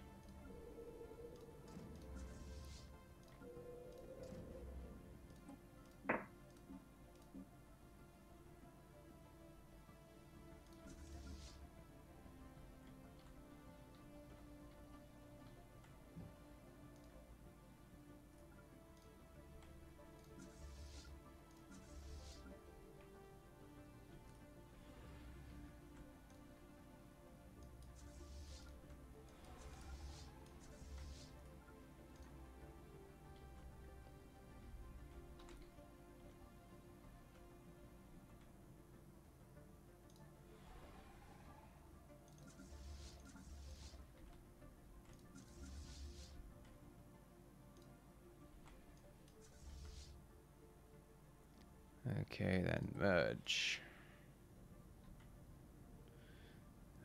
Okay, then merge.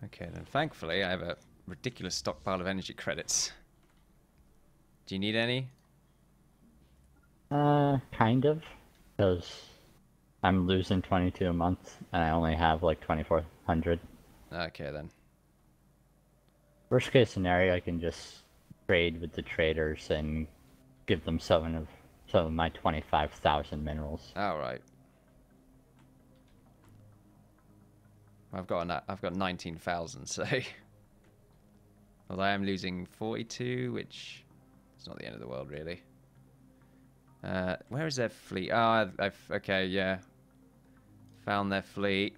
Okay, then thankfully I have a ridiculous stockpile of energy credits. Do you need any? Uh, kind of. Because I'm losing twenty-two a month, and I only have like twenty-four hundred. Okay, then. Worst case scenario, I can just trade with the traders and give them seven of some of my twenty-five thousand minerals. All right. I've got an, I've got nineteen thousand, so although I am losing forty-two, which is not the end of the world, really. Uh, where is their fleet? Ah, oh, I've okay, yeah. Found their fleet.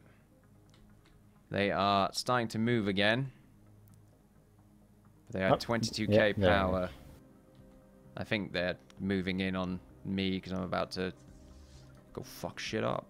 They are starting to move again. They are oh, twenty-two K yeah, power. Nice. I think they're moving in on me because I'm about to go fuck shit up.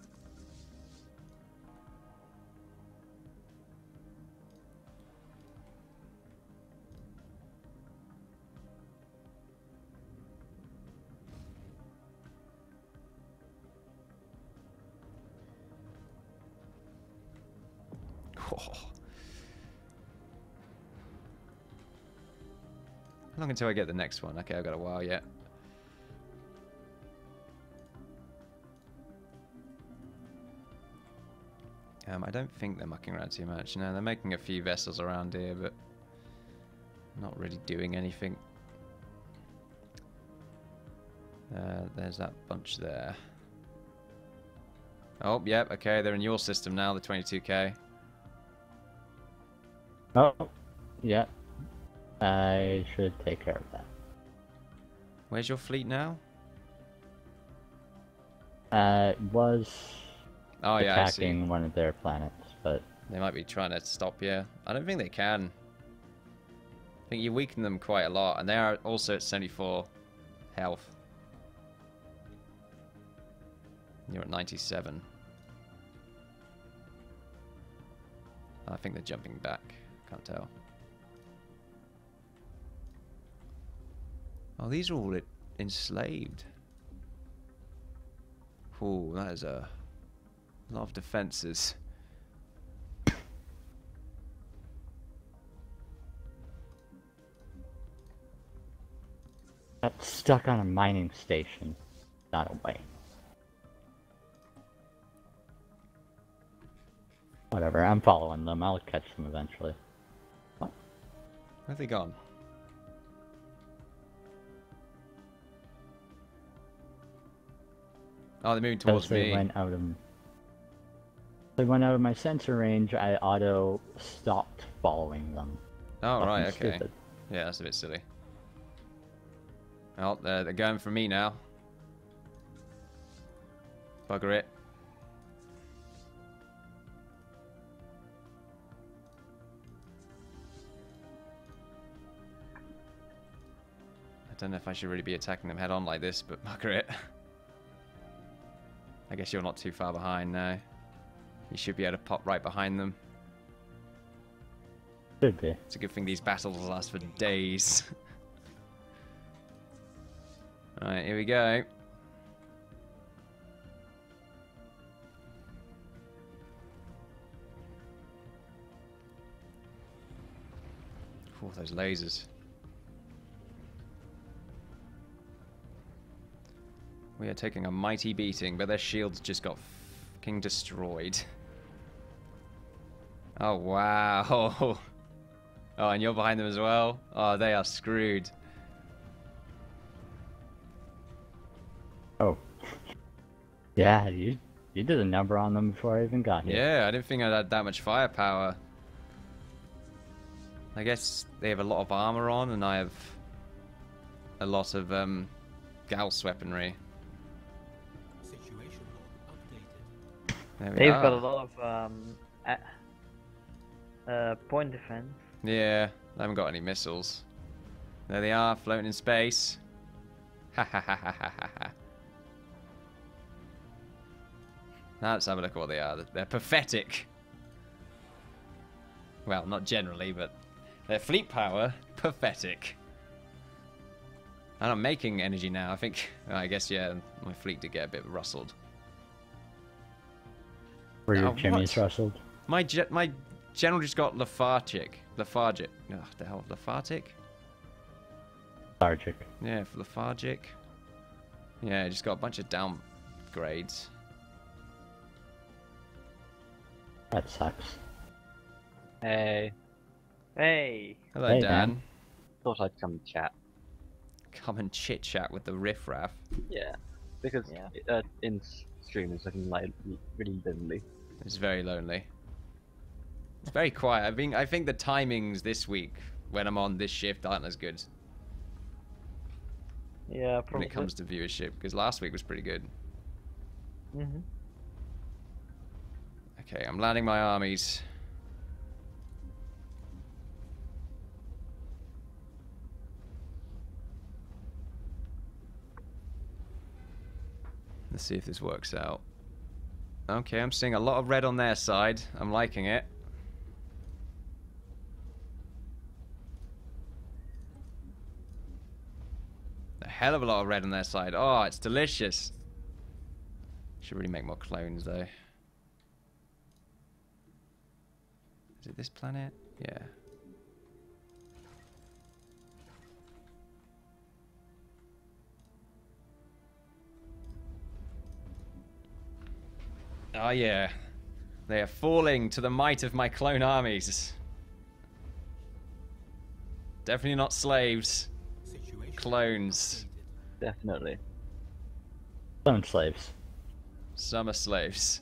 How long until I get the next one? Okay, I've got a while yet. Um, I don't think they're mucking around too much. No, they're making a few vessels around here, but not really doing anything. Uh, there's that bunch there. Oh, yep, yeah, okay, they're in your system now, the twenty-two K. Oh, yeah. I should take care of that. Where's your fleet now? Uh, it was oh, yeah, attacking one of their planets, but... They might be trying to stop you. I don't think they can. I think you weaken them quite a lot, and they are also at seventy-four health. You're at ninety-seven. I think they're jumping back. Can't tell. Oh, these are all enslaved. Oh, that is a lot of defenses. Got stuck on a mining station. Not away. Whatever, I'm following them. I'll catch them eventually. What? Where have they gone? Oh, they're moving towards they me. Went out of, they went out of my sensor range, I auto-stopped following them. Oh, Nothing right, okay. Stupid. Yeah, that's a bit silly. Oh, they're, they're going for me now. Bugger it. I don't know if I should really be attacking them head-on like this, but bugger it. I guess you're not too far behind now. You should be able to pop right behind them. Should be. It's a good thing these battles last for days. Alright, here we go. Oh, those lasers. We are taking a mighty beating, but their shields just got fucking destroyed. Oh, wow. Oh, and you're behind them as well? Oh, they are screwed. Oh. Yeah, you you did a number on them before I even got here. Yeah, I didn't think I'd had that much firepower. I guess they have a lot of armor on, and I have a lot of um, Gauss weaponry. They've are. got a lot of um, uh, point defense. Yeah, they haven't got any missiles. There they are, floating in space. Ha ha ha ha ha ha. Now let's have a look at what they are. They're pathetic. Well, not generally, but their fleet power, pathetic. And I'm making energy now, I think. I guess, yeah, my fleet did get a bit rustled. Were your chimneys rustled? My ge my channel just got lethargic. Lethargic. No, oh, the hell, lethargic. Lethargic. Yeah, for lethargic. Yeah, just got a bunch of downgrades. That sucks. Hey. Hey. Hello, hey, Dan. Dan. Thought I'd come and chat. Come and chit chat with the riffraff. Yeah, because yeah. Uh, in stream it's looking like really lonely. It's very lonely. It's very quiet. I think I think the timings this week when I'm on this shift aren't as good. Yeah, probably. When it comes to viewership, because last week was pretty good. Mhm. Okay, I'm landing my armies. Let's see if this works out. Okay, I'm seeing a lot of red on their side. I'm liking it. A hell of a lot of red on their side. Oh, it's delicious. Should really make more clones, though. Is it this planet? Yeah. Oh yeah, they are falling to the might of my clone armies. Definitely not slaves. Situation clones. Definitely. Some slaves. Some are slaves.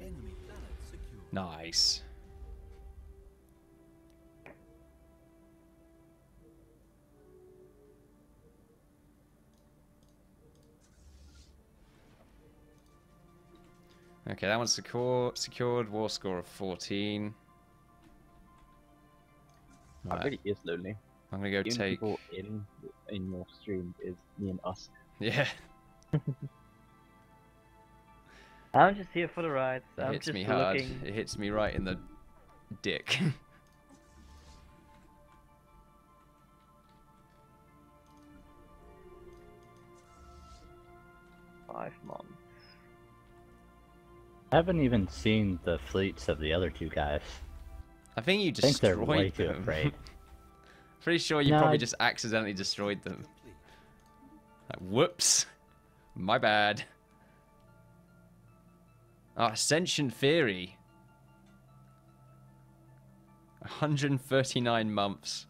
Enemy planet secure. Nice. Okay, that one's secure, secured. War score of fourteen. That right. Really is lonely. I'm gonna go Even take. People in in your stream is me and us. Yeah. I'm just here for the ride. It I'm hits just me hard. Looking. It hits me right in the dick. Five months. I haven't even seen the fleets of the other two guys. I think you destroyed them. I think they're way too afraid. Pretty sure you no, probably I... just accidentally destroyed them. Like, whoops. My bad. Oh, Ascension Theory. one hundred thirty-nine months.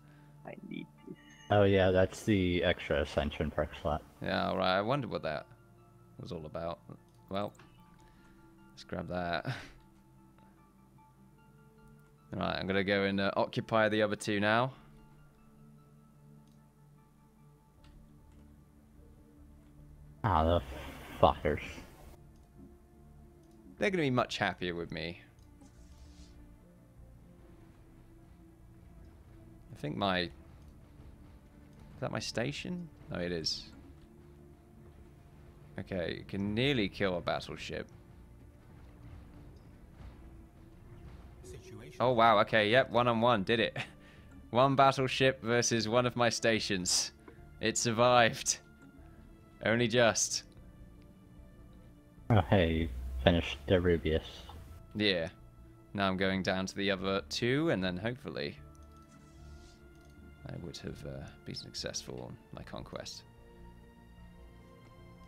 I need this. Oh yeah, that's the extra Ascension perk slot. Yeah, alright, I wondered what that was all about. Well... let's grab that. Alright, I'm going to go and uh, occupy the other two now. Ah, oh, the fuckers. They're going to be much happier with me. I think my... is that my station? No, it is. Okay, you can nearly kill a battleship. Oh wow, okay, yep, one on one, did it. One battleship versus one of my stations. It survived. Only just. Oh hey, you finished Durabius. Yeah. Now I'm going down to the other two, and then hopefully I would have uh, been successful on my conquest.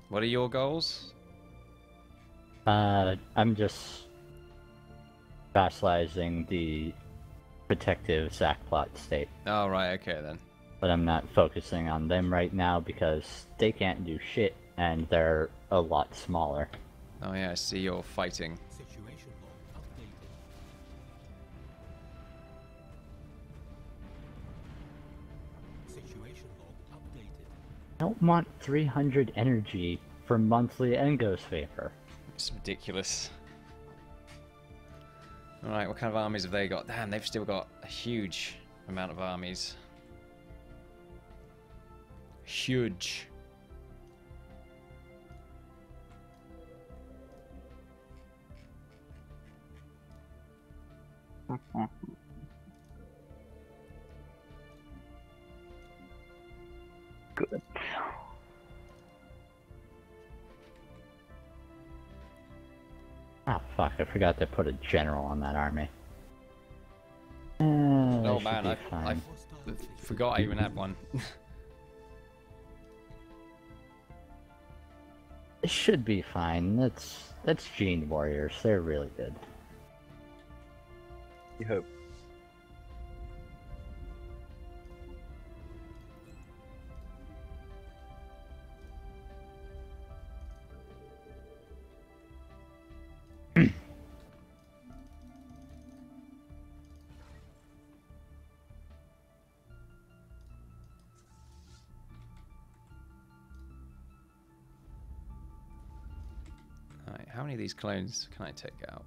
What are your goals? Uh, I'm just... vassalizing the protective Zakplot state. Oh, right, okay then. But I'm not focusing on them right now because they can't do shit and they're a lot smaller. Oh yeah, I see you're fighting. Situation log updated. Situation log updated. I don't want three hundred energy for monthly Engo's favor. It's ridiculous. Alright, what kind of armies have they got? Damn, they've still got a huge amount of armies. Huge. Good. I forgot to put a general on that army. Uh, oh man, I, I forgot I even had one. It should be fine. That's that's Gene Warriors. They're really good. You hope. These clones can I take out?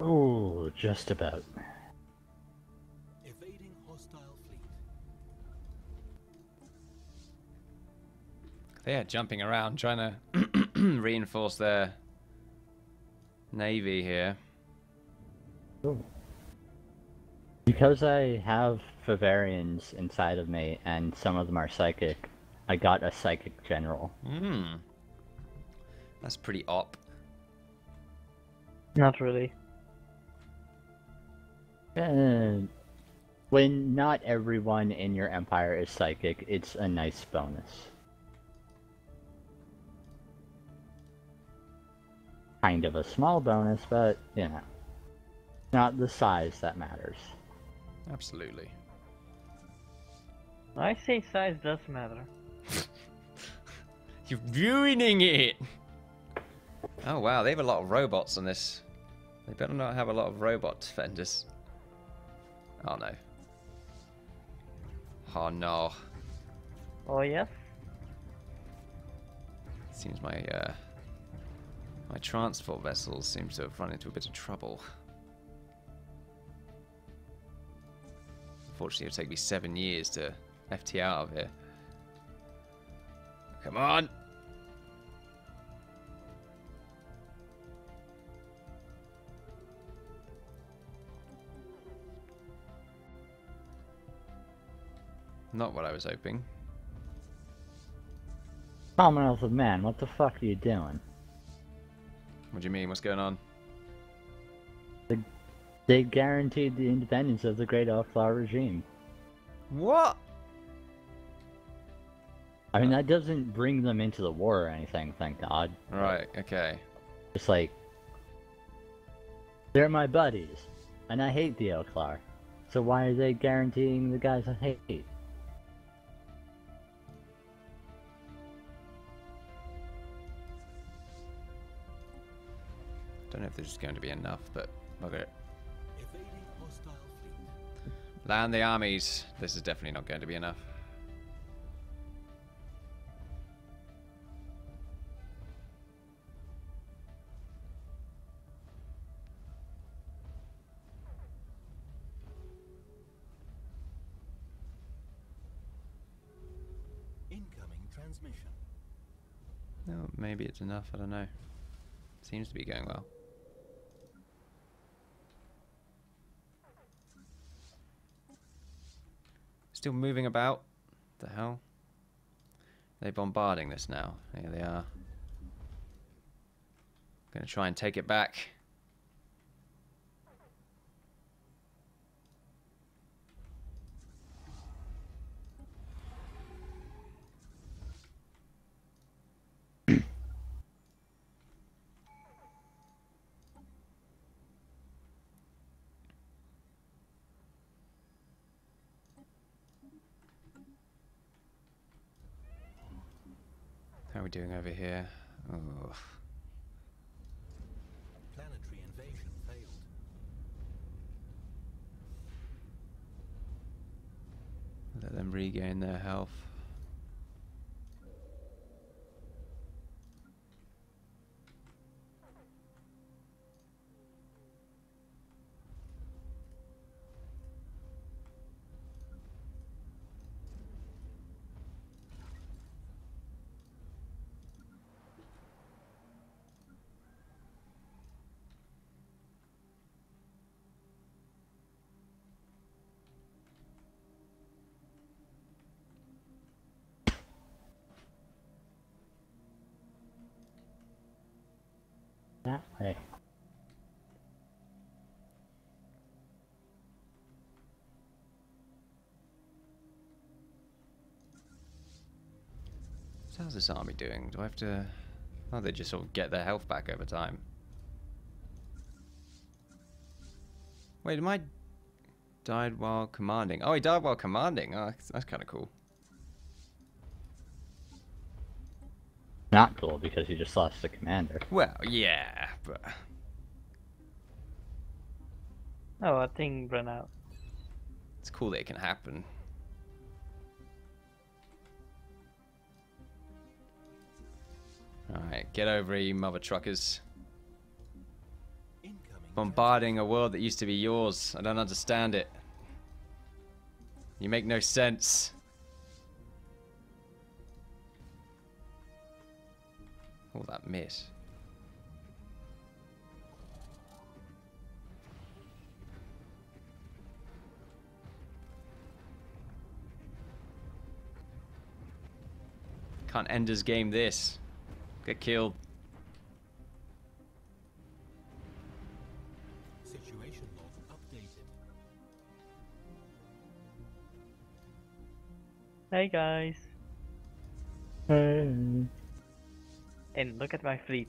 Oh, just about. Evading hostile fleet. They are jumping around trying to reinforce their Navy here. Ooh. Because I have Favarians inside of me, and some of them are psychic, I got a psychic general. Hmm. That's pretty op. Not really. Uh, when not everyone in your empire is psychic, it's a nice bonus. Kind of a small bonus, but, you know, not the size that matters. Absolutely. I say size does matter. You're ruining it! Oh wow, they have a lot of robots on this. They better not have a lot of robot defenders. Oh no. Oh no. Oh yes? Seems my, uh... my transport vessel seems to have run into a bit of trouble. Unfortunately, it'll take me seven years to F T out of here. Come on! Not what I was hoping. Commonwealth of Man, what the fuck are you doing? What do you mean? What's going on? They, they guaranteed the independence of the Great Oklar regime. What? I mean, that doesn't bring them into the war or anything, thank God. Right, okay. It's like, they're my buddies, and I hate the Oklar, so why are they guaranteeing the guys I hate? I don't know if there's going to be enough, but bugger it. Land the armies. This is definitely not going to be enough. Incoming transmission. No, maybe it's enough. I don't know. Seems to be going well. Still moving about. The hell? They're bombarding this now. Here they are. I'm gonna try and take it back. Doing over here. Oh. Planetary invasion failed. Let them regain their health. that way. So how's this army doing? Do I have to... Oh, they just sort of get their health back over time. Wait, am I... died while commanding? Oh, he died while commanding. Oh, that's, that's kind of cool. Not cool, because you just lost the commander. Well, yeah, but... Oh, a thing ran out. It's cool that it can happen. Alright, get over here, you mother truckers. Bombarding a world that used to be yours. I don't understand it. You make no sense. Oh, that miss. Can't end his game this. Get killed. Situation log updated. Hey guys. Hey. And look at my fleet.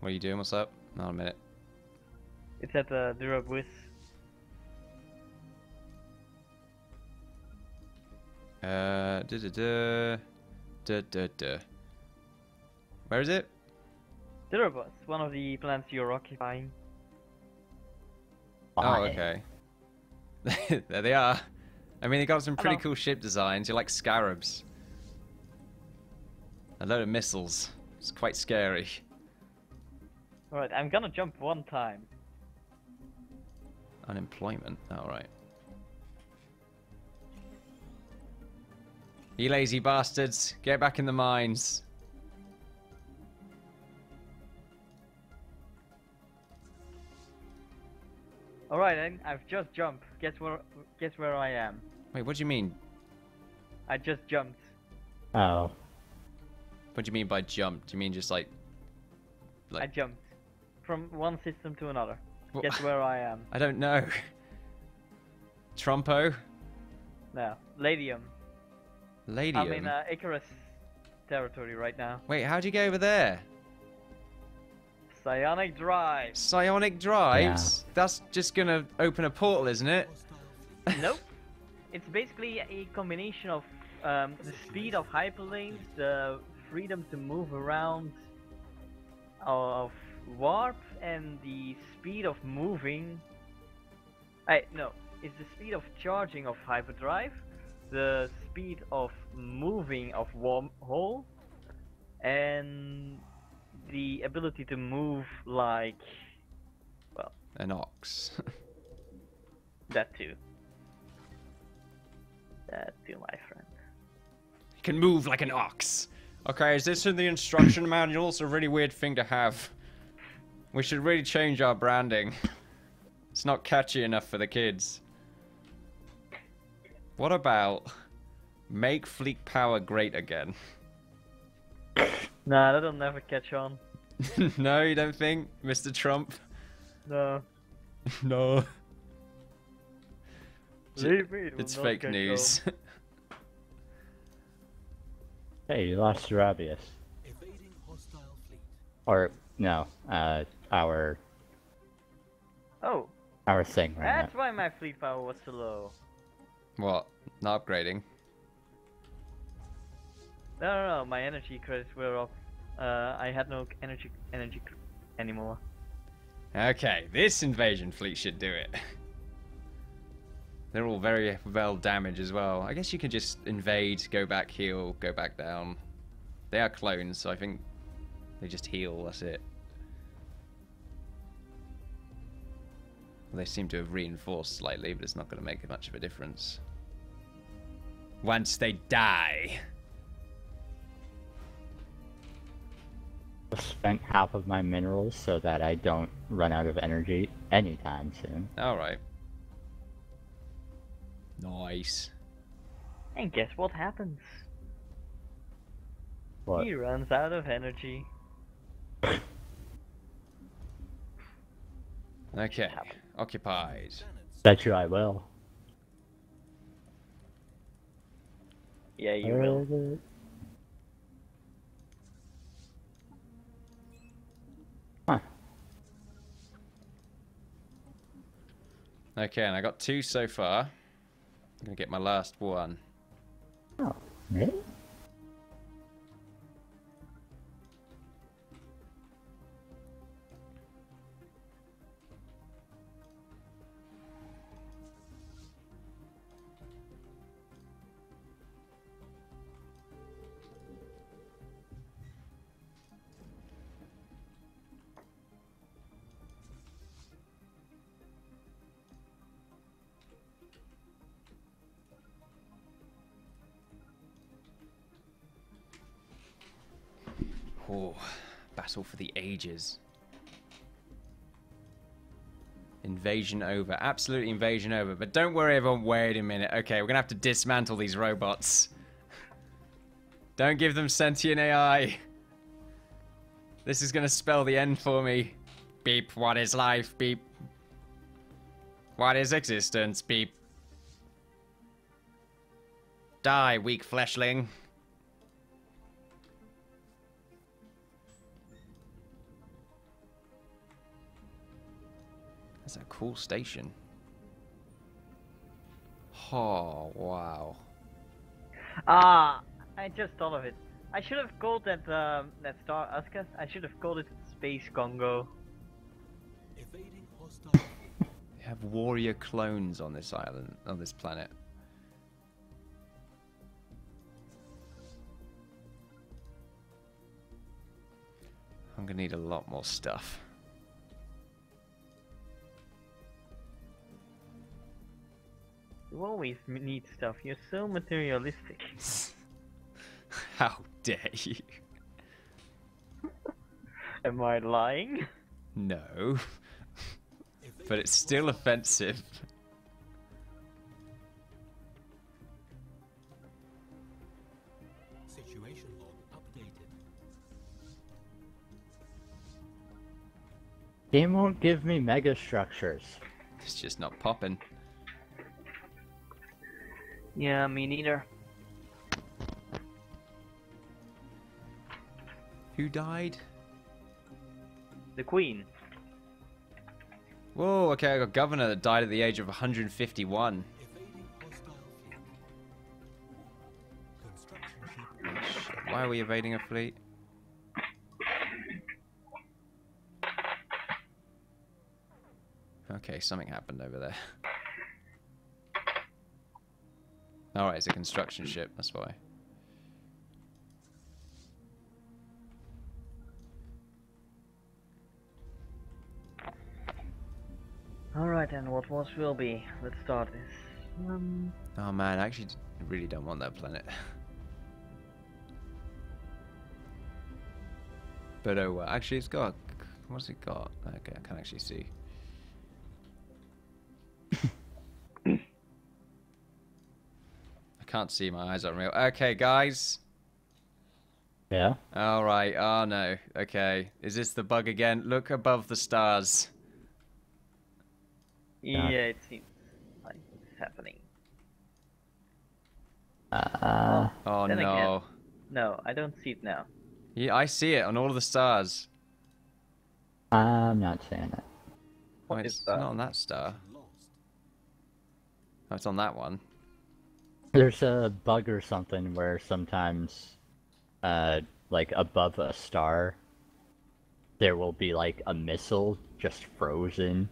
What are you doing? What's up? Not a minute. It's at the uh, Durabius. Uh, da da da, da da da. Where is it? Durabius, one of the planets you're occupying. Why? Oh, okay. There they are. I mean, they got some pretty Hello. cool ship designs. You're like scarabs. A load of missiles. It's quite scary. Alright, I'm gonna jump one time. Unemployment? Alright. You lazy bastards. Get back in the mines. Alright, I've just jumped. Guess where, guess where I am. Wait, what do you mean? I just jumped. Oh. What do you mean by jump? Do you mean just like... like... I jumped. From one system to another. Well, guess where I am. I don't know. Trumpo? No. Ladium. Ladium? I'm in uh, Icarus territory right now. Wait, how'd you get over there? Psionic drive. Psionic drives? Yeah. That's just gonna open a portal, isn't it? Nope. It's basically a combination of um, the speed of hyperlanes, the freedom to move around of warp, and the speed of moving. I no, it's the speed of charging of hyperdrive, the speed of moving of wormhole, and the ability to move like, well, an ox. That too. That too, my friend. He can move like an ox. Okay, is this in the instruction manual? It's a really weird thing to have. We should really change our branding. It's not catchy enough for the kids. What about make fleet power great again? Nah, that'll never catch on. No, you don't think, Mister Trump? No. No. Leave me, it it's fake news. Hey, you lost Durabius. Evading hostile fleet. Or, no, uh, our... Oh. Our thing, right? That's now. Why my fleet power was so low. What? Not upgrading? No, no, no, my energy credits were off. Uh, I had no energy energy anymore. Okay, this invasion fleet should do it. They're all very well damaged as well. I guess you can just invade, go back, heal, go back down. They are clones, so I think they just heal, that's it. Well, they seem to have reinforced slightly, but it's not going to make much of a difference. Once they die... I spent half of my minerals so that I don't run out of energy anytime soon. Alright. Nice. And guess what happens? What? He runs out of energy. Okay, occupied. Bet you I will. Yeah, you uh, will. Huh. Okay, and I got two so far. I'm gonna get my last one. Oh, really? Oh, battle for the ages. Invasion over. Absolute invasion over. But don't worry, everyone. Wait a minute. Okay, we're going to have to dismantle these robots. Don't give them sentient A I. This is going to spell the end for me. Beep. What is life? Beep. What is existence? Beep. Die, weak fleshling. That's a cool station. Oh, wow. Ah, I just thought of it. I should have called that, um, that Star Uskas, I should have called it Space Congo. Evading hostile. They have warrior clones on this island, on this planet. I'm gonna need a lot more stuff. You always need stuff. You're so materialistic. How dare you? Am I lying? No. But it's still offensive. Situation log updated. Game won't give me mega structures. It's just not popping. Yeah, me neither. Who died? The Queen. Whoa, okay, I got governor that died at the age of one hundred fifty-one. Why are we evading a fleet? Okay, something happened over there. Alright, it's a construction ship, that's why. Alright then, what was will be. Let's start this. Um... Oh man, I actually really don't want that planet. But oh well, actually it's got... What's it got? Okay, I can't actually see. Can't see, my eyes aren't real. Okay, guys. Yeah. All right. Oh no. Okay. Is this the bug again? Look above the stars. Yeah, yeah, it seems like it's happening. Uh. Oh then no. Again, no, I don't see it now. Yeah, I see it on all of the stars. I'm not saying it. What oh, it's is that? Not on that star. Oh, it's on that one. There's a bug or something where sometimes, uh, like above a star, there will be like a missile just frozen.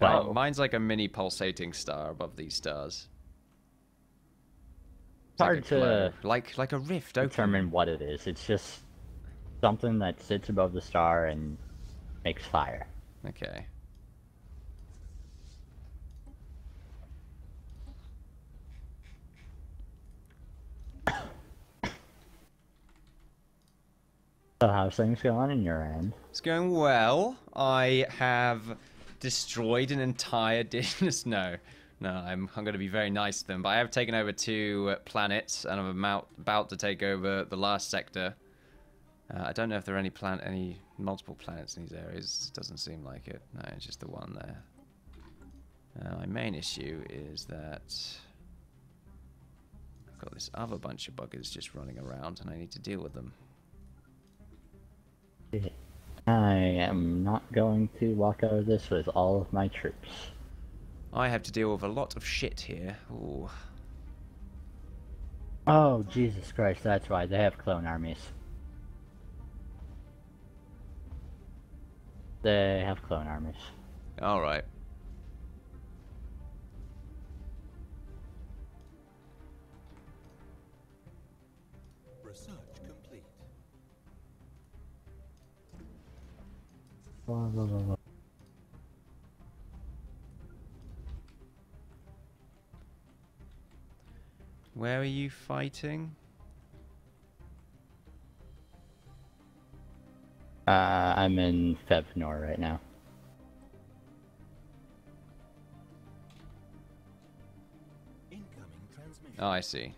But... Oh, mine's like a mini pulsating star above these stars. It's hard like to like like a rift. Determine what it is. It's just something that sits above the star and makes fire. Okay. So how's things going in your end? It's going well. I have destroyed an entire dynasty. No, no, I'm, I'm going to be very nice to them. But I have taken over two planets, and I'm about, about to take over the last sector. Uh, I don't know if there are any plan any multiple planets in these areas. It doesn't seem like it. No, it's just the one there. Uh, my main issue is that I've got this other bunch of buggers just running around, and I need to deal with them. I am not going to walk over this with all of my troops. I have to deal with a lot of shit here. Ooh. Oh, Jesus Christ, that's why they have clone armies. They have clone armies. Alright. Research complete. Blah, blah, blah, blah. Where are you fighting? Uh, I'm in Fevnor right now. Incoming transmission. Oh, I see.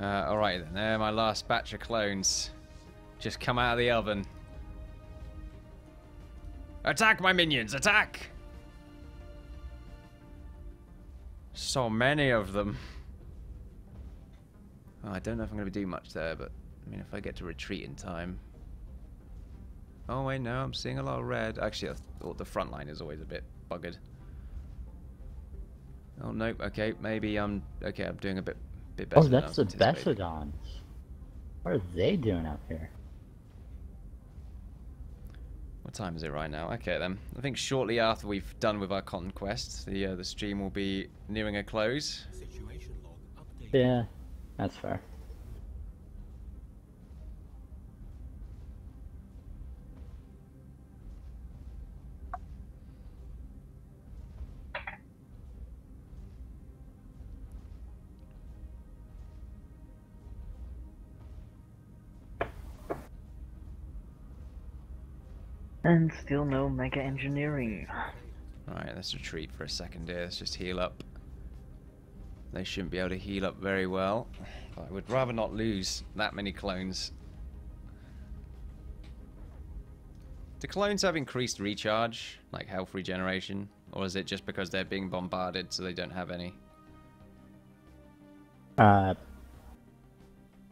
Uh, alright then, there my last batch of clones. Just come out of the oven. Attack my minions, attack! So many of them. Oh, I don't know if I'm going to do much there, but I mean, if I get to retreat in time. Oh wait, no, I'm seeing a lot of red. Actually, the front line is always a bit buggered. Oh no, okay, maybe I'm... Okay, I'm doing a bit... Oh, that's the Bessidons. What are they doing out here? What time is it right now? Okay then. I think shortly after we've done with our conquest, the uh, the stream will be nearing a close. Situation log update. Yeah, that's fair. And still no mega engineering. Alright, let's retreat for a second here. Let's just heal up. They shouldn't be able to heal up very well. But I would rather not lose that many clones. Do clones have increased recharge? Like health regeneration? Or is it just because they're being bombarded so they don't have any? Uh,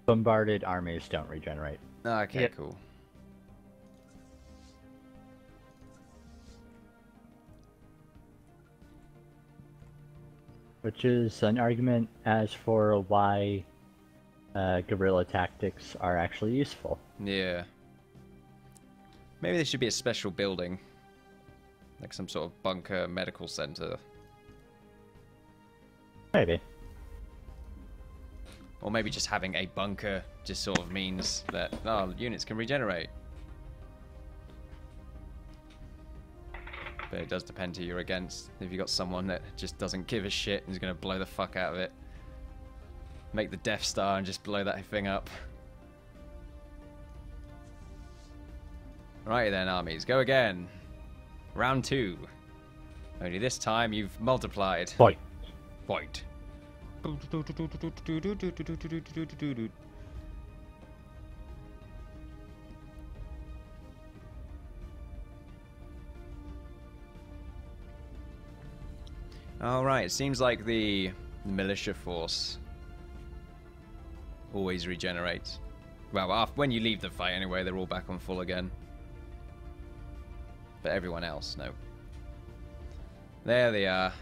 bombarded armies don't regenerate. Okay, yeah. Cool. Which is an argument as for why uh, guerrilla tactics are actually useful. Yeah. Maybe there should be a special building. Like some sort of bunker medical center. Maybe. Or maybe just having a bunker just sort of means that oh, units can regenerate. But it does depend who you're against. If you've got someone that just doesn't give a shit and is going to blow the fuck out of it. Make the Death Star and just blow that thing up. Right then, armies. Go again. Round two. Only this time you've multiplied. Fight. Fight. Alright, it seems like the militia force always regenerates. Well, after, when you leave the fight anyway, they're all back on full again. But everyone else, no. There they are,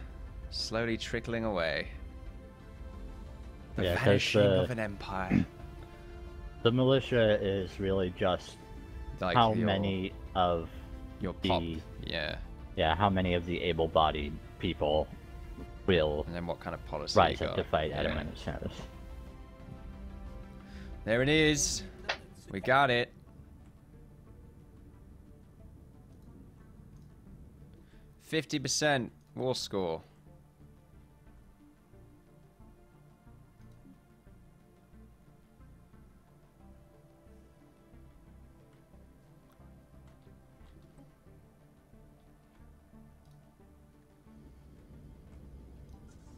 slowly trickling away. The yeah, vanishing the, of an empire. The militia is really just like how your, many of your the... Pop. Yeah. Yeah, how many of the able-bodied people will and then what kind of policy rise you up got. To fight at yeah. a moment's notice. There it is. We got it. fifty percent war score.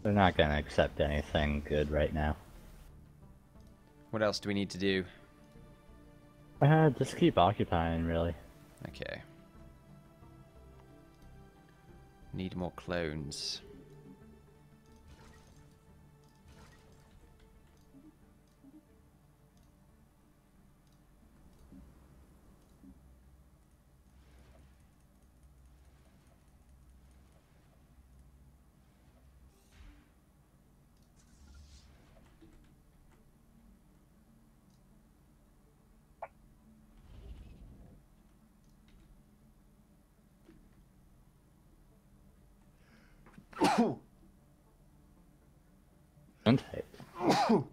They're not going to accept anything good right now. What else do we need to do? Uh, just keep occupying, really. Okay. Need more clones.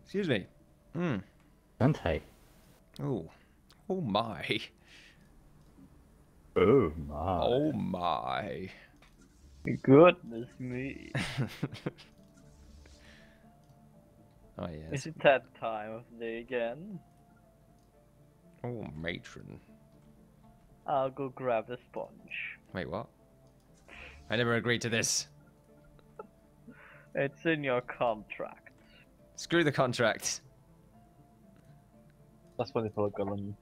Excuse me. Hmm. Dante. Oh. Oh my. Oh my. Oh my. Goodness me. Oh yes. Is it that time of day again? Oh, matron. I'll go grab the sponge. Wait, what? I never agreed to this. It's in your contract. Screw the contract. That's what they call a gun.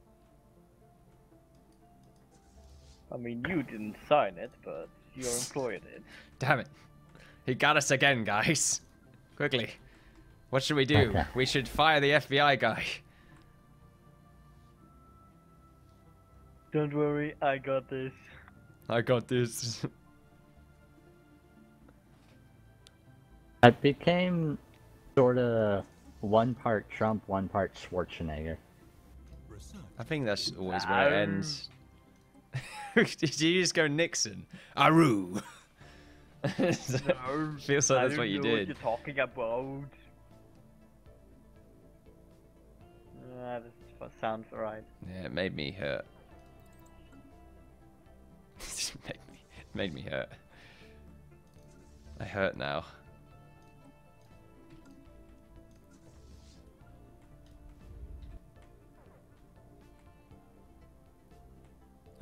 I mean, you didn't sign it, but your employer did. Damn it. He got us again, guys. Quickly. What should we do? Okay. We should fire the F B I guy. Don't worry, I got this. I got this. That became sort of one part Trump, one part Schwarzenegger. I think that's always where um... it ends. Did you just go Nixon? Aru. so, no, feels like I that's what you know did. What you're talking about. Uh, this sounds alright. Yeah, it made me hurt. It made me, made me hurt. I hurt now.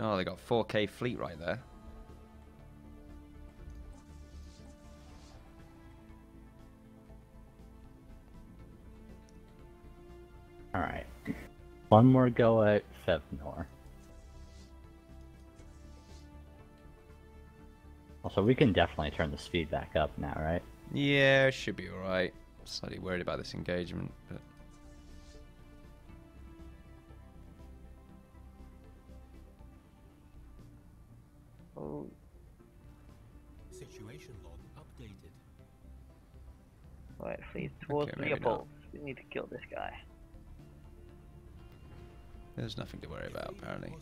Oh, they got four K fleet right there. All right, one more go at Fevnor. Also, we can definitely turn the speed back up now, right? Yeah, it should be all right. I'm slightly worried about this engagement, but. Situation log updated. Alright, fleet towards okay, Leopold. We need to kill this guy. There's nothing to worry about, apparently.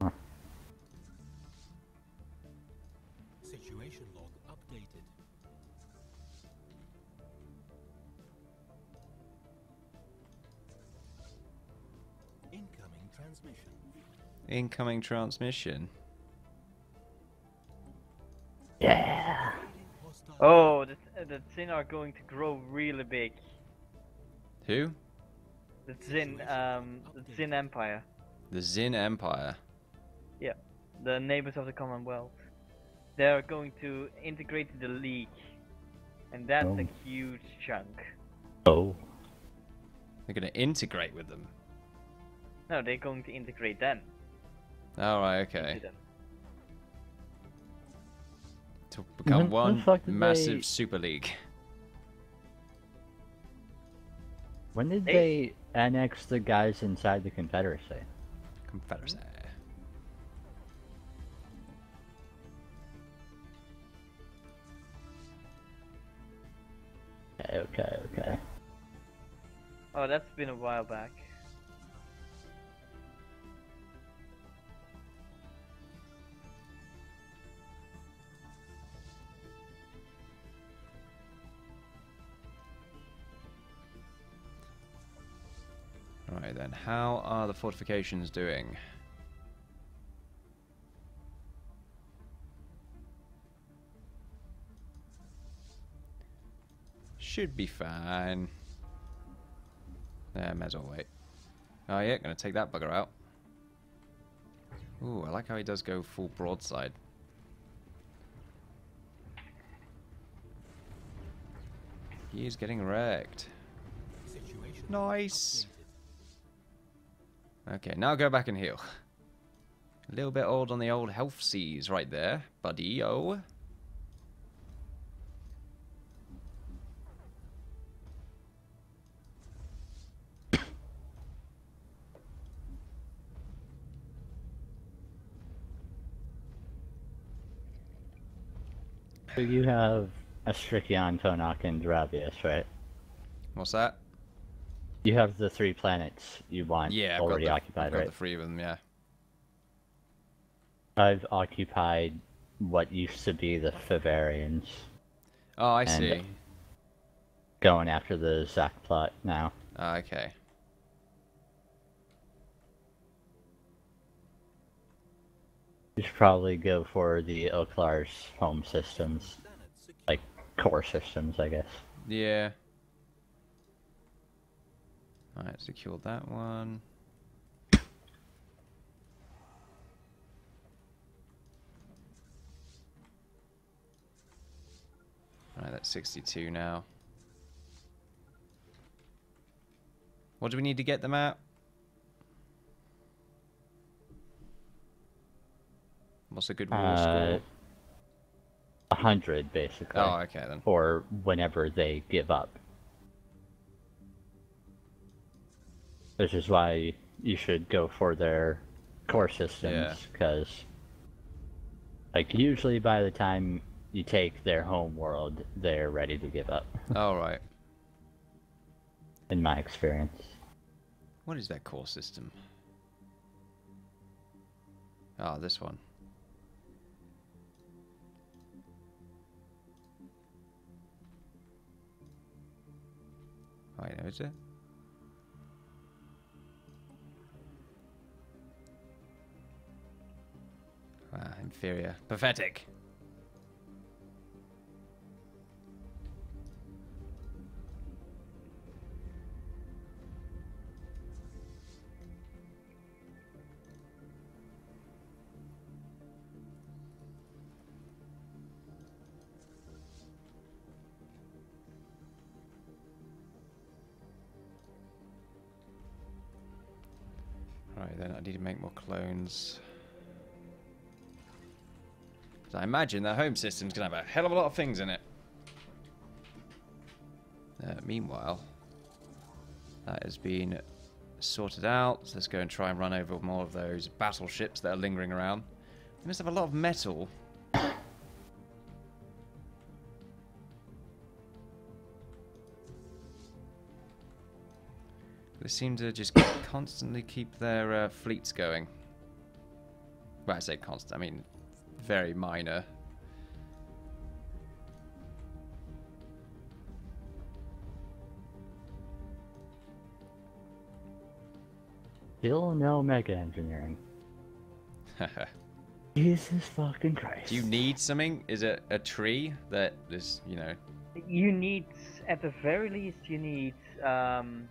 Huh. Situation log updated. Transmission. Incoming transmission. Yeah. Oh, the, the Zin are going to grow really big. Who? The Zin, um, the Zin Empire. The Zin Empire. Yeah, the neighbors of the Commonwealth. They are going to integrate the League, and that's oh. a huge chunk. Oh. They're going to integrate with them. No, they're going to integrate them. Alright, oh, okay. To become when, one when massive they... Super League. When did they... they annex the guys inside the Confederacy? Confederacy. Okay, okay, okay. Oh, that's been a while back. then. How are the fortifications doing? Should be fine. There, may as well wait. Oh yeah, gonna take that bugger out. Ooh, I like how he does go full broadside. He is getting wrecked. Nice! Okay, now go back and heal. A little bit old on the old health seas right there, buddy-o. So you have a Strickion, Konark, and Durabius, right? What's that? You have the three planets you want yeah, already got the, occupied, I've got right? Yeah, the three of them, yeah. I've occupied what used to be the Favarians. Oh, I and see. Going after the Zakplot now. Uh, okay. You should probably go for the Oklar's home systems, like core systems, I guess. Yeah. Alright, secured that one. Alright, that's sixty-two now. What do we need to get them at? What's a good war uh, score? A hundred, basically. Oh, okay then. Or whenever they give up. Which is why you should go for their core systems, because, yeah. like, usually by the time you take their home world, they're ready to give up. All right. In my experience. What is their core system? Ah, this one. Wait, is it? Ah, inferior. Pathetic. Right then, I need to make more clones. I imagine their home system's gonna have a hell of a lot of things in it. Uh, meanwhile, that has been sorted out. So let's go and try and run over more of those battleships that are lingering around. They must have a lot of metal. They seem to just constantly keep their uh, fleets going. Well, I say constant, I mean... very minor. Still no mega engineering. Jesus fucking Christ. Do you need something? Is it a tree that is, you know... You need, at the very least, you need um,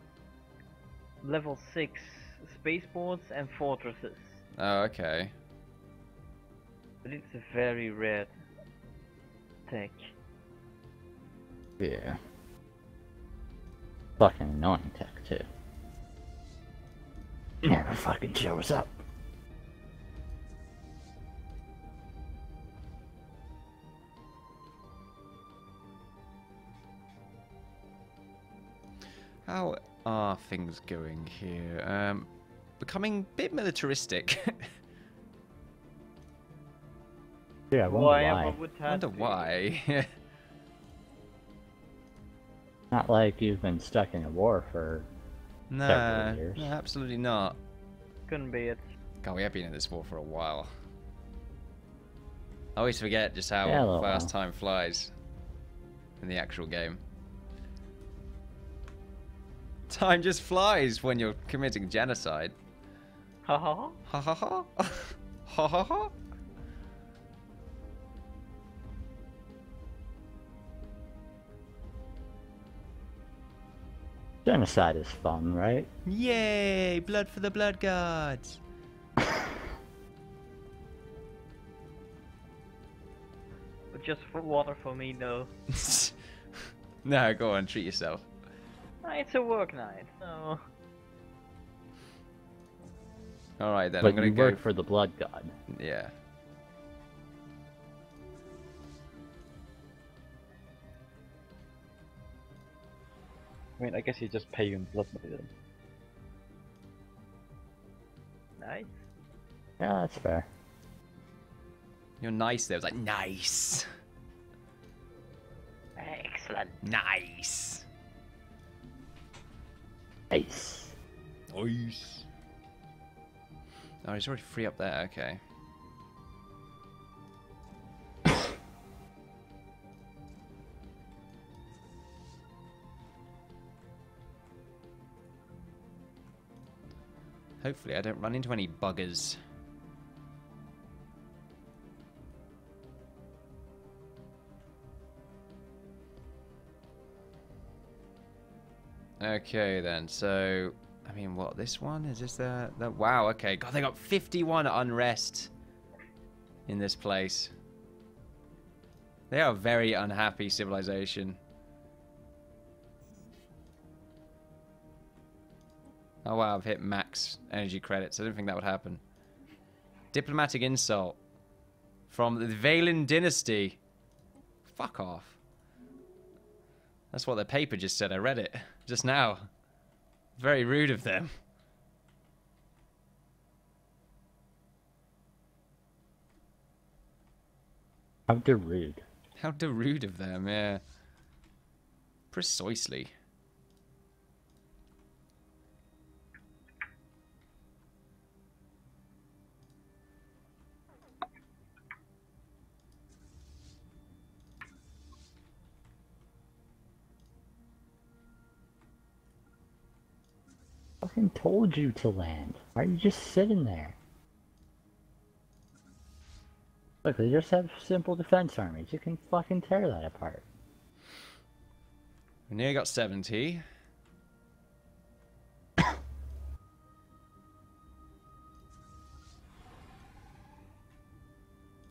level six spaceports and fortresses. Oh, okay. But it's a very rare tech. Yeah. Fucking annoying tech, too. Never fucking shows up. How are things going here? Um, becoming a bit militaristic. Yeah, I wonder why. why. I wonder why. Not like you've been stuck in a war for nah, several years. No, absolutely not. Couldn't be it. God, we have been in this war for a while. I always forget just how yeah, fast time flies in the actual game. Time just flies when you're committing genocide. Ha ha ha. Ha ha ha. Ha ha ha. Genocide is fun, right? Yay! Blood for the blood gods! Just for water for me, though. No, go on, treat yourself. It's a work night, so... Alright then, but I'm gonna go... work for the blood god. Yeah. I mean, I guess you just pay him blood money then. Nice. Yeah, that's fair. You're nice there. It was like, nice. Excellent. Nice. Nice. Nice. Oh, he's already free up there. Okay. Hopefully I don't run into any buggers. Okay then, so I mean, what this one is this the the wow? Okay, God, they got fifty-one unrest in this place. They are a very unhappy civilization. Oh wow, I've hit max energy credits. I didn't think that would happen. Diplomatic insult from the Valen Dynasty. Fuck off. That's what the paper just said. I read it just now. Very rude of them. How derude. How derude of them, yeah. Precisely. I fucking told you to land. Why are you just sitting there? Look, they just have simple defense armies. You can fucking tear that apart. We nearly got seventy.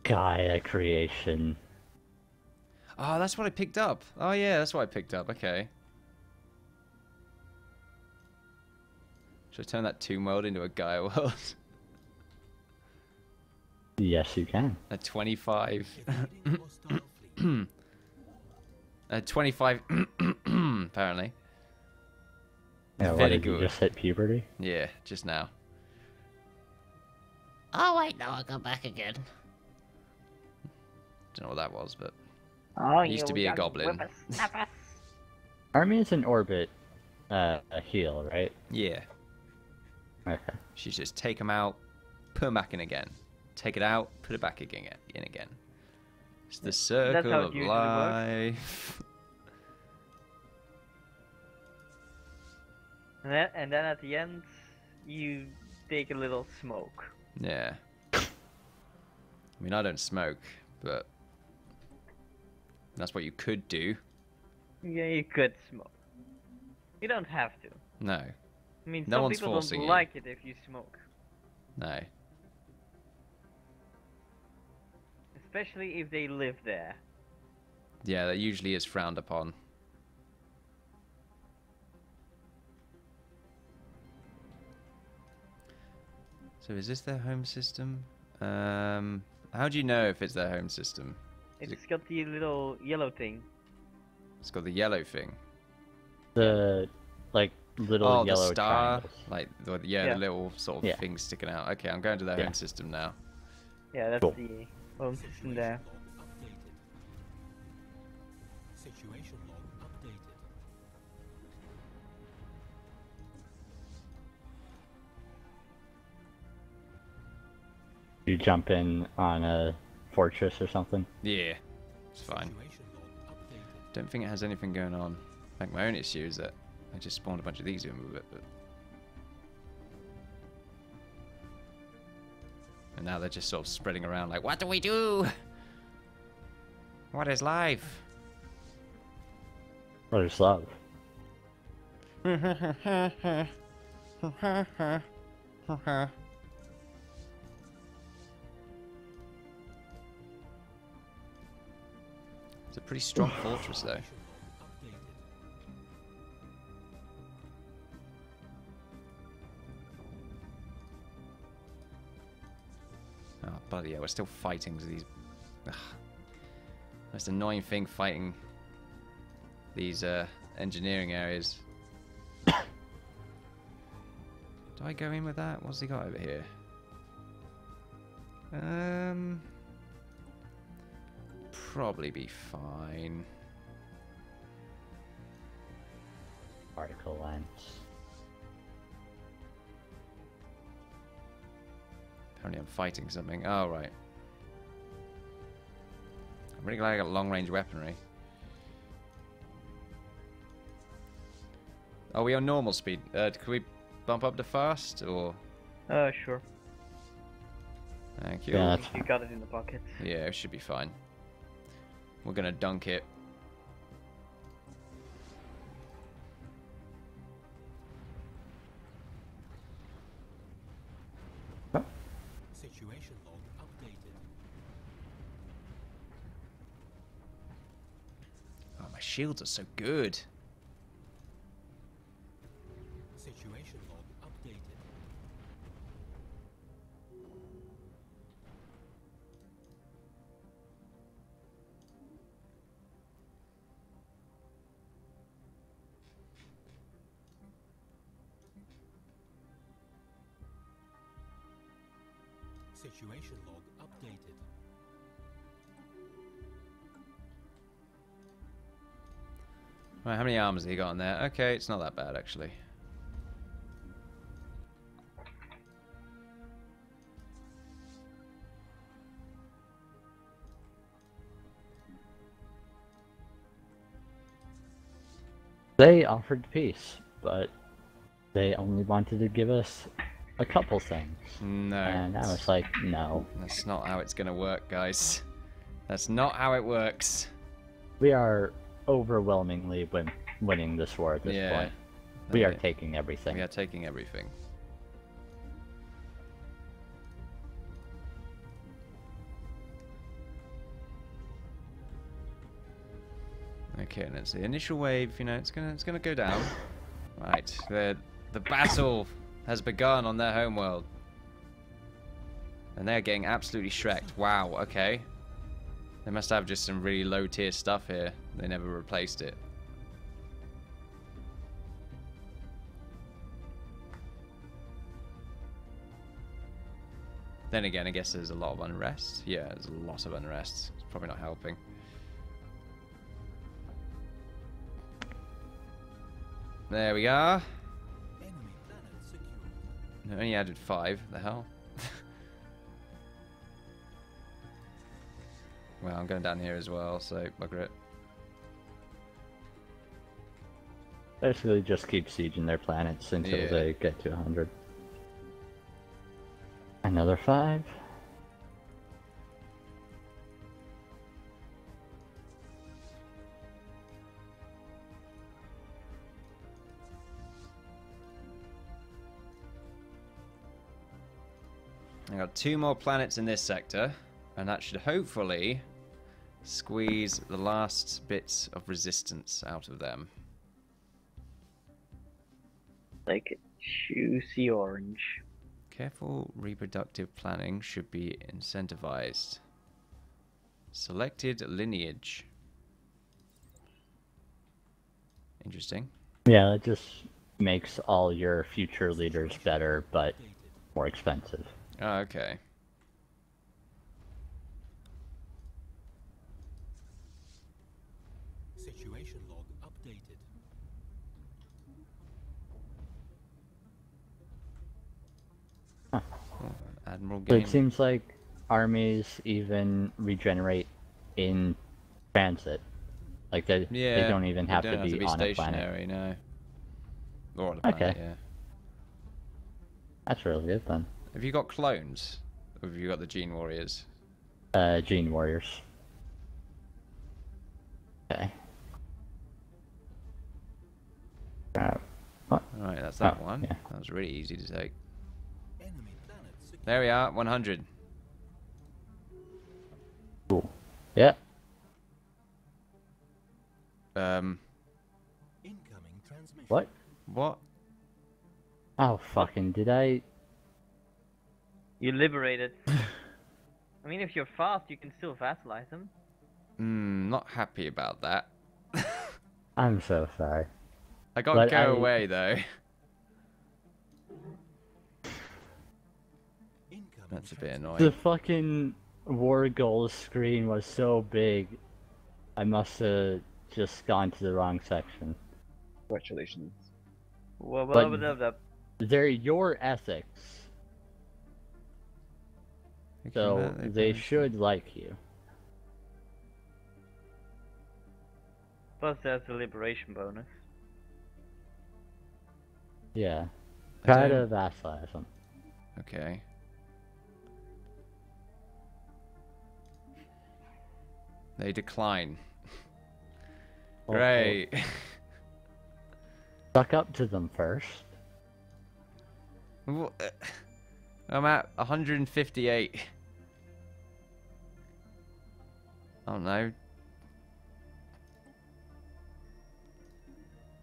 Gaia creation. Oh, that's what I picked up. Oh yeah, that's what I picked up. Okay. Should I turn that Tomb World into a Gaia World? Yes, you can. A twenty-five... a twenty-five... apparently. Yeah, what, did you just hit puberty? Yeah, just now. Oh wait, no, I'll go back again. Don't know what that was, but... Oh, it used to be a goblin. Army is in orbit. Uh, a heal, right? Yeah. Okay. She's just take them out, put them back in again. Take it out, put it back again, in again. It's the circle of life. And then, and then at the end, you take a little smoke. Yeah. I mean, I don't smoke, but that's what you could do. Yeah, you could smoke. You don't have to. No. I mean, no some one's people forcing don't you. Like it if you smoke. No. Especially if they live there. Yeah, that usually is frowned upon. So is this their home system? Um, how do you know if it's their home system? It's it... got the little yellow thing. It's got the yellow thing? The, like... little oh, yellow the star, triangles. Like the, yeah, yeah, the little sort of yeah. things sticking out. Okay, I'm going to their yeah. home system now. Yeah, that's cool. The home system there. Situation log updated. You jump in on a fortress or something? Yeah, it's fine. Don't think it has anything going on. Like my own issue is that I just spawned a bunch of these in with it, but... And now they're just sort of spreading around like, what do we do? What is life? What is love? It's a pretty strong fortress, though. Oh, buddy, yeah, we're still fighting with these... Ugh. That's the annoying thing, fighting these uh, engineering areas. Do I go in with that? What's he got over here? Um... Probably be fine. Particle lens. Apparently I'm fighting something. Oh, right. I'm really glad I got long-range weaponry. Are we on normal speed? Uh, can we bump up to fast, or...? Uh, sure. Thank you. Yeah, you got it in the bucket. Yeah, it should be fine. We're gonna dunk it. Huh? Situation log updated. Oh, my shields are so good. Situation log updated. Situation log updated. Right, how many arms have you got on there? Okay, it's not that bad actually. They offered peace, but they only wanted to give us a couple things. No. And I was like, no. That's not how it's gonna work, guys. That's not how it works. We are overwhelmingly win winning this war at this yeah. point. We yeah. are taking everything. We are taking everything. Okay, and it's the initial wave, you know, it's gonna it's gonna go down. Right. The the battle has begun on their homeworld. And they're getting absolutely shreked. Wow, okay. They must have just some really low tier stuff here. They never replaced it. Then again, I guess there's a lot of unrest. Yeah, there's a lot of unrest. It's probably not helping. There we are. I only added five, the hell? Well, I'm going down here as well, so bugger it. Basically just keep sieging their planets until yeah. they get to one hundred. Another five. I got two more planets in this sector, and that should hopefully squeeze the last bits of resistance out of them. Like a juicy orange. Careful reproductive planning should be incentivized. Selected lineage. Interesting. Yeah, that just makes all your future leaders better, but more expensive. Oh, okay. Situation log updated. Huh. Oh, Admiral Game. So it seems like armies even regenerate in transit. Like they, yeah, they don't even have, don't to, have be to be on stationary, a planet. No. All about okay. It, yeah. That's really good then. Have you got clones? Or have you got the Gene Warriors? Uh, Gene Warriors. Okay. Uh, what? Alright, that's that oh, one. Yeah. That was really easy to take. There we are, one hundred. Cool. Yeah. Um. Incoming transmission. What? What? Oh, fucking did I... You liberated. I mean, if you're fast, you can still vassalize them. Hmm, not happy about that. I'm so sorry. I gotta but go I... away, though. That's a bit annoying. The fucking war goal screen was so big, I must have just gone to the wrong section. Congratulations. Well, well, well, well, they're your ethics. So they should like you. Plus there's the liberation bonus. Yeah. Try to vassalize them. Okay. They decline. Great. Suck up to them first. I'm at one hundred fifty-eight. Oh no.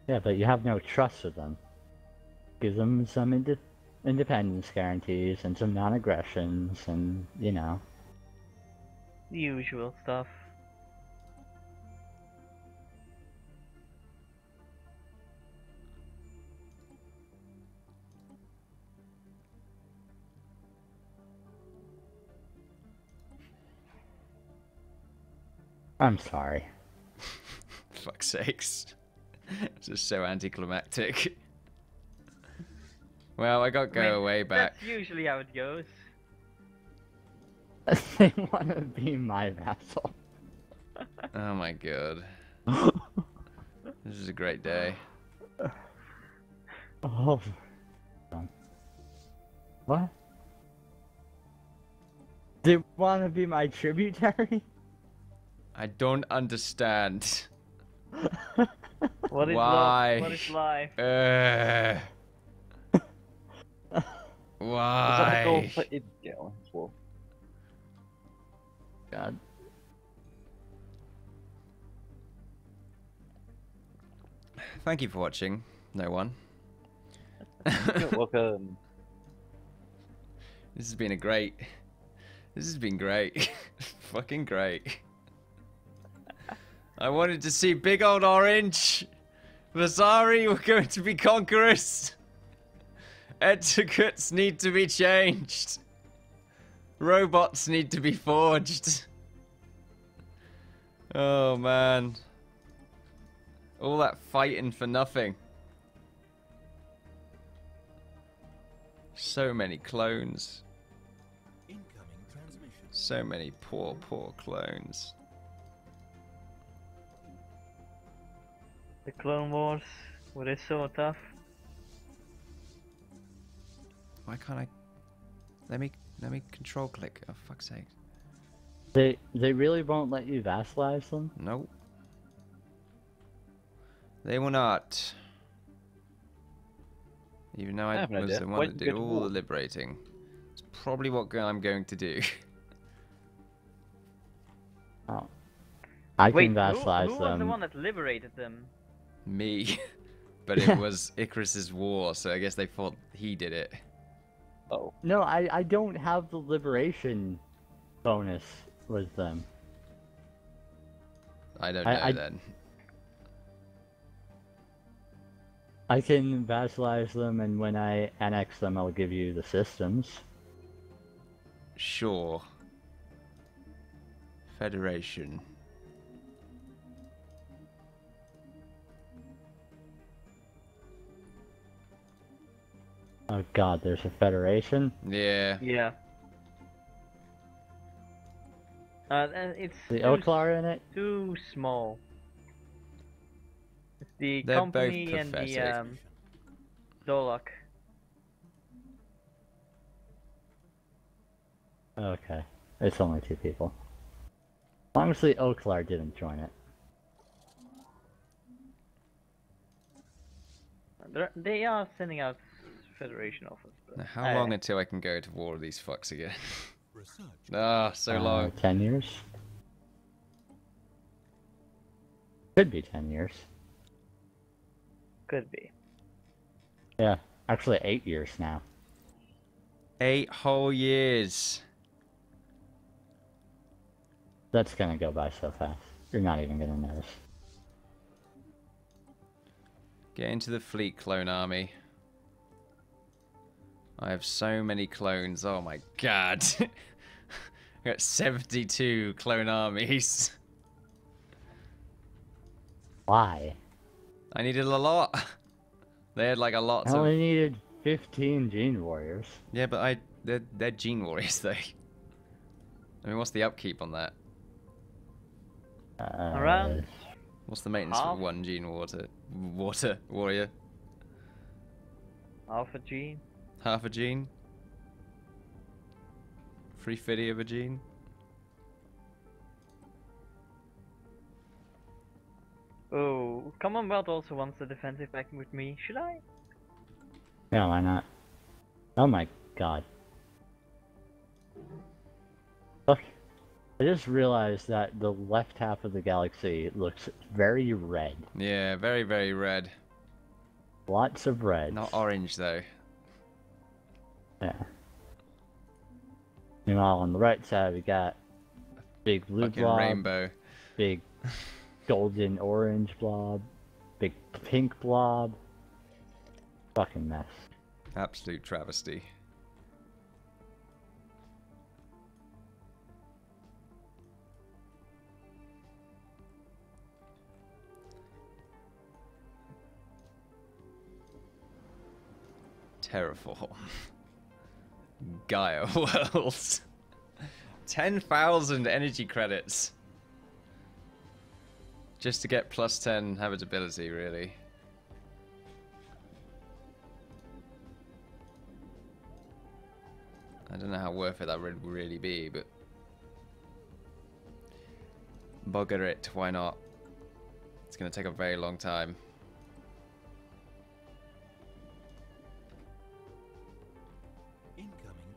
Yeah, but you have no trust with them. Give them some ind independence guarantees and some non-aggressions and, you know. The usual stuff. I'm sorry. Fuck's sakes. This is so anticlimactic. Well, I got go I mean, away back. That's usually how it goes. They want to be my vassal. Oh my god. This is a great day. Oh. What? They want to be my tributary? I don't understand. What is why? Love? What is life? Uh, why? Is that a goal for it? God. Thank you for watching. No one. You're welcome. This has been a great. This has been great. Fucking great. I wanted to see big old orange. The Zari were going to be conquerors. Etiquettes need to be changed. Robots need to be forged. Oh man. All that fighting for nothing. So many clones. Incoming transmission. So many poor, poor clones. The Clone Wars, were they so tough? Why can't I? Let me let me control click. Oh fuck's sake! They they really won't let you vassalize them? Nope. They will not. Even though I, I was idea. the one Wait, that did all war. the liberating, it's probably what I'm going to do. Oh, I Wait, can vassalize who, who them. Who was the one that liberated them? Me, but it was Icarus's war, so I guess they thought he did it. Oh. No, I, I don't have the liberation bonus with them. I don't know I, I, then. I can vassalize them, and when I annex them, I'll give you the systems. Sure. Federation. Oh god, there's a federation? Yeah. Yeah. Uh, it's the Oklar in it? Too small. It's the They're company both and the um, No luck. Okay, it's only two people. Honestly, Oklar didn't join it. They're, they are sending out Federation offers. But how I... long until I can go to war with these fucks again? Ah, oh, so uh, long. Ten years? Could be ten years. Could be. Yeah, actually eight years now. Eight whole years. That's gonna go by so fast. You're not even gonna notice. Get into the fleet, clone army. I have so many clones. Oh my god. I got seventy-two clone armies. Why? I needed a lot. They had like a lot. I only of... needed fifteen gene warriors. Yeah, but I they're, they're gene warriors though. I mean, what's the upkeep on that? Uh, Around. What's the maintenance half? For one gene water water warrior? Half a gene. Half a gene. Free fifty of a gene. Oh, Commonwealth also wants the defensive backing with me. Should I? Yeah, why not? Oh my god. Look, I just realized that the left half of the galaxy looks very red. Yeah, very, very red. Lots of red. Not orange, though. Yeah. Meanwhile, on the right side, we got big blue fucking blob. Rainbow. Big... golden orange blob, big pink blob, fucking mess. Absolute travesty. Terraform. Gaia worlds. ten thousand energy credits. Just to get plus ten habitability, really. I don't know how worth it that would really be, but... bugger it, why not? It's gonna take a very long time. Incoming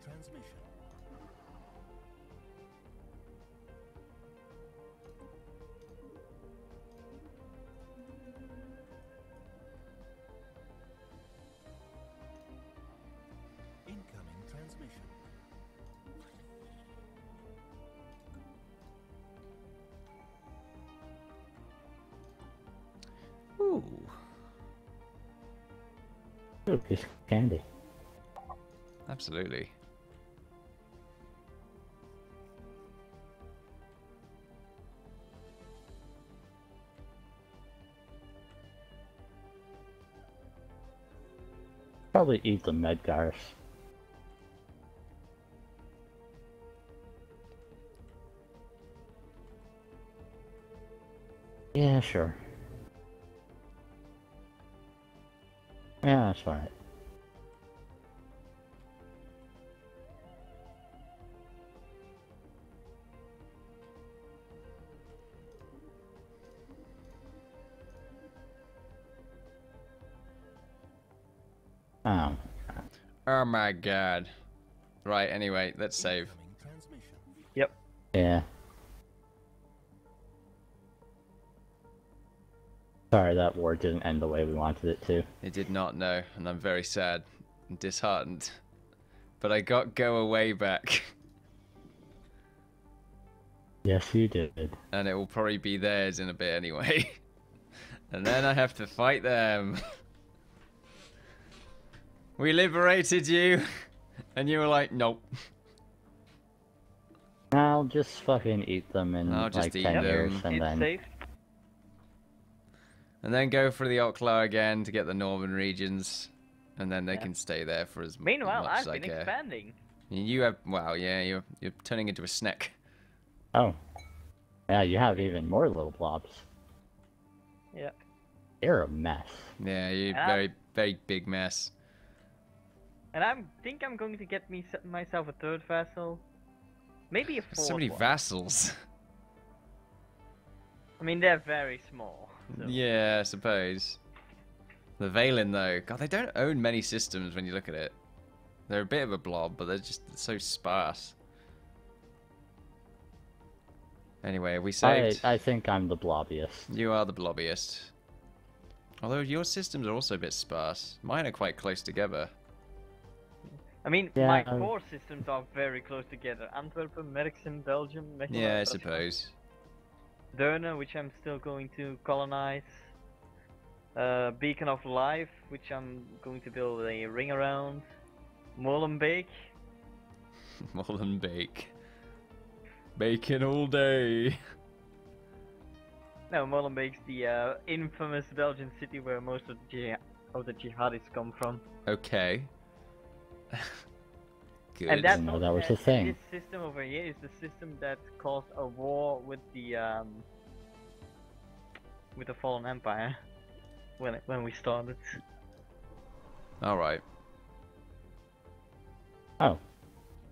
transmission. It's candy. Absolutely. Probably eat the Medgars. Yeah, sure. Yeah, that's alright. Oh. Oh my god. Right, anyway, let's save. Yep. Yeah. Sorry, that war didn't end the way we wanted it to. It did not, no, and I'm very sad and disheartened. But I got Go Away back. Yes, you did. And it will probably be theirs in a bit anyway. And then I have to fight them. We liberated you, and you were like, nope. I'll just fucking eat them in I'll just like eat ten them. years and it's then... safe. And then go for the Oklar again to get the northern regions, and then they yeah. can stay there for as Meanwhile, much I've as I care. Meanwhile, I've been expanding. You have, wow, yeah, you're, you're turning into a snack. Oh. Yeah, you have even more little blobs. Yeah. You're a mess. Yeah, you're yeah. very very big mess. And I think I'm going to get me myself a third vassal. Maybe a fourth. So many one. vassals. I mean, they're very small. So. Yeah, I suppose. The Valen, though. God, they don't own many systems when you look at it. They're a bit of a blob, but they're just so sparse. Anyway, we saved. I, I think I'm the blobbiest. You are the blobbiest. Although your systems are also a bit sparse. Mine are quite close together. I mean, yeah, my um... core systems are very close together. Antwerp, Merksen, Belgium, Mechelon, yeah, I suppose. Derna, which I'm still going to colonize. Uh, Beacon of Life, which I'm going to build a ring around. Molenbeek. Molenbeek. Bacon all day. No, Molenbeek's the uh, infamous Belgian city where most of the, of the jihadists come from. Okay. Good. And that's no, that was the thing. This system over here is the system that caused a war with the um, with the fallen empire when it, when we started. All right. Oh,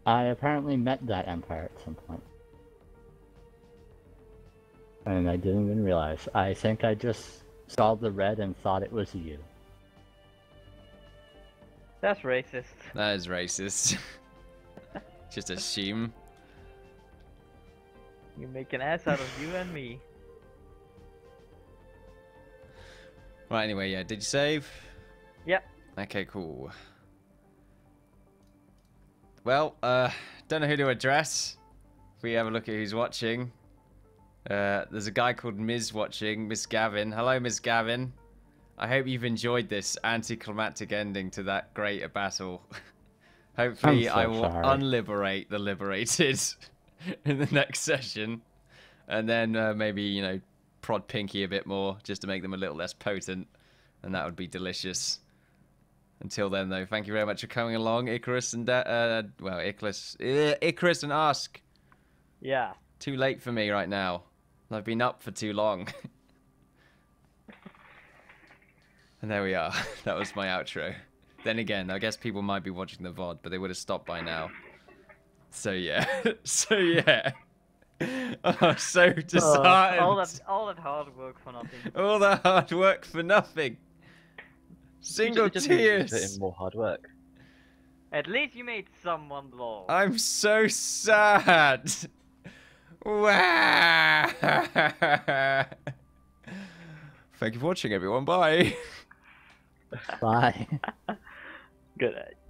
I apparently met that empire at some point. And I didn't even realize. I think I just saw the red and thought it was you. That's racist. That is racist. Just assume. You make an ass out of you and me. Right, anyway, yeah. Did you save? Yep. Okay, cool. Well, uh, don't know who to address. If we have a look at who's watching. Uh, there's a guy called Miz watching, Miss Gavin. Hello, Miss Gavin. I hope you've enjoyed this anticlimactic ending to that great a battle. Hopefully so I will sorry. unliberate the liberated in the next session. And then uh, maybe, you know, prod Pinky a bit more just to make them a little less potent. And that would be delicious. Until then, though, thank you very much for coming along, Icarus and... Uh, well, Icarus... Uh, Icarus and Ask. Yeah. Too late for me right now. I've been up for too long. And there we are. That was my outro. Then again, I guess people might be watching the V O D, but they would have stopped by now. So yeah. So yeah. Oh, so disheartened. Uh, all, that, all that hard work for nothing. All that hard work for nothing. Single just, tears. Just more hard work. At least you made someone laugh. I'm so sad. Wow. Thank you for watching, everyone. Bye. Bye. Good night.